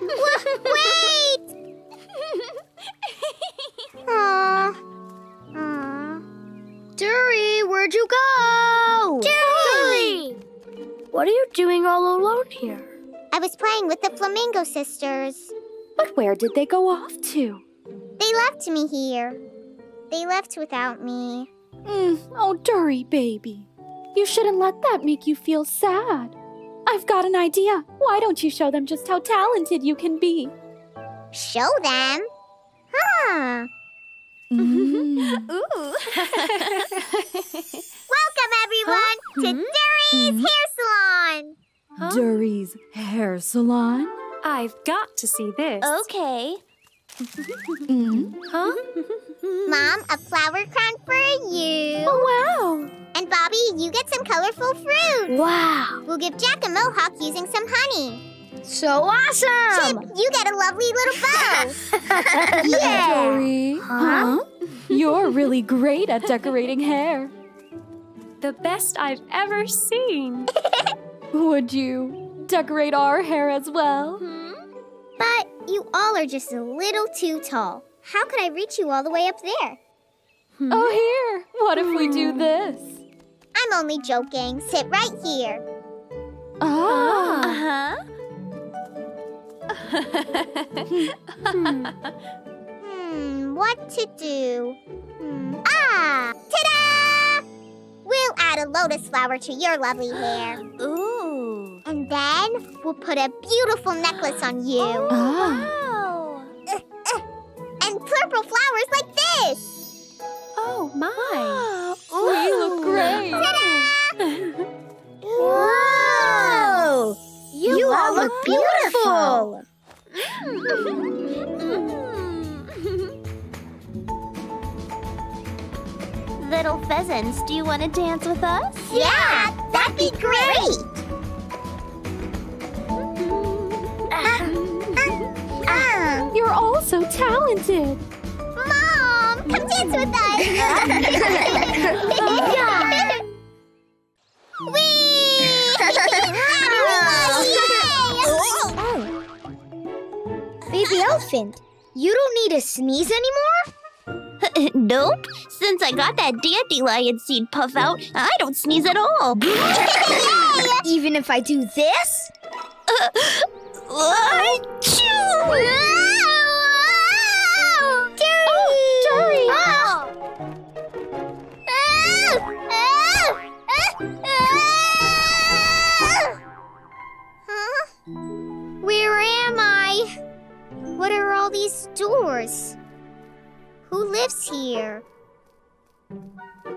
Wait! Aww. Aww. Dury, where'd you go? Dury! What are you doing all alone here? I was playing with the flamingo sisters. But where did they go off to? They left me here. They left without me. Mm, oh, Dury, baby. You shouldn't let that make you feel sad. I've got an idea. Why don't you show them just how talented you can be? Show them? Huh. Mm. Ooh. Welcome, everyone, huh? to mm-hmm. Dury's mm-hmm. Hair Salon. Huh? Dury's Hair Salon? I've got to see this. Okay. Mm. Huh? Mom, a flower crown for you. Oh, wow. And Bobby, you get some colorful fruit. Wow. We'll give Jack a mohawk using some honey. So awesome! Chip, you get a lovely little bow. Yeah. Dory, huh? You're really great at decorating hair. The best I've ever seen. Would you decorate our hair as well? Hmm? But you all are just a little too tall. How could I reach you all the way up there? Hmm? Oh, here. What if we do this? I'm only joking. Sit right here. Oh. Uh-huh. hmm. hmm, what to do? Hmm. Ah! Ta-da! We'll add a lotus flower to your lovely hair. Ooh! And then we'll put a beautiful necklace on you. Oh, wow! Uh, uh, and purple flowers like this! Oh, my! We look great! Ta-da! Whoa! You, you all look beautiful! Little pheasants, do you want to dance with us? Yeah, that'd be great! You're all so talented! Mom, come dance with us! Whee! Baby elephant, you don't need to sneeze anymore? Nope. Since I got that dandelion seed puff out, I don't sneeze at all. Even if I do this? Uh, uh, Dory! Oh, Dory! Huh? Where am I? What are all these doors? Who lives here?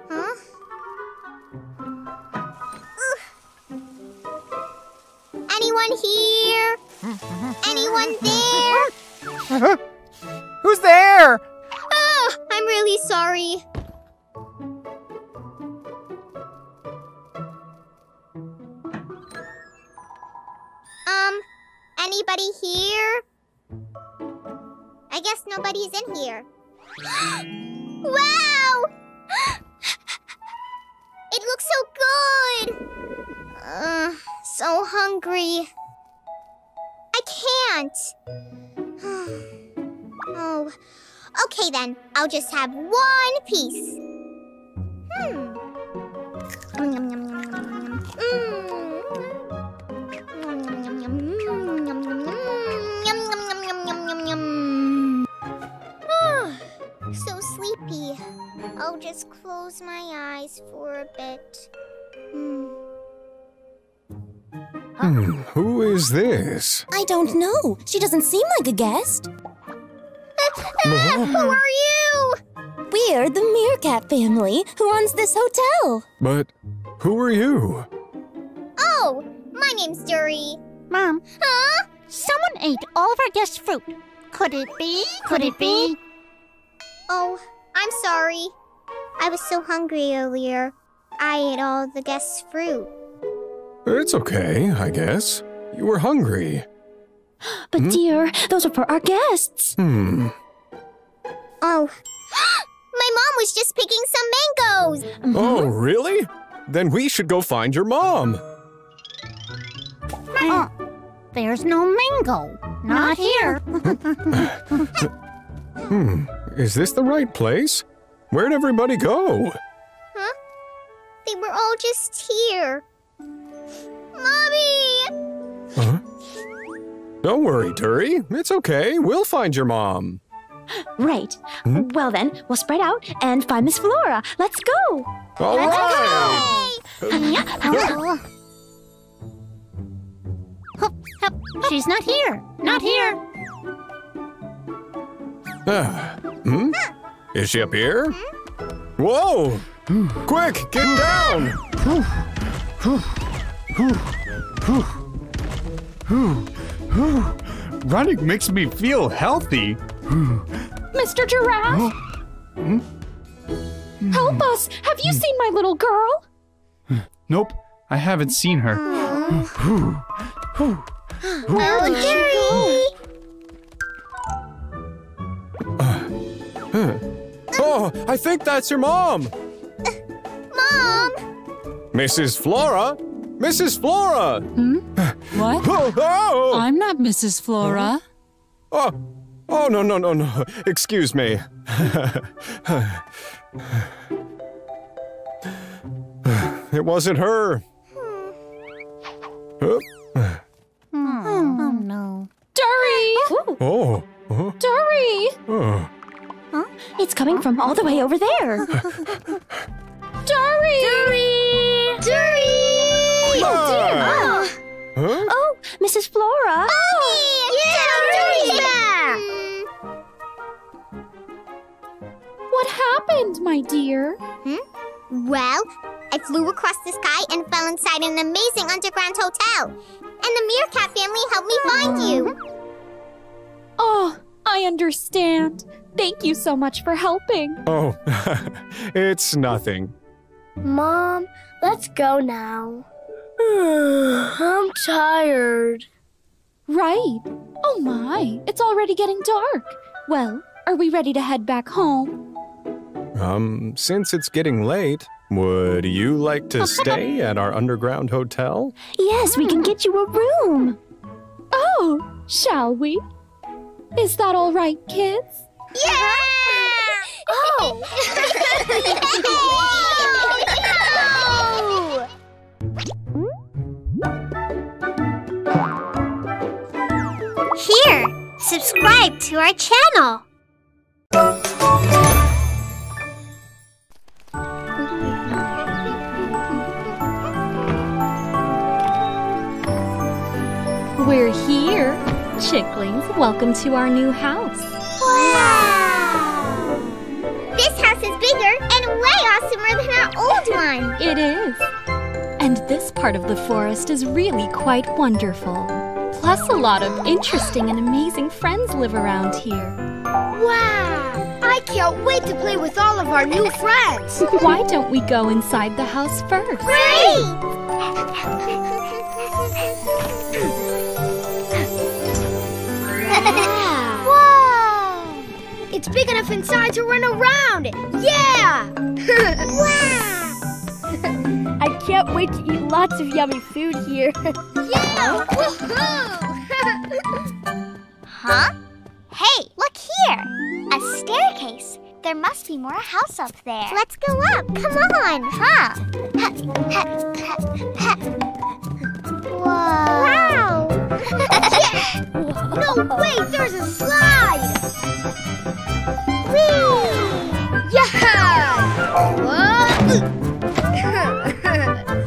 Huh? Ugh. Anyone here? Anyone there? Who's there? Oh, I'm really sorry. Um, anybody here? I guess nobody's in here. Wow! It looks so good! Uh, so hungry. I can't. Oh, okay then. I'll just have one piece. Hmm. Sleepy. I'll just close my eyes for a bit. Hmm. Huh? Hmm, who is this? I don't know. She doesn't seem like a guest. Who are you? We're the meerkat family who owns this hotel. But who are you? Oh, my name's Dury. Mom, huh? Someone ate all of our guests' fruit. Could it be? Could it be? Oh, I'm sorry. I was so hungry earlier. I ate all the guests' fruit. It's okay, I guess. You were hungry. But hmm? dear, those are for our guests. Hmm. Oh. My mom was just picking some mangoes. Mm-hmm. Oh, really? Then we should go find your mom. Uh, there's no mango. Not, Not here. Hmm. Is this the right place? Where'd everybody go? Huh? They were all just here. Mommy! Huh? Don't worry, Dury. It's okay. We'll find your mom. Right. Hmm? Well then, we'll spread out and find Miss Flora. Let's go! All Let's right! Go. She's not here. Not here. Ah. Hmm? Huh. Is she up here? Mm-hmm. Whoa! Mm. Quick, get ah! down! Running makes me feel healthy. Mister Giraffe? Hmm? Help us! Have you seen my little girl? Nope, I haven't seen her. Oh, Dury! Uh, uh. Oh, I think that's your mom! Uh, mom! Missus Flora? Missus Flora! Hmm? What? Oh, oh. I'm not Missus Flora. Oh, oh no, no, no, no. Excuse me. It wasn't her. Oh, oh no. Dury! Oh. Huh? Dury! Oh. Huh? It's coming from all the way over there. Dury! Dury! Dury! Oh dear! Oh, huh? Oh, Missus Flora. Oh, yeah, Dury's back. What happened, my dear? Hmm? Well, I flew across the sky and fell inside an amazing underground hotel. And the meerkat family helped me find you. Oh, I understand. Thank you so much for helping. Oh, it's nothing. Mom, let's go now. I'm tired. Right. Oh my, it's already getting dark. Well, are we ready to head back home? Um, since it's getting late, would you like to stay at our underground hotel? Yes, we can get you a room. Oh, shall we? Is that all right, kids? Yeah! Oh! Oh no! Here, subscribe to our channel. We're here. Chicklings, welcome to our new house. Wow! This house is bigger and way awesomer than our old one. It is. And this part of the forest is really quite wonderful. Plus a lot of interesting and amazing friends live around here. Wow! I can't wait to play with all of our new friends. Why don't we go inside the house first? Great! Wow! It's big enough inside to run around! Yeah! Wow! I can't wait to eat lots of yummy food here. Yeah! Woohoo! Huh? Hey, look here! A staircase. There must be more house up there. Let's go up. Come on. Huh? Whoa. Wow! No way! There's a slide! Whee! Yeah!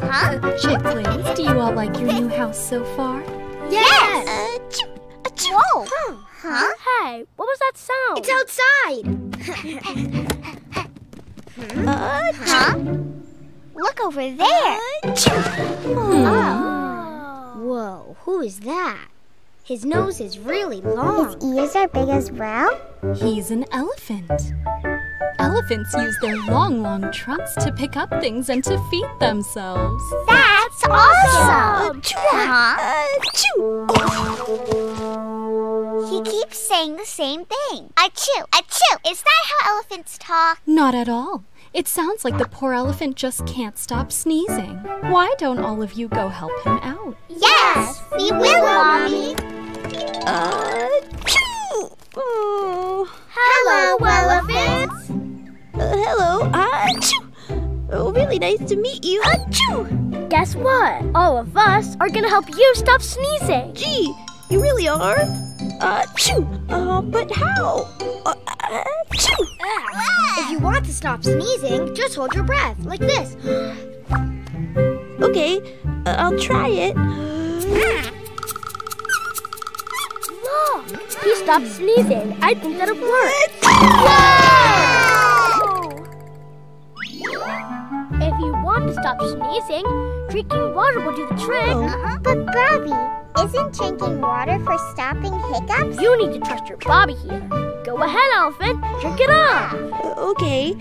Huh? Chicklings, do you all like your new house so far? Yes! Yes. Uh, achoo, achoo. Whoa. Huh? Hey, what was that sound? It's outside! Hmm? uh, huh? Look over there! Oh. Whoa, who is that? His nose is really long. His ears are big as well. He's an elephant. Elephants use their long, long trunks to pick up things and to feed themselves. That's awesome! He keeps saying the same thing. Achoo! Achoo! Is that how elephants talk? Not at all. It sounds like the poor elephant just can't stop sneezing. Why don't all of you go help him out? Yes! We will, Mommy! Uh, oh. Hello, elephants! Uh, hello, achoo! Oh, really nice to meet you, achoo! Guess what? All of us are gonna help you stop sneezing! Gee, you really are? Achoo! Uh, but how? Uh, achoo! If you want to stop sneezing, just hold your breath, like this. Okay, uh, I'll try it. Look, he stopped sneezing. I think that'll work. Whoa! If you want to stop sneezing, drinking water will do the trick. Uh-huh. But Bobby, Isn't drinking water for stopping hiccups? You need to trust your Bobby here. Go ahead, Elephant. Drink it up. Uh, okay.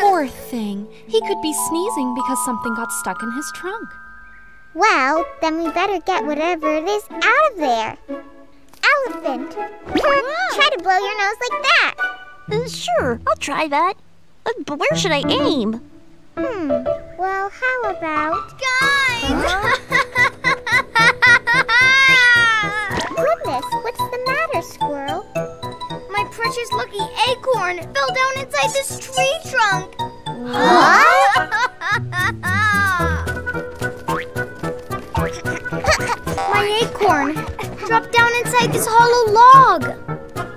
Poor thing. He could be sneezing because something got stuck in his trunk. Well, then we better get whatever it is out of there. Elephant, try to blow your nose like that. Uh, sure, I'll try that. Uh, but where should I aim? Hmm, well, how about... Guys! Huh? Goodness, what's the matter, Squirrel? My precious lucky acorn fell down inside this tree trunk. What? My acorn dropped down inside this hollow log.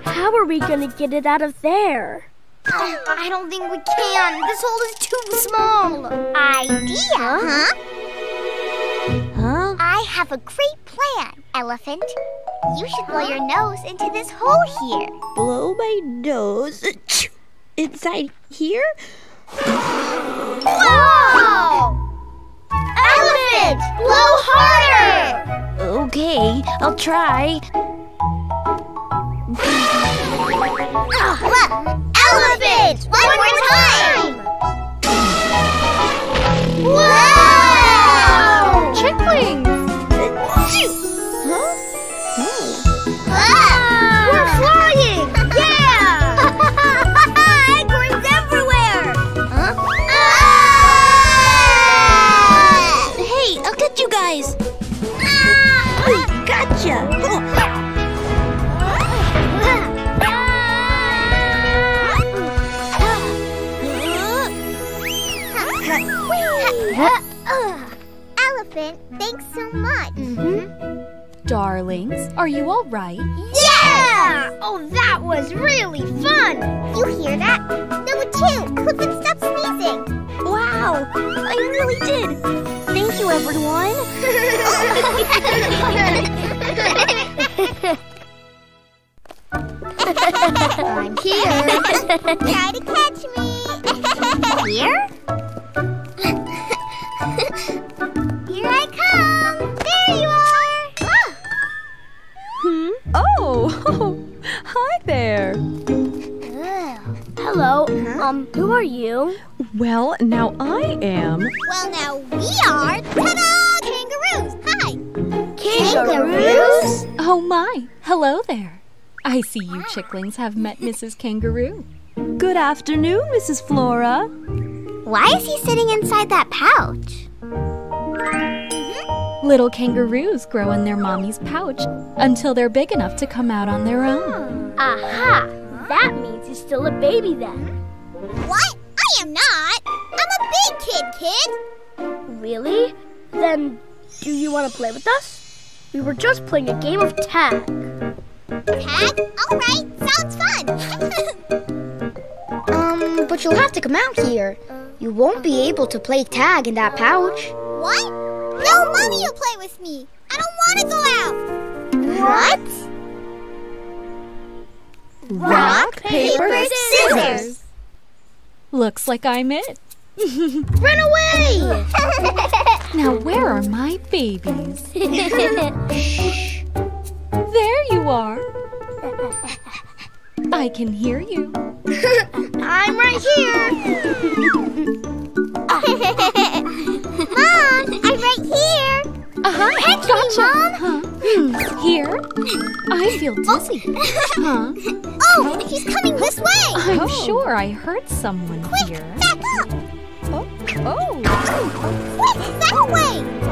How are we going to get it out of there? I don't think we can. This hole is too small. Idea, huh? Huh? I have a great plan, Elephant. You should blow your nose into this hole here. Blow my nose inside here? Whoa! Elephant, blow harder! Okay, I'll try. Look! Elephant! One, One more time! time. Wow! Chicklings! Huh? Oh. Ah. We're flying! Yeah! Acorns everywhere! Huh? Ah. Hey, I'll get you guys! Ah. Ooh, gotcha! Oh. Thanks so much. Mm-hmm. Darlings, are you all right? Yeah! Oh, that was really fun. You hear that? There were two. Who could stop sneezing? Wow, I really did. Thank you, everyone. I'm here. Try to catch me. Here? Here I come! There you are! Ah. Hmm? Oh. oh! Hi there! Ugh. Hello. Huh? Um, who are you? Well, now I am. Well, now we are. Ta-da! Kangaroos! Hi! Kangaroos? Oh, my. Hello there. I see you chicklings have met Missus Kangaroo. Good afternoon, Missus Flora. Why is he sitting inside that pouch? Mm-hmm. Little kangaroos grow in their mommy's pouch until they're big enough to come out on their own. Aha! That means he's still a baby then. What? I am not! I'm a big kid, kid! Really? Then do you want to play with us? We were just playing a game of tag. Tag? Alright, sounds fun! um, but you'll have to come out here. You won't be able to play tag in that pouch. What? No, Mommy will play with me. I don't want to go out. What? Rock, Rock paper, paper scissors. scissors. Looks like I'm it. Run away! Now, where are my babies? Shh. There you are. I can hear you. I'm right here. Mom, I'm right here. Uh-huh. Catch gotcha. me, Mom. Huh. Hmm. Here? I feel dizzy. Huh? Oh, he's coming this way. I'm oh. sure I heard someone Quick, here. Quick, back up. Oh. Oh. oh. Quick, back away. Uh,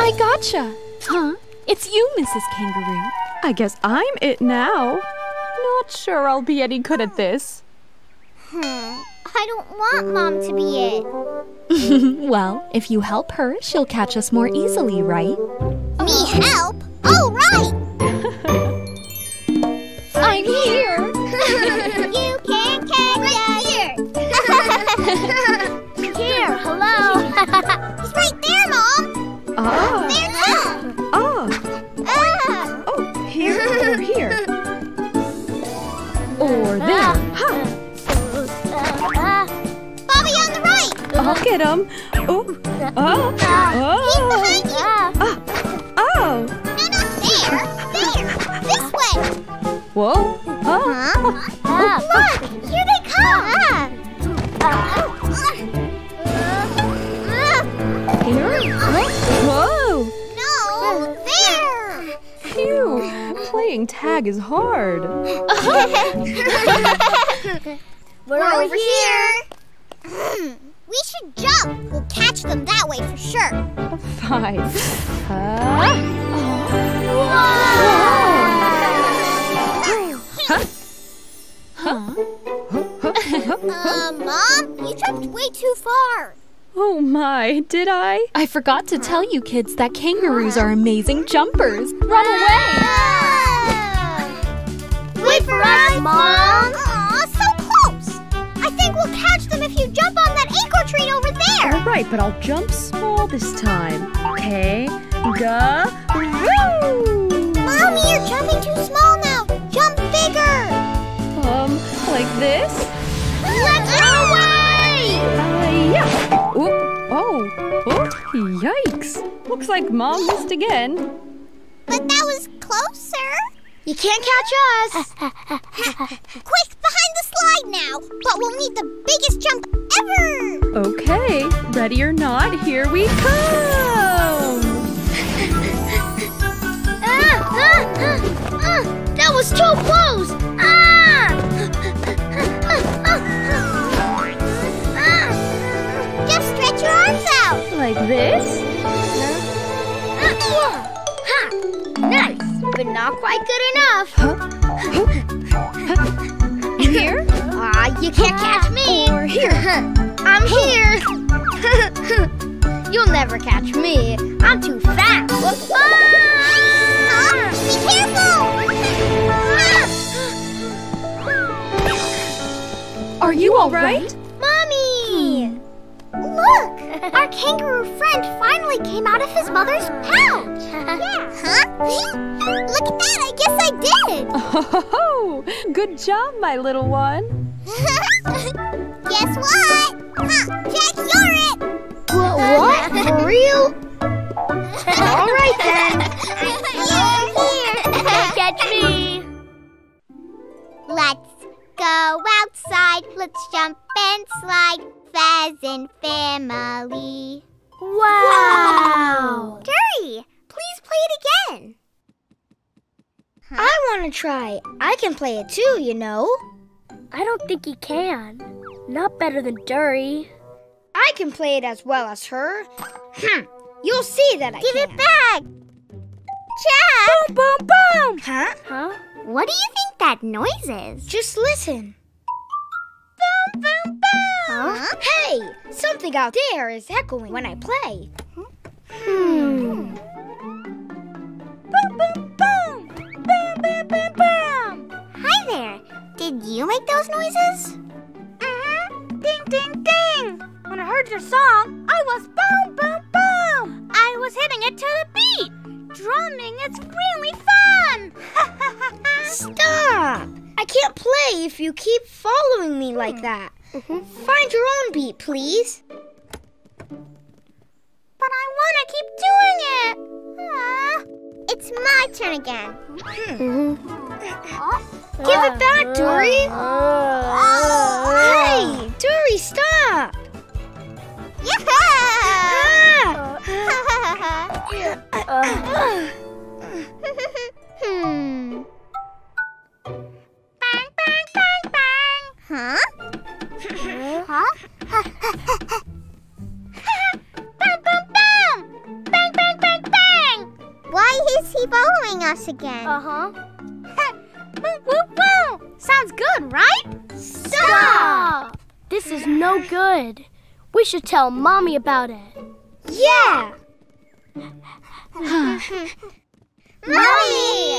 I gotcha. Huh? It's you, Missus Kangaroo. I guess I'm it now. Not sure I'll be any good at this. Hmm. I don't want Mom to be it. Well, if you help her, she'll catch us more easily, right? Me help? All right! I'm here! You can catch right here! Here, hello! He's right there, Mom! Ah! There, Mom! Ah! Ah! Oh, here or here? Or there! Ah. Ha! Bobby, I'll get him. Ooh. Oh. Oh. He's behind you. Oh. Oh. No, not there. There. This way. Whoa. Oh. Huh? Oh. Oh. Look. Here they come. Uh. Uh. Here? Whoa. No. There. Phew. Playing tag is hard. We're, We're over here. here. We should jump. We'll catch them that way for sure. Fine. Uh, oh. Whoa. Huh? Huh? uh, Mom, you jumped way too far. Oh my, did I? I forgot to tell you kids that kangaroos are amazing jumpers. Run away! Ah! Wait for us, Mom! Aw, so close! I think we'll catch them if you jump on that acorn tree over there! All right, but I'll jump small this time. Okay, ga-roo! Mommy, you're jumping too small now! Jump bigger! Um, like this? Let's run away! Uh, yeah! Oop, oh, oh, yikes! Looks like Mom missed again. But that was closer! You can't catch us! Quick, behind the slide now! But we'll need the biggest jump ever! Okay, ready or not, here we come! ah, ah, ah, ah, that was too close! Ah! ah, ah, ah, ah. Just stretch your arms out! Like this? Ah, ha! Nice! But not quite good enough. Huh? Here? Ah, uh, you can't catch me. Or here. I'm here. You'll never catch me. I'm too fast. Ah! Ah, be careful. Are you all right? Mommy! Look! Our kangaroo friend finally came out of his mother's pouch! Yeah! Huh? Look at that! I guess I did! Oh, good job, my little one! Guess what? Huh, Jack, you're it! What? What? For real? All right, then! I'm here! Can't catch me! Let's go outside. Let's jump and slide. Pheasant family. Wow! Dury, please play it again. Huh? I want to try. I can play it too, you know. I don't think you can. Not better than Dury. I can play it as well as her. Hmm. You'll see that I Give can. Give it back! Jack! Boom, boom, boom! Huh? Huh? What do you think that noise is? Just listen. Boom, boom, boom! Huh? Hey! Something out there is echoing when I play. Hmm. Boom, boom, boom! Boom, boom, boom, boom! Hi there! Did you make those noises? Mm-hmm. Ding, ding, ding! When I heard your song, I was boom, boom, boom! I was hitting it to the beat! Drumming is really fun! Stop! I can't play if you keep following me like that. Mm-hmm. Find your own beat, please. But I want to keep doing it. Aww. It's my turn again. Mm-hmm. uh, Give it back, Dury. Uh, uh, hey, Dury, stop. Yeah. Ah. uh, uh. hmm. Bang, bang, bang, bang. Huh? Huh? Bang, bang, bang! Bang, bang, bang, bang! Why is he following us again? Uh-huh. Boom, boom, boom! Sounds good, right? Stop! Stop! This is no good. We should tell Mommy about it. Yeah! Mommy!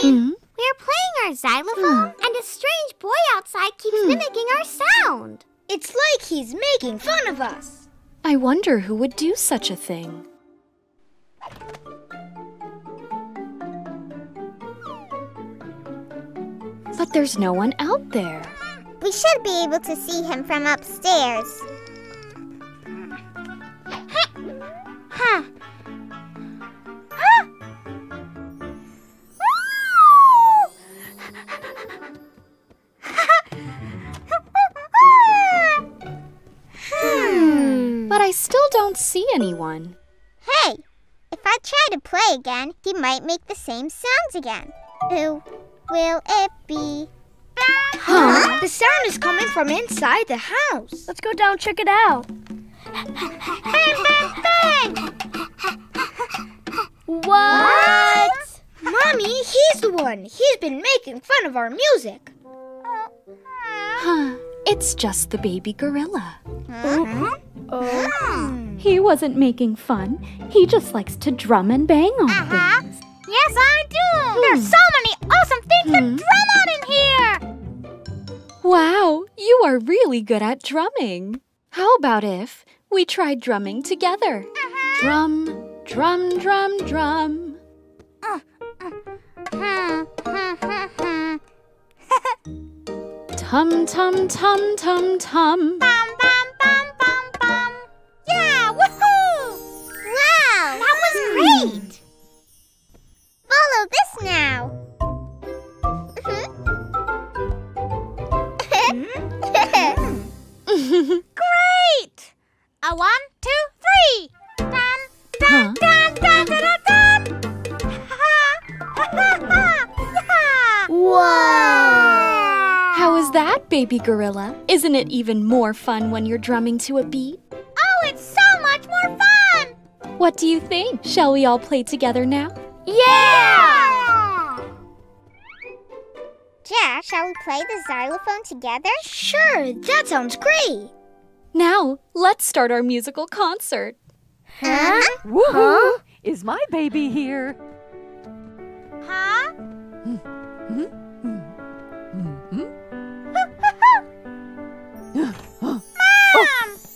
Mm-hmm. We are playing our xylophone, mm. and a strange boy outside keeps mm. mimicking our sound. It's like he's making fun of us. I wonder who would do such a thing. But there's no one out there. We should be able to see him from upstairs. Ha! Ha! hmm. But I still don't see anyone. Hey, if I try to play again, he might make the same sounds again. Who will it be? Huh? The sound is coming from inside the house. Let's go down and check it out. Bang, bang, bang! What? Mommy, he's the one. He's been making fun of our music. Huh. It's just the baby gorilla. Uh-huh. Oh. He wasn't making fun. He just likes to drum and bang on uh-huh. things. Yes, I do. Hmm. There's so many awesome things hmm. to drum on in here. Wow, you are really good at drumming. How about if we try drumming together? Uh-huh. Drum, drum, drum, drum. Uh, uh, huh, huh, huh, huh. Tum, tum, tum, tum, tum. Bum, bum, bum, bum, bum. Yeah, woohoo! Wow, that was mm. great! Follow this now. Mm-hmm. Great! A one, two, three! Dun, dun, huh? dun, dun, dun, dun, dun. Wow! How is that, baby gorilla? Isn't it even more fun when you're drumming to a beat? Oh, it's so much more fun! What do you think? Shall we all play together now? Yeah! Yeah, shall we play the xylophone together? Sure, that sounds great! Now, let's start our musical concert. Huh? Woohoo! Huh? Is my baby here? Huh? Mom! Oh,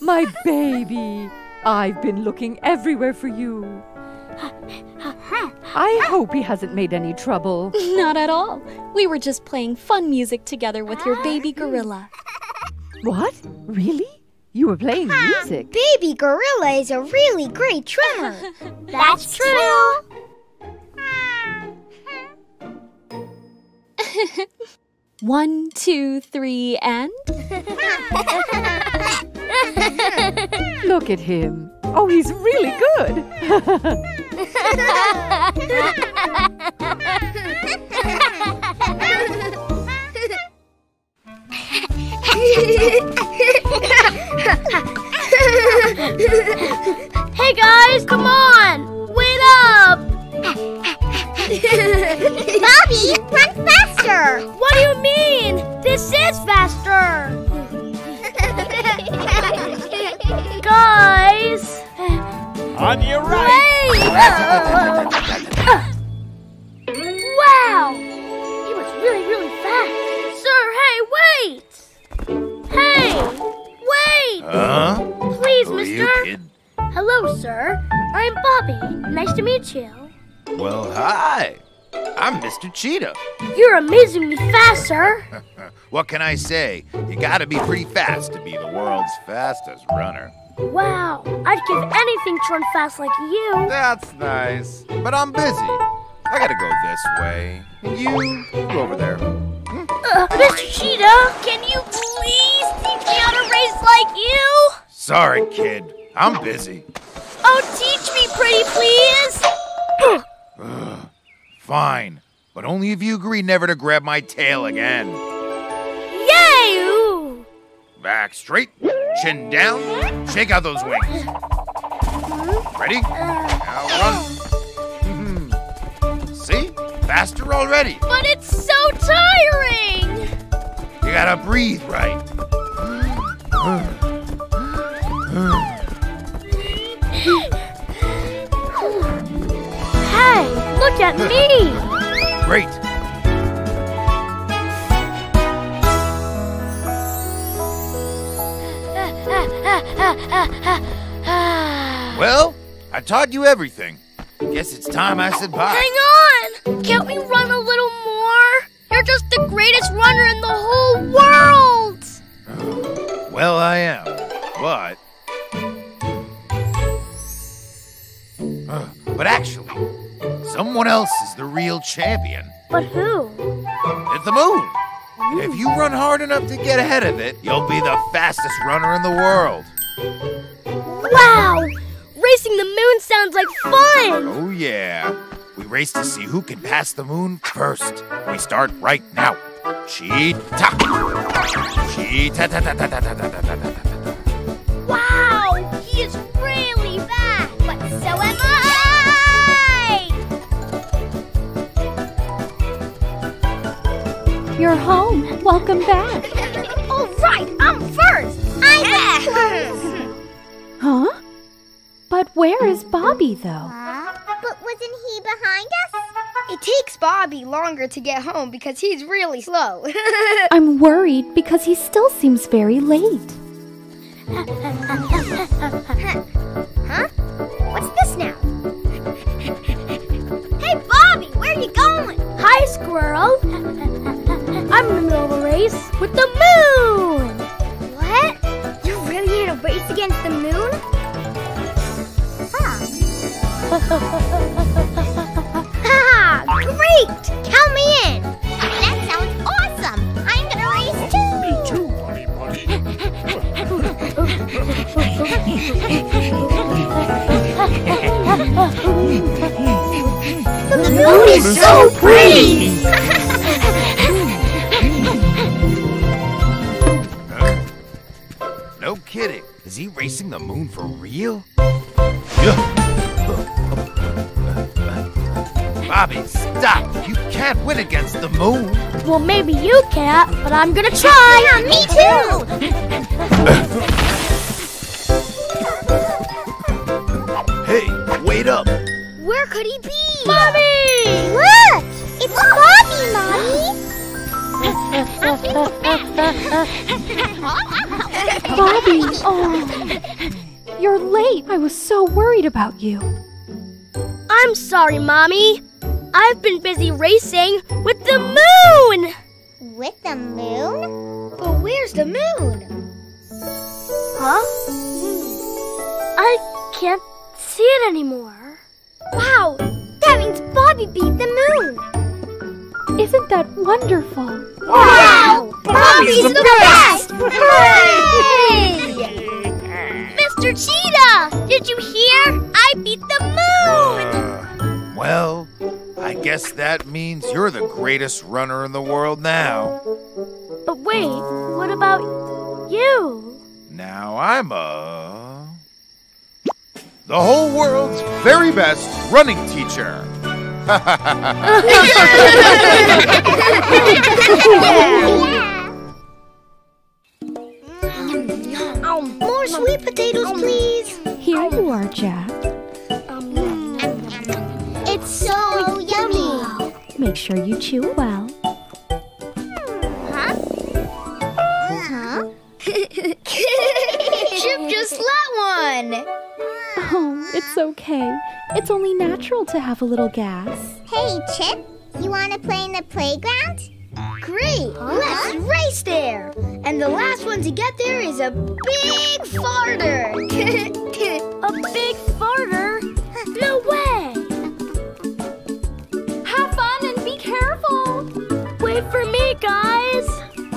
my baby! I've been looking everywhere for you. I hope he hasn't made any trouble. Not at all. We were just playing fun music together with your baby gorilla. What? Really? You were playing music? Baby gorilla is a really great drummer. That's true. One, two, three, and... Look at him. Oh, he's really good. Hey, guys, come on. Wait up. Bobby, run faster. What do you mean? This is faster. Guys. On your right! Wow! He was really, really fast. Sir, hey, wait! Hey! Wait! Huh? Please, Who mister! Are you, kid? Hello, sir. I'm Bobby. Nice to meet you. Well, hi! I'm Mister Cheetah. You're amazingly fast, sir. What can I say? You gotta be pretty fast to be the world's fastest runner. Wow, I'd give anything to run fast like you. That's nice, but I'm busy. I gotta go this way. You go over there. Hmm? Uh, Mister Cheetah, can you please teach me how to race like you? Sorry, kid. I'm busy. Oh, teach me, pretty please. Ugh, fine, but only if you agree never to grab my tail again. Yay! Ooh. Back straight. Chin down, shake out those wings. Ready? Now run. Mm-hmm. See? Faster already. But it's so tiring. You gotta breathe right. Hey, look at me. Great. Well, I taught you everything. Guess it's time I said bye. Hang on! Can't we run a little more? You're just the greatest runner in the whole world! Oh, well, I am, but... But actually, someone else is the real champion. But who? It's the moon. Ooh. If you run hard enough to get ahead of it, you'll be the fastest runner in the world. Wow! Racing the moon sounds like fun! Oh, yeah. We race to see who can pass the moon first. We start right now. Cheetah! Cheetah! Da, da, da, da, da, da, da, da. Wow! He is really fast! But so am I! You're home. Welcome back. All right, I'm first! I'm first! Huh? But where is Bobby, though? Uh, but wasn't he behind us? It takes Bobby longer to get home because he's really slow. I'm worried because he still seems very late. Huh? What's this now? Hey, Bobby, where are you going? Hi, Squirrel. I'm in the middle of a race with the moon. What? You're really in a race against the moon? Huh. Great! Count me in! That sounds awesome! I'm gonna race too! Me too, buddy, buddy. The moon is so pretty! uh, no kidding. Is he racing the moon for real? Bobby, stop! You can't win against the moon! Well, maybe you can't, but I'm gonna try! Yeah, me too! Hey, wait up! Where could he be? Bobby! Look! It's Bobby, Mommy! Bobby, oh... You're late! I was so worried about you. I'm sorry, Mommy. I've been busy racing with the moon! With the moon? But where's the moon? Huh? I can't see it anymore. Wow! That means Bobby beat the moon! Isn't that wonderful? Wow! wow. Bobby's, Bobby's the, the best! best. Hooray! Mister Cheetah! Did you hear? I beat the moon! Uh, well... I guess that means you're the greatest runner in the world now. But wait, what about you? Now I'm a... the whole world's very best running teacher. um, more sweet potatoes, please. Here you are, Jack. It's so yummy! Make sure you chew well. Huh? Huh? Chip just let one! Oh, it's okay. It's only natural to have a little gas. Hey, Chip, you want to play in the playground? Great! Huh? Let's race there! And the last one to get there is a big farter! A big farter? No way! Careful! Wait for me, guys! I don't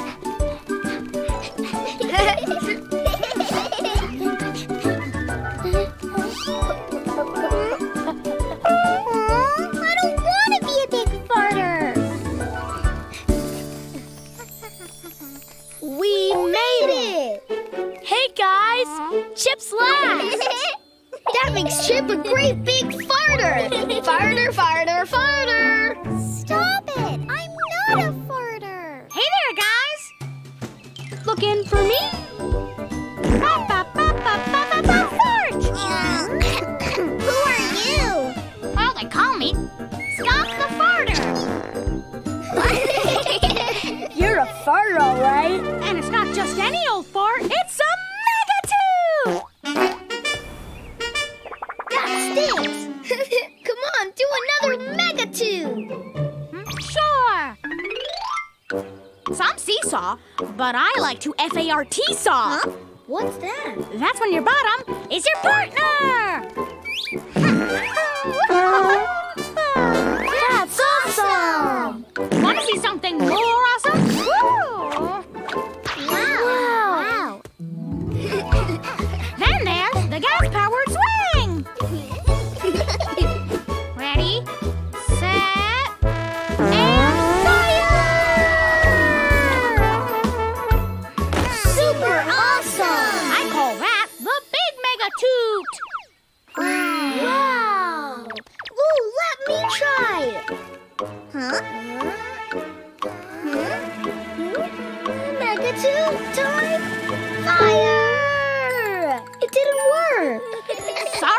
want to be a big farter! We made it! Hey, guys! Chip's last! That makes Chip a great big farter! Farter, farter, farter! Looking for me? Ba, ba, ba, ba, ba, ba, fart! Yeah. Who are you? Well, they call me Stop the Farter. You're a fart, all right. And it's not just any old fart, it's a mega tube! That stinks! Come on, do another mega tube! Sure! Some seesaw, but I like to F A R T saw. Huh? What's that? That's when your bottom is your partner!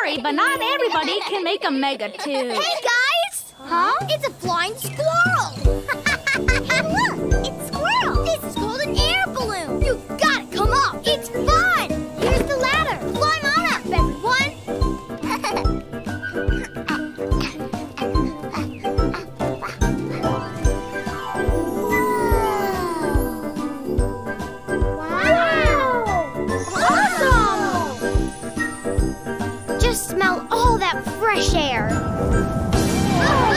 sorry, but not everybody can make a mega tube. Hey, guys! Huh? It's a flying squirrel! And look, it's a squirrel! This is called an air balloon! You've got to come up! It's fun! Here's the ladder! Climb on up, everyone! Fresh air. Oh, wow.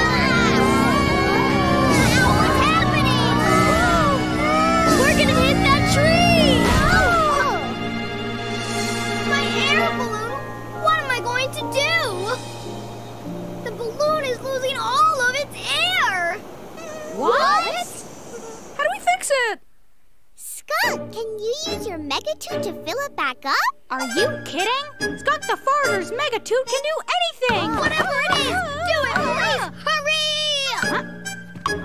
What's happening? Oh. We're going to hit that tree. Oh. My air balloon? What am I going to do? The balloon is losing all of its air. What? what? How do we fix it? Skunk, can you use your megatube to fill it back up? Are you kidding? Skunk the Forager's megatube can do anything! Oh. Whatever it is, do it! Hurry! Hurry! Huh?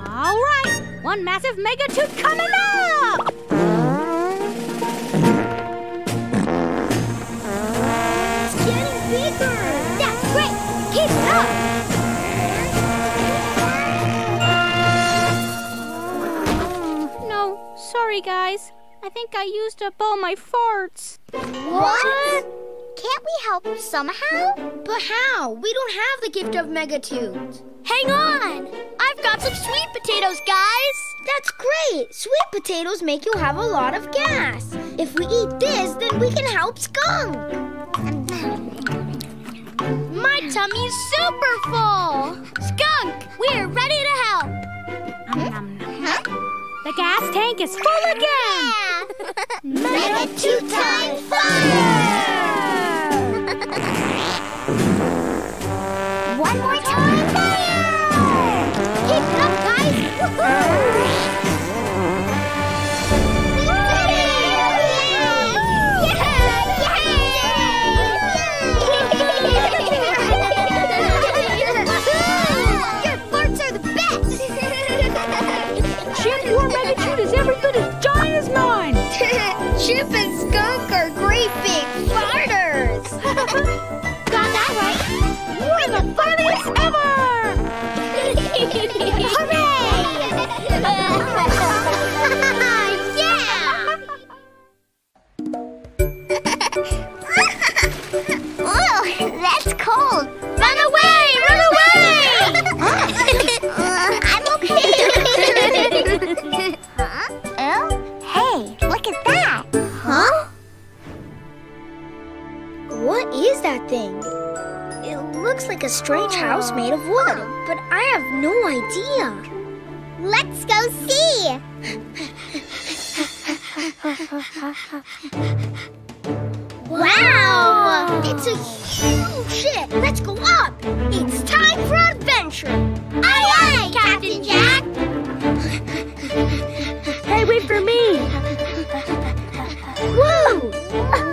All right, one massive megatube coming up! It's getting bigger! That's great! Keep it up! Sorry, guys. I think I used up all my farts. What? Can't we help somehow? But how? We don't have the gift of megatubes. Hang on! I've got some sweet potatoes, guys! That's great! Sweet potatoes make you have a lot of gas. If we eat this, then we can help Skunk! My tummy's super full! Skunk, we're ready to help! Hmm? Huh? The gas tank is full again! Yeah. Mega two-time fire! One more time, fire! Keep it up, guys! We did it! Yeah! Yay! Your farts are the best! Chip, your megatube is every bit as giant as mine! Chip and Skunk are great big farters! Got that right! We're the funniest ever! Hooray! Yeah! Oh, that's cold! Run away! Run away! uh, I'm okay! Huh? Oh? Hey, look at that! Huh? What is that thing? It looks like a strange house made of wood, but I have no idea. Let's go see! Wow! It's a huge ship! Let's go up! It's time for adventure! Aye, aye, Captain Jack! Hey, wait for me! Whoa! Uh,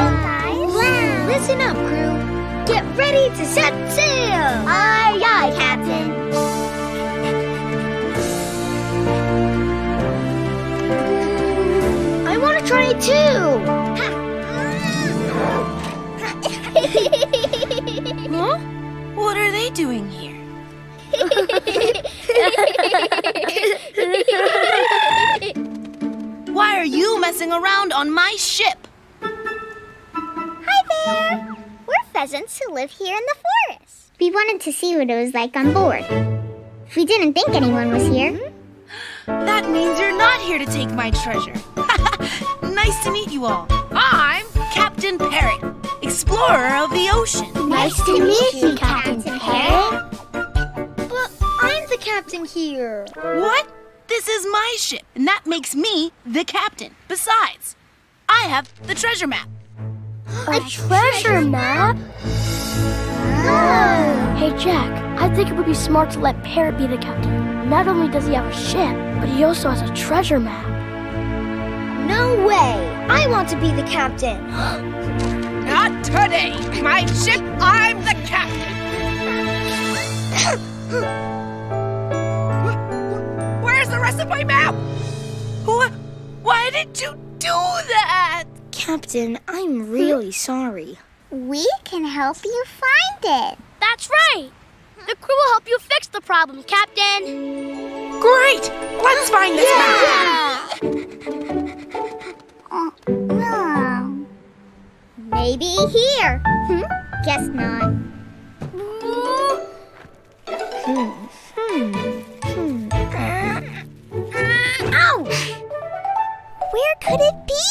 wow. Listen up, crew. Get ready to set sail! Aye, aye, Captain. I want to try it too! Huh? What are they doing here? Why are you messing around on my ship? Hi there! We're pheasants who live here in the forest. We wanted to see what it was like on board. We didn't think anyone was here. That means you're not here to take my treasure. Nice to meet you all. I'm Captain Parrot, explorer of the ocean. Nice, nice to meet you, Captain, Captain Parrot. I'm the captain here. What? This is my ship, and that makes me the captain. Besides, I have the treasure map. A, A treasure, treasure map? Oh. Hey, Jack, I think it would be smart to let Parrot be the captain. Not only does he have a ship, but he also has a treasure map. No way! I want to be the captain. Not today! My ship, I'm the captain! Where's the rest of my map? Wh why did you do that? Captain, I'm really sorry. We can help you find it. That's right. The crew will help you fix the problem, Captain. Great! Let's find this map. Yeah. uh, no. Maybe here. Hmm? Guess not. Hmm. Hmm. Hmm. Uh, uh, ow! Where could it be?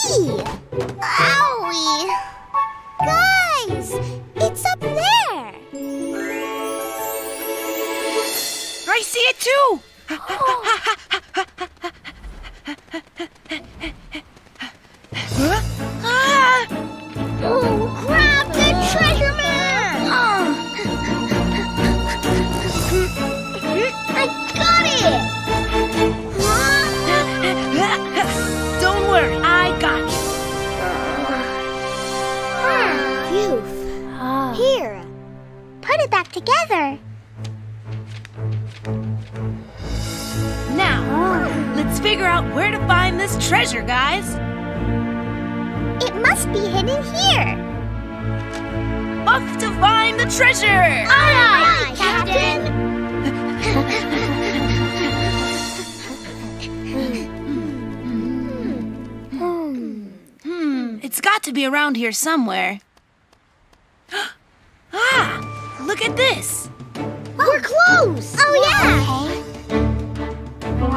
Owie! Guys, it's up there! I see it too! Oh. Huh? Ah. Oh, grab the treasure map! Oh. I got it! Huh? Don't worry, I got you. Ah, you've. Oh. Here, put it back together. Figure out where to find this treasure, guys. It must be hidden here. Off to find the treasure! Aye, aye, aye, Captain! hmm. hmm, it's got to be around here somewhere. Ah! Look at this! Oh. We're close! Oh, yeah! Okay. One,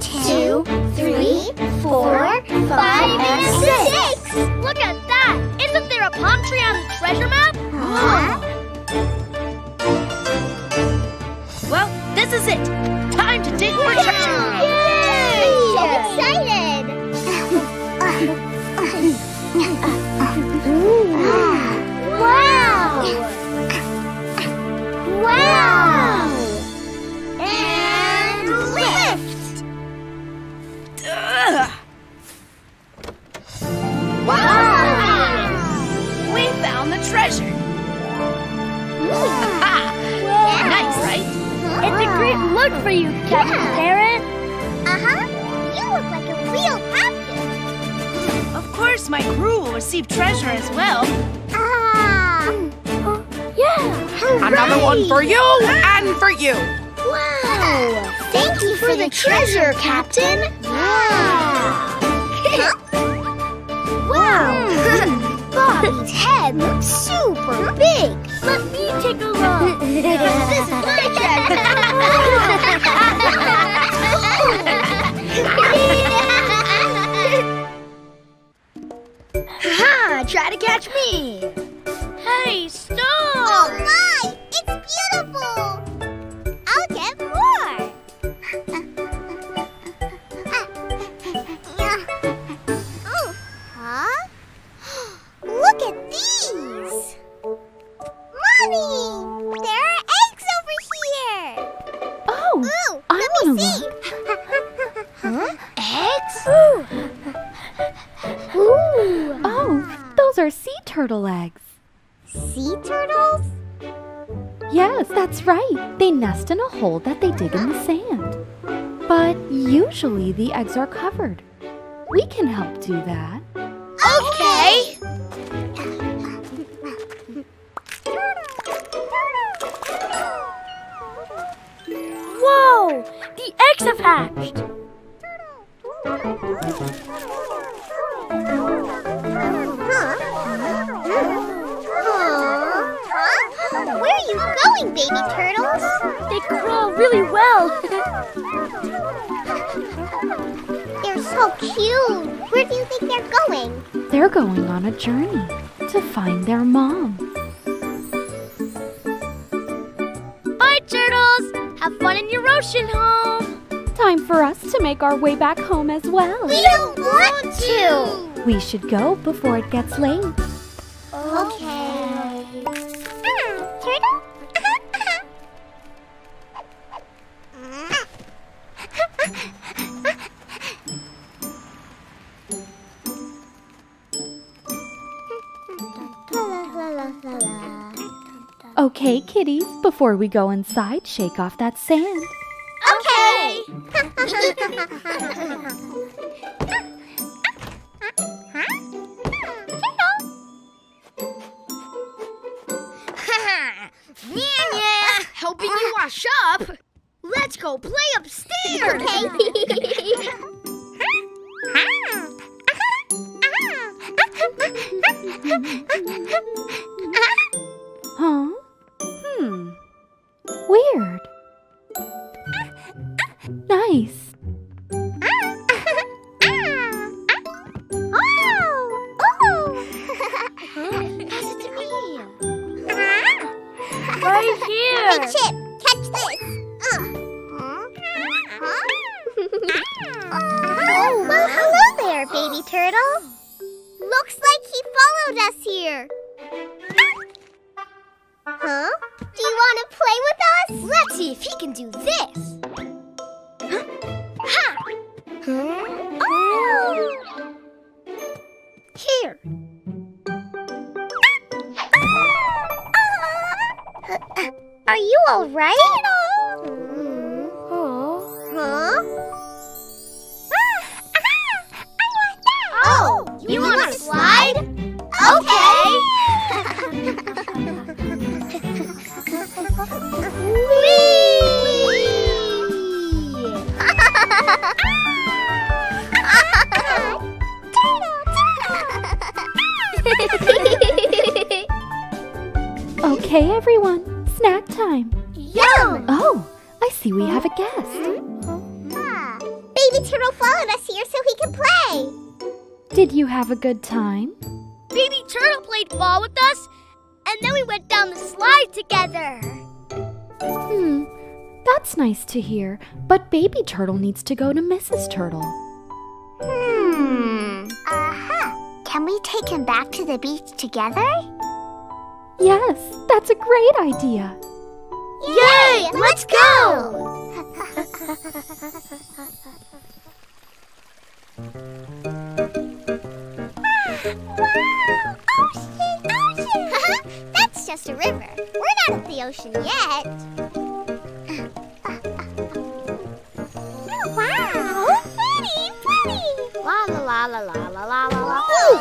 two, three, four, five, and six. six! Look at that! Isn't there a palm tree on the treasure map? Huh? Well, this is it. Time to dig for yeah. treasure! Yay! I'm so excited! Wow! Wow! Wow! Wow. Wow! We found the treasure. Wow. Yeah. Nice, right? Wow. It's a great look for you, Captain yeah. Parrot. Uh-huh. You look like a real captain. Of course, my crew will receive treasure as well. Ah! Uh, yeah. Another right. one for you and for you. Wow! Thank you for the treasure, Captain! Wow! Wow! Bobby's head looks super big! Let me take a look! This is my treasure! Ha! Try to catch me! Hey, stop! Oh my! It's beautiful! Turtle eggs. Sea turtles? Yes, that's right. They nest in a hole that they dig in the sand. But usually the eggs are covered. We can help do that. Okay! Whoa! The eggs have hatched! Going, baby turtles? They crawl really well. They're so cute. Where do you think they're going? They're going on a journey to find their mom. Bye, turtles. Have fun in your ocean home. Time for us to make our way back home as well. We don't want to. We should go before it gets late. Okay. Okay, kitties, before we go inside, shake off that sand. Okay! Yeah, yeah. Helping you wash up. Let's go play upstairs. Okay. Huh? Hmm. Weird. Nice. Right here! Hey, Chip, catch this! Uh. Huh? Oh, well, hello there, baby turtle. Looks like he followed us here. Huh? Do you want to play with us? Let's see if he can do this. Huh? Ha! Huh? Oh! Here. Are you all right? Mm. Oh. Huh? Ah, aha, I want that! Oh, oh you, you want, want to slide? Okay! Whee! Okay, everyone. Snack time. Yum! Oh, I see we have a guest. Ah, Baby Turtle followed us here so he could play. Did you have a good time? Baby Turtle played ball with us, and then we went down the slide together. Hmm, that's nice to hear, but Baby Turtle needs to go to Missus Turtle. Hmm. Uh-huh. Can we take him back to the beach together? Yes, that's a great idea. Yay! Let's go! Wow! Ocean! Ocean! That's just a river. We're not at the ocean yet. Oh, wow! Pretty! Pretty! La la la la la la la la. Oh.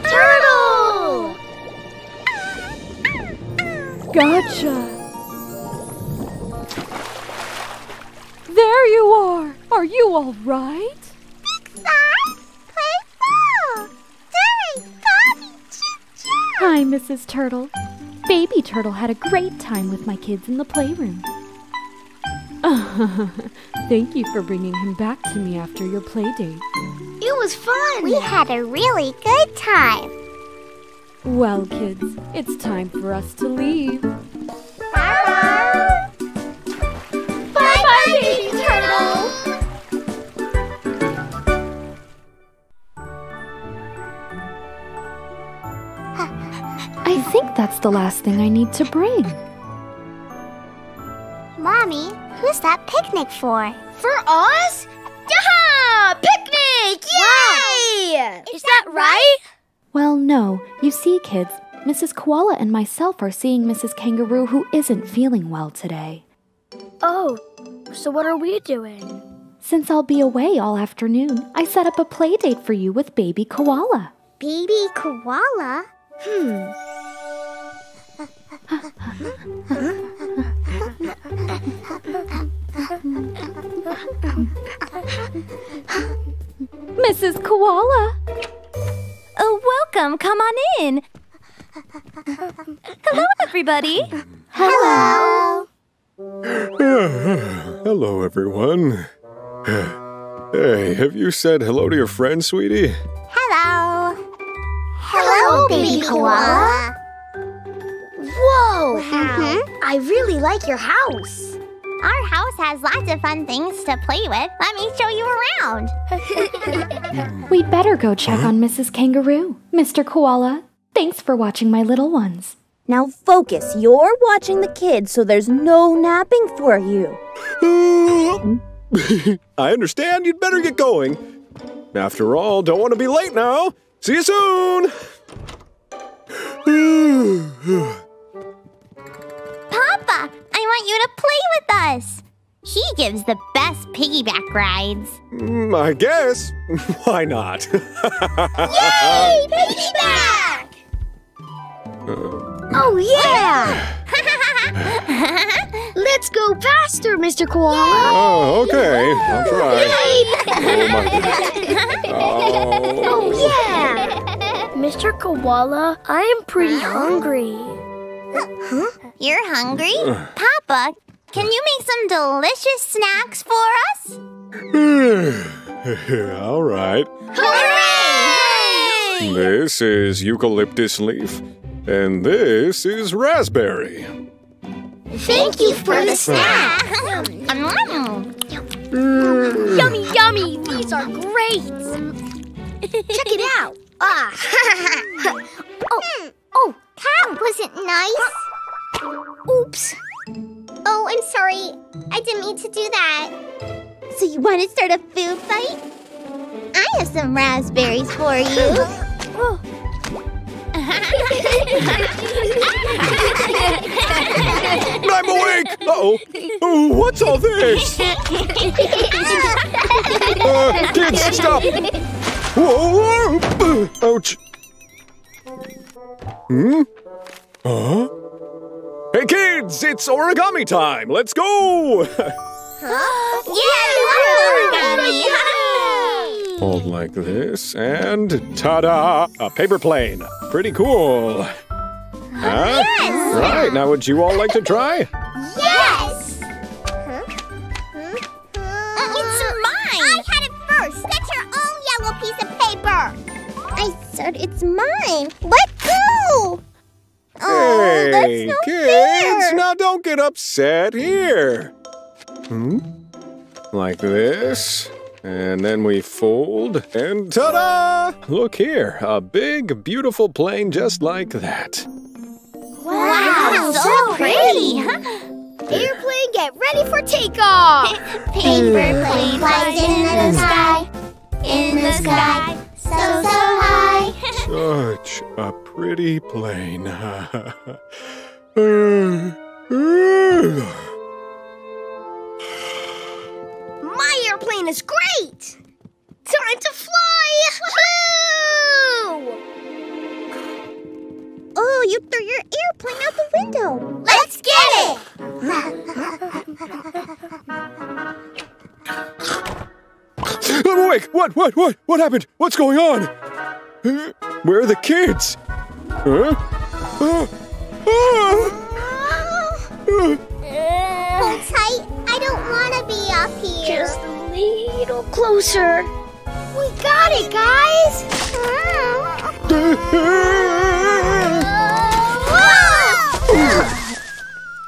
Wow! Turtle! Gotcha! There you are! Are you all right? Big size, play ball! Dury, Bobby, Chip, Jack! Hi, Missus Turtle. Baby Turtle had a great time with my kids in the playroom. Thank you for bringing him back to me after your play date. It was fun! We had a really good time! Well, kids, it's time for us to leave. Bye-bye! Bye-bye, Baby Turtle! I think that's the last thing I need to bring. Mommy, who's that picnic for? For us? Yeah! Picnic! Yay! Wow. Is, Is that, that right? Well, no. You see, kids, Missus Koala and myself are seeing Missus Kangaroo, who isn't feeling well today. Oh, so what are we doing? Since I'll be away all afternoon, I set up a play date for you with Baby Koala. Baby Koala? Hmm. Missus Koala! Oh, welcome. Come on in. Hello, everybody. Hello. Hello, everyone. Hey, have you said hello to your friend, sweetie? Hello. Hello, Baby Koala. Whoa. Mm-hmm. I really like your house. Our house has lots of fun things to play with. Let me show you around. We'd better go check on Missus Kangaroo. Mister Koala, thanks for watching my little ones. Now focus. You're watching the kids, so there's no napping for you. I understand. You'd better get going. After all, don't want to be late now. See you soon. Papa! I want you to play with us. He gives the best piggyback rides. Mm, I guess. Why not? Yay! Piggyback! Oh, yeah! Let's go faster, Mister Koala. Oh, okay. I'll try. Oh, my goodness. Oh. Oh, yeah! Mister Koala, I am pretty hungry. Huh? You're hungry? Papa, can you make some delicious snacks for us? All right. Hooray! This is eucalyptus leaf, and this is raspberry. Thank you for the snack. Mm. Yummy, yummy. These are great. Check it out. Ah. oh, oh, that wasn't nice. Oops. Oh, I'm sorry. I didn't mean to do that. So you want to start a food fight? I have some raspberries for you. I'm awake! Uh-oh. Oh, what's all this? uh, kids, stop! Whoa! whoa. Uh, ouch. Hmm? Huh? Hey, kids! It's origami time! Let's go! Huh? Yeah, origami! Hold like this, and ta-da! A paper plane. Pretty cool. Huh? Yes! Right, now would you all like to try? Yes! Huh? Huh? It's mine! I had it first! That's your own yellow piece of paper! I said it's mine! Let go! Hey, oh, that's no kids! Fair. Now don't get upset here! Hmm? Like this, and then we fold, and ta-da! Look here, a big, beautiful plane just like that. Wow, wow so, so pretty! Huh? Airplane, get ready for takeoff! Paper plane flies in the sky, in the sky, so, so high. Such a pretty plane. My airplane is great! Time to fly! Woohoo! Oh, you threw your airplane out the window. Let's get it! I'm awake! What, what, what? What happened? What's going on? Where are the kids? Huh? Oh. Oh. Oh. Hold tight. I don't want to be up here. Just a little closer. We got it, guys. uh,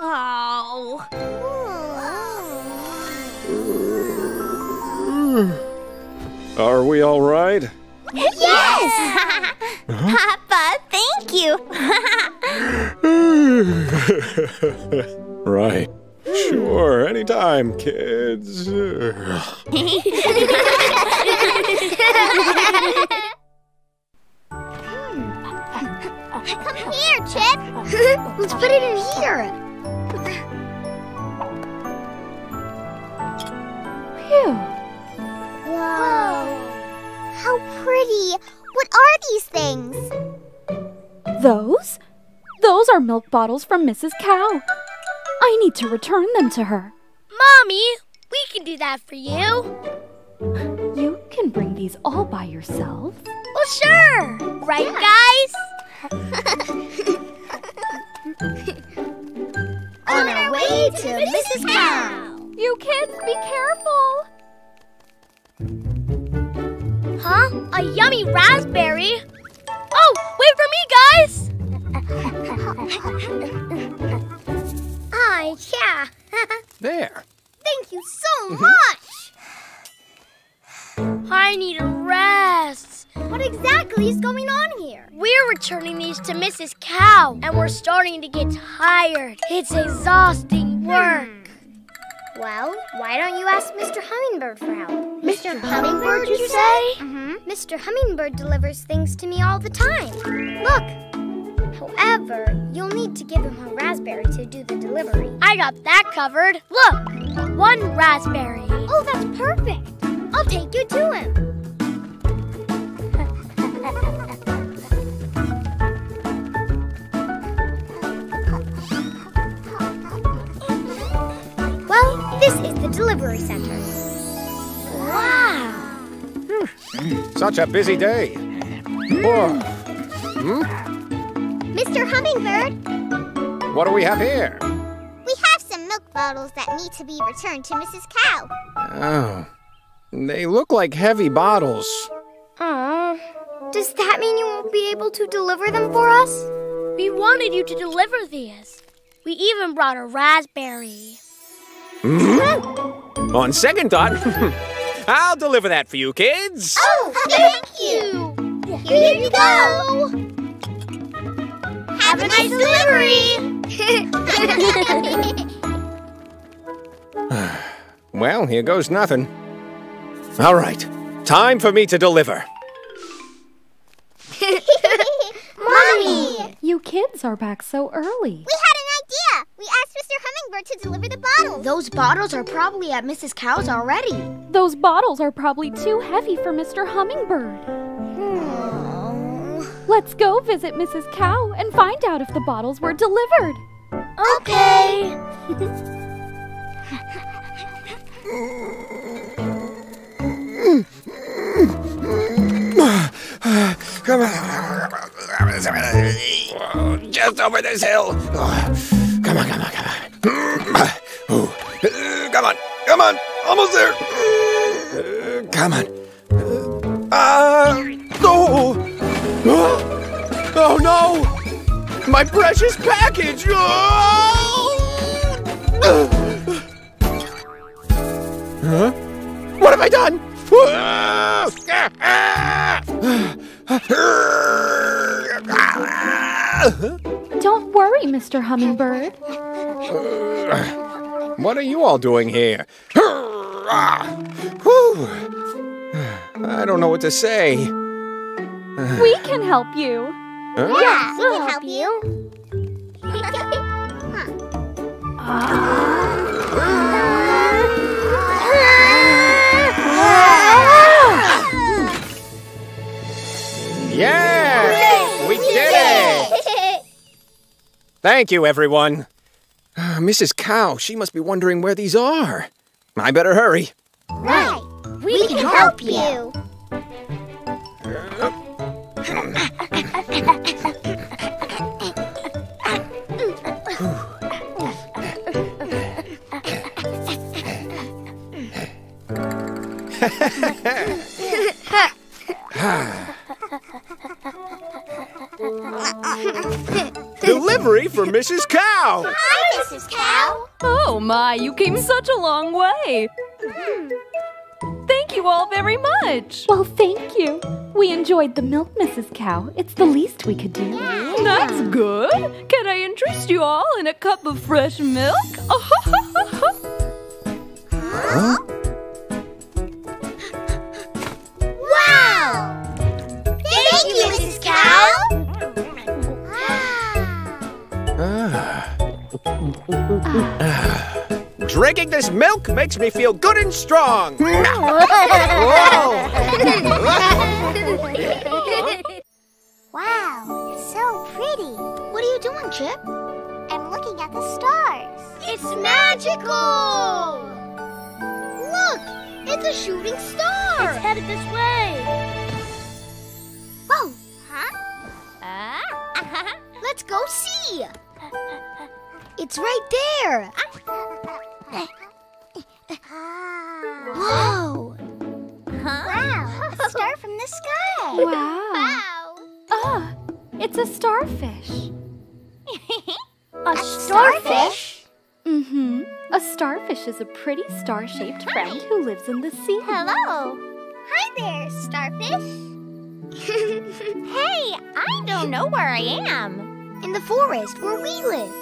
oh. Oh. Are we all right? Yes. Papa, thank you. Right. Sure, anytime, kids. Here, Chip. Let's put it in here. Phew. Whoa. How pretty. What are these things? Those? Those are milk bottles from Missus Cow. I need to return them to her. Mommy, we can do that for you. You can bring these all by yourself. Well, sure. Right, yeah. Guys? On our way to Missus Cow. You kids, be careful. Huh? A yummy raspberry? Oh, wait for me, guys! Oh, yeah. There. Thank you so much. I need a rest. What exactly is going on here? We're returning these to Missus Cow, and we're starting to get tired. It's exhausting work. Hmm. Well, why don't you ask Mister Hummingbird for help? Mister Hummingbird, you say? Mm-hmm. Mister Hummingbird delivers things to me all the time. Look. However, you'll need to give him a raspberry to do the delivery. I got that covered. Look, one raspberry. Oh, that's perfect. I'll take you to him. library center. Wow! Such a busy day. Mm. Hmm? Mister Hummingbird! What do we have here? We have some milk bottles that need to be returned to Missus Cow. Oh. They look like heavy bottles. Aw. Does that mean you won't be able to deliver them for us? We wanted you to deliver these. We even brought a raspberry. Mm-hmm. On second thought, I'll deliver that for you kids. Oh, thank you. Here you go. Have a nice delivery. Well, here goes nothing. All right, time for me to deliver. Mommy! You kids are back so early. We had an idea. We asked Mister Hummingbird to deliver the bottles. Those bottles are probably at Missus Cow's already. Those bottles are probably too heavy for Mister Hummingbird. Aww. Let's go visit Missus Cow and find out if the bottles were delivered. Okay. Come on. Just over this hill. Come on, come on, come on. Come on, come on. Almost there. Come on. Uh, oh. Oh, no. My precious package. Oh. Huh? What have I done? Don't worry, Mister Hummingbird. Uh, what are you all doing here? I don't know what to say. We can help you. Huh? Yeah, we can help you. uh. Yeah! We did it! Thank you, everyone. Uh, Missus Cow, she must be wondering where these are. I better hurry. Right. We, we can, can help, help you. Delivery for Missus Cow! Hi, Missus Cow! Oh my, you came such a long way! Thank you all very much! Well, thank you. We enjoyed the milk, Missus Cow. It's the least we could do. Yeah. That's good! Can I interest you all in a cup of fresh milk? Huh? Wow! Thank you, Missus Cow! Ah. Ah. Drinking this milk makes me feel good and strong. Wow, you're so pretty. What are you doing, Chip? I'm looking at the stars. It's magical! Look, it's a shooting star. It's headed this way. Whoa. Huh? Ah. Uh-huh. Let's go see. It's right there. Whoa. Huh? Wow, a star from the sky. Wow. Wow. Oh, it's a starfish. a, a starfish? starfish? Mm-hmm. A starfish is a pretty star-shaped Hi. friend who lives in the sea. Hello. Hi there, starfish. Hey, I don't know where I am. In the forest where we live.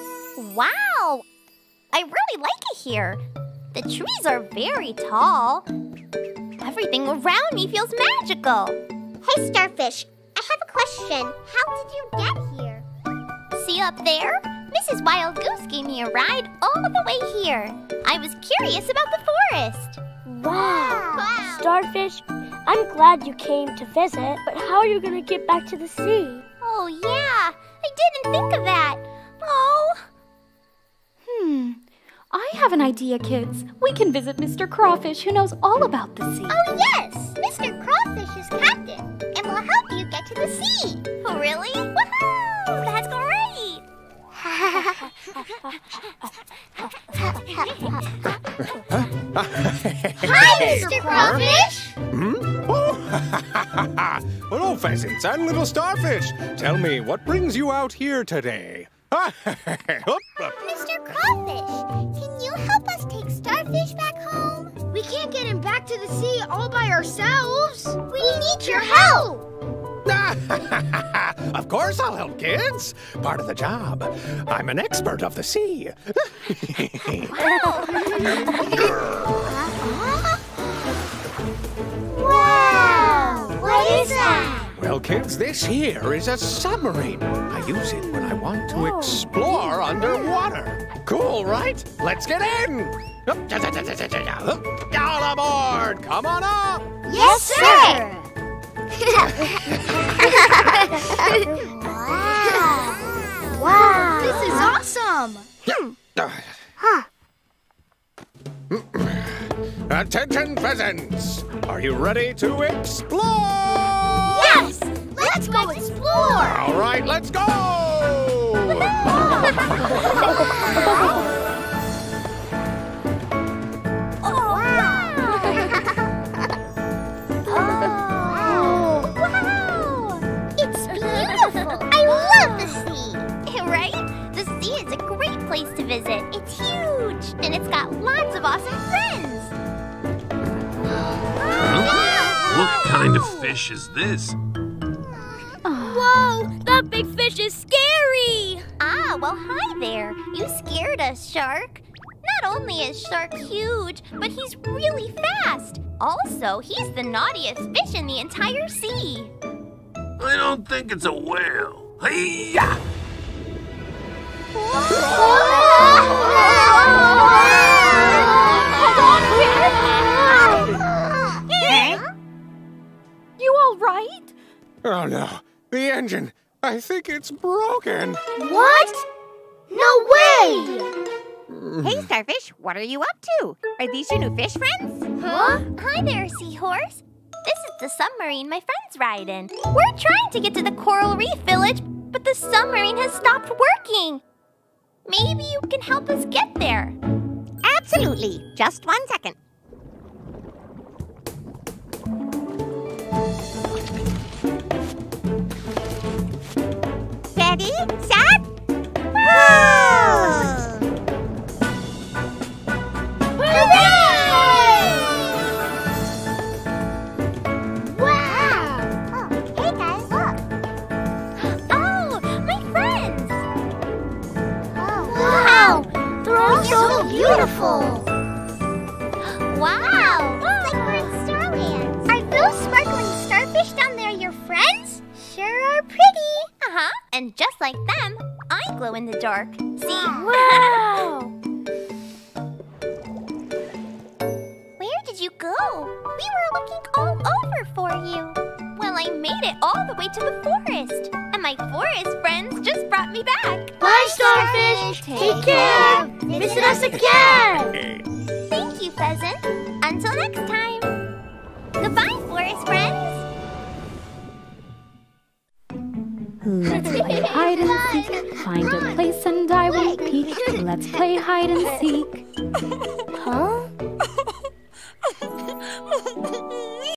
Wow, I really like it here. The trees are very tall. Everything around me feels magical. Hey, Starfish, I have a question. How did you get here? See up there? Missus Wild Goose gave me a ride all the way here. I was curious about the forest. Wow, wow. Starfish, I'm glad you came to visit, but how are you going to get back to the sea? Oh, yeah. I didn't think of that. Oh. Hmm. I have an idea, kids. We can visit Mister Crawfish, who knows all about the sea. Oh, yes! Mister Crawfish is captain, and will help you get to the sea. Oh, really? Woohoo! That's great! Hi, Mister Crawfish! Hmm? Oh, hello, pheasants and little starfish. Tell me, what brings you out here today? Mister Crawfish, can you help us take Starfish back home? We can't get him back to the sea all by ourselves. We, we need your help. Of course I'll help, kids. Part of the job. I'm an expert of the sea. Wow. Wow! What is that? Well, kids, this here is a submarine. I use it when I want to explore underwater. Cool, right? Let's get in! All aboard! Come on up! Yes, sir! Wow! Wow! This is awesome! Huh. Attention, peasants! Are you ready to explore? Yes! Let's, let's go explore! All right, let's go! Oh, wow! Oh, wow! It's beautiful! I love the sea! Right? The sea is a great place to visit. It's huge, and it's got lots of awesome friends. Wow! What kind of fish is this? Whoa! That big fish is scary! Ah, well, hi there. You scared us, Shark. Not only is Shark huge, but he's really fast. Also, he's the naughtiest fish in the entire sea. I don't think it's a whale. Hi-ya! Whoa! Whoa! Whoa! Whoa! You all right? Oh, no. The engine. I think it's broken. What? No way! Hey, Starfish, what are you up to? Are these your new fish friends? Huh? Hi there, Seahorse. This is the submarine my friends ride in. We're trying to get to the Coral Reef Village, but the submarine has stopped working. Maybe you can help us get there. Absolutely. Just one second. Ready, set, roll! Hooray! Wow! Oh, hey guys, look! Oh, my friends! Oh. Wow! They're all so beautiful! Wow! It's like we're in Starland! Are those sparkling starfish down there your friends? Sure are pretty! Uh-huh. And just like them, I glow in the dark. See? Wow! Where did you go? We were looking all over for you. Well, I made it all the way to the forest. And my forest friends just brought me back. Bye, Starfish! Take, Take care! care. Visit us again! Thank you, Pheasant. Until next time. Goodbye, forest friends! Let's play hide and seek. Find a place and I will peek. Let's play hide and seek. Huh?